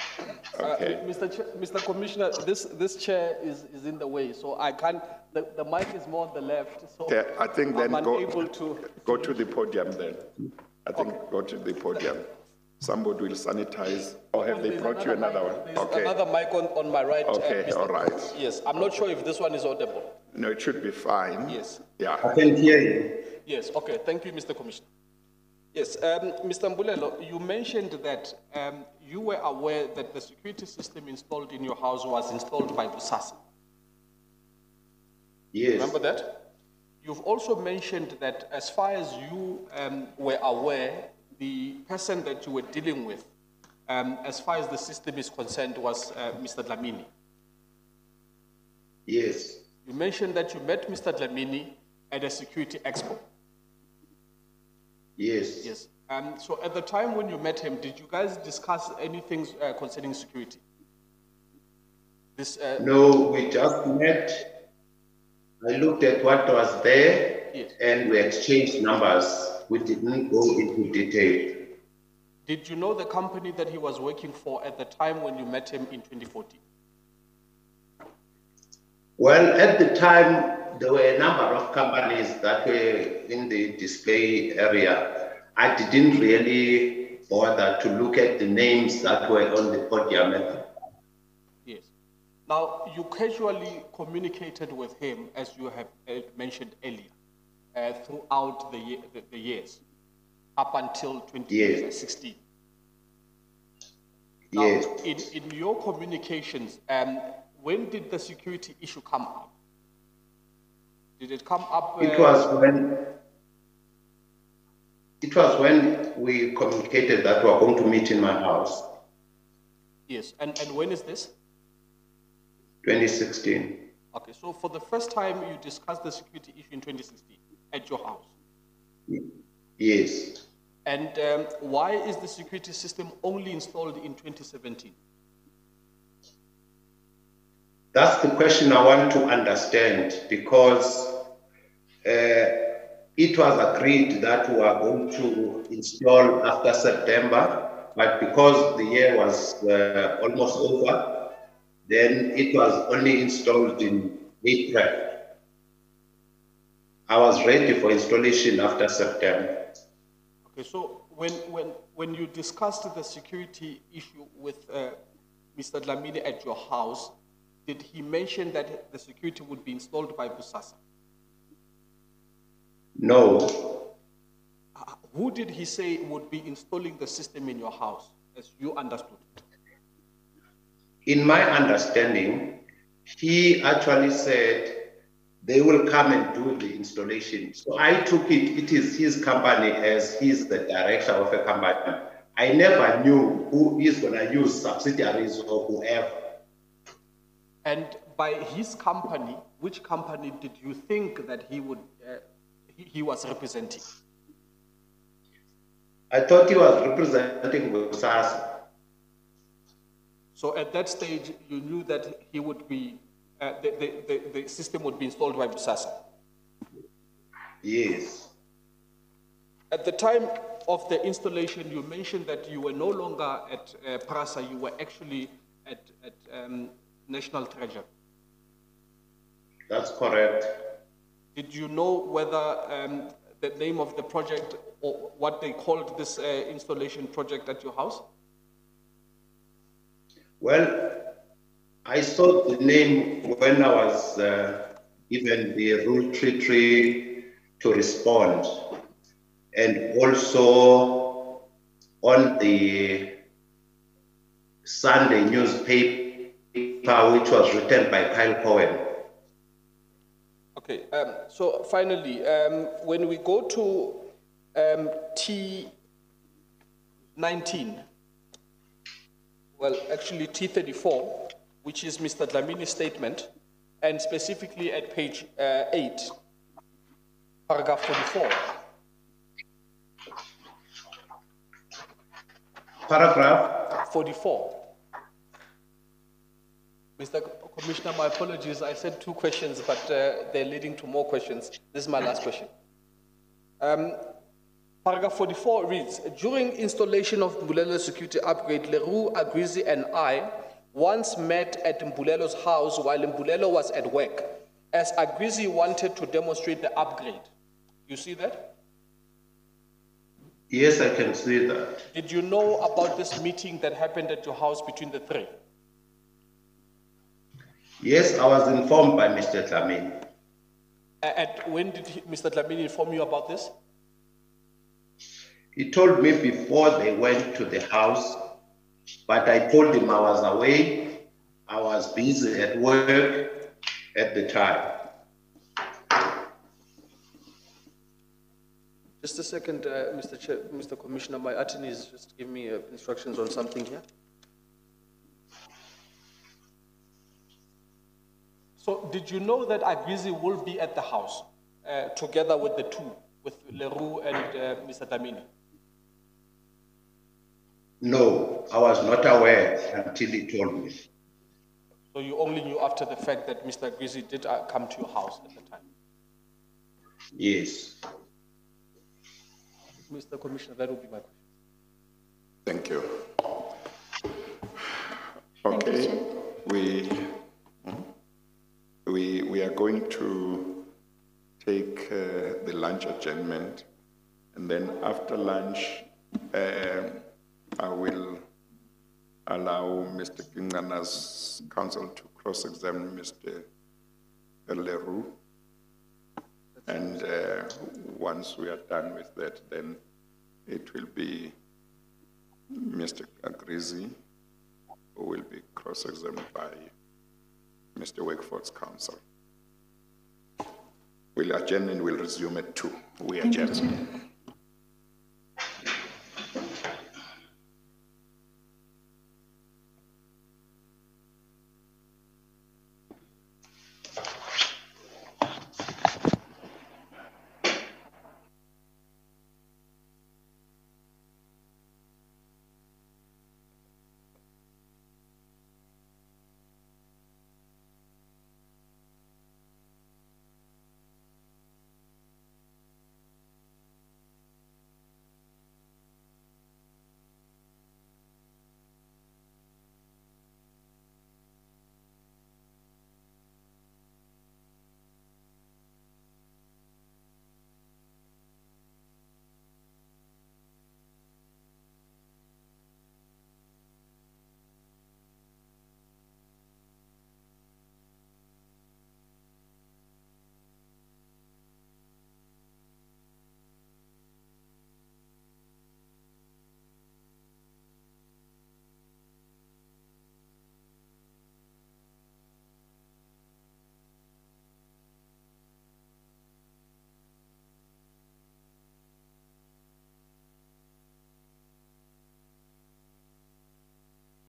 Okay. Mr. Commissioner, this chair is in the way, so I can't. The mic is more on the left, so yeah, I think then I'm unable to. Go to the podium then. I think go to the podium. Somebody will sanitize, or have they brought you another one? There's another mic on my right. Okay, all right. Yes, I'm not sure if this one is audible. No, it should be fine. Yes. Yeah. I can hear you. Yes, okay. Thank you, Mr. Commissioner. Yes, Mr. Mbulelo, you mentioned that you were aware that the security system installed in your house was installed by BOSASA. Yes. Remember that? You've also mentioned that as far as you were aware, the person that you were dealing with, as far as the system is concerned, was Mr. Dlamini. Yes. You mentioned that you met Mr. Dlamini at a security expo. Yes. Yes. So at the time when you met him, did you guys discuss anything concerning security? No, we just met. I looked at what was there, yes, and we exchanged numbers. We didn't go into detail. Did you know the company that he was working for at the time when you met him in 2014? Well, at the time, there were a number of companies that were in the display area. I didn't really bother to look at the names that were on the podium. Yes. Now, you casually communicated with him, as you have mentioned earlier, throughout the years, up until 2016. Yes. Now, yes. In your communications, when did the security issue come up? Did it come up? It was when It was when we communicated that we are going to meet in my house. Yes, and when is this? 2016. Okay, so for the first time you discussed the security issue in 2016 at your house? Yes. And why is the security system only installed in 2017? That's the question I want to understand, because it was agreed that we are going to install after September, but because the year was almost over, then it was only installed in April. I was ready for installation after September. Okay, so when you discussed the security issue with Mr. Dlamini at your house, did he mention that the security would be installed by BOSASA? No. Who did he say would be installing the system in your house, as you understood it? In my understanding, he actually said they will come and do the installation. So I took it, it is his company, as he is the director of a company. I never knew who is going to use subsidiaries or whoever. And by his company, which company did you think that he would he was representing? I thought he was representing BOSASA. So at that stage, you knew that he would be the system would be installed by BOSASA. Yes. At the time of the installation, you mentioned that you were no longer at PRASA. You were actually at National Treasury. That's correct. Did you know whether the name of the project or what they called this installation project at your house? Well, I saw the name when I was given the Rule 33 to respond, and also on the Sunday newspaper, which was written by Kyle Cohen. Okay, so finally, when we go to T19, well, actually T34, which is Mr. Dlamini's statement, and specifically at page 8, paragraph 44. Paragraph 44. Mr. Commissioner, my apologies. I said two questions, but they're leading to more questions. This is my last question. Paragraph 44 reads, during installation of Mbulelo security upgrade, Le Roux, Agrizzi, and I once met at Mbulelo's house while Mbulelo was at work, as Agrizzi wanted to demonstrate the upgrade. You see that? Yes, I can see that. Did you know about this meeting that happened at your house between the three? Yes, I was informed by Mr. Dlamini. And when did Mr. Dlamini inform you about this? He told me before they went to the house, but I told him I was away. I was busy at work at the time. Just a second, Mr. Chair, Mr. Commissioner, my attorney is just giving me instructions on something here. So did you know that Agrizzi will be at the house together with the two, with Le Roux and Mr. Dlamini? No, I was not aware until he told me. So you only knew after the fact that Mr. Agrizzi did come to your house at the time? Yes. Mr. Commissioner, that would be my question. Thank you. Okay, We are going to take the lunch adjournment, and then after lunch, I will allow Mr. Gingcana's counsel to cross-examine Mr. Le Roux. And once we are done with that, then it will be Mr. Agrizzi who will be cross-examined by Mr. Wakeford's counsel. We'll adjourn and we'll resume at 2. We adjourn.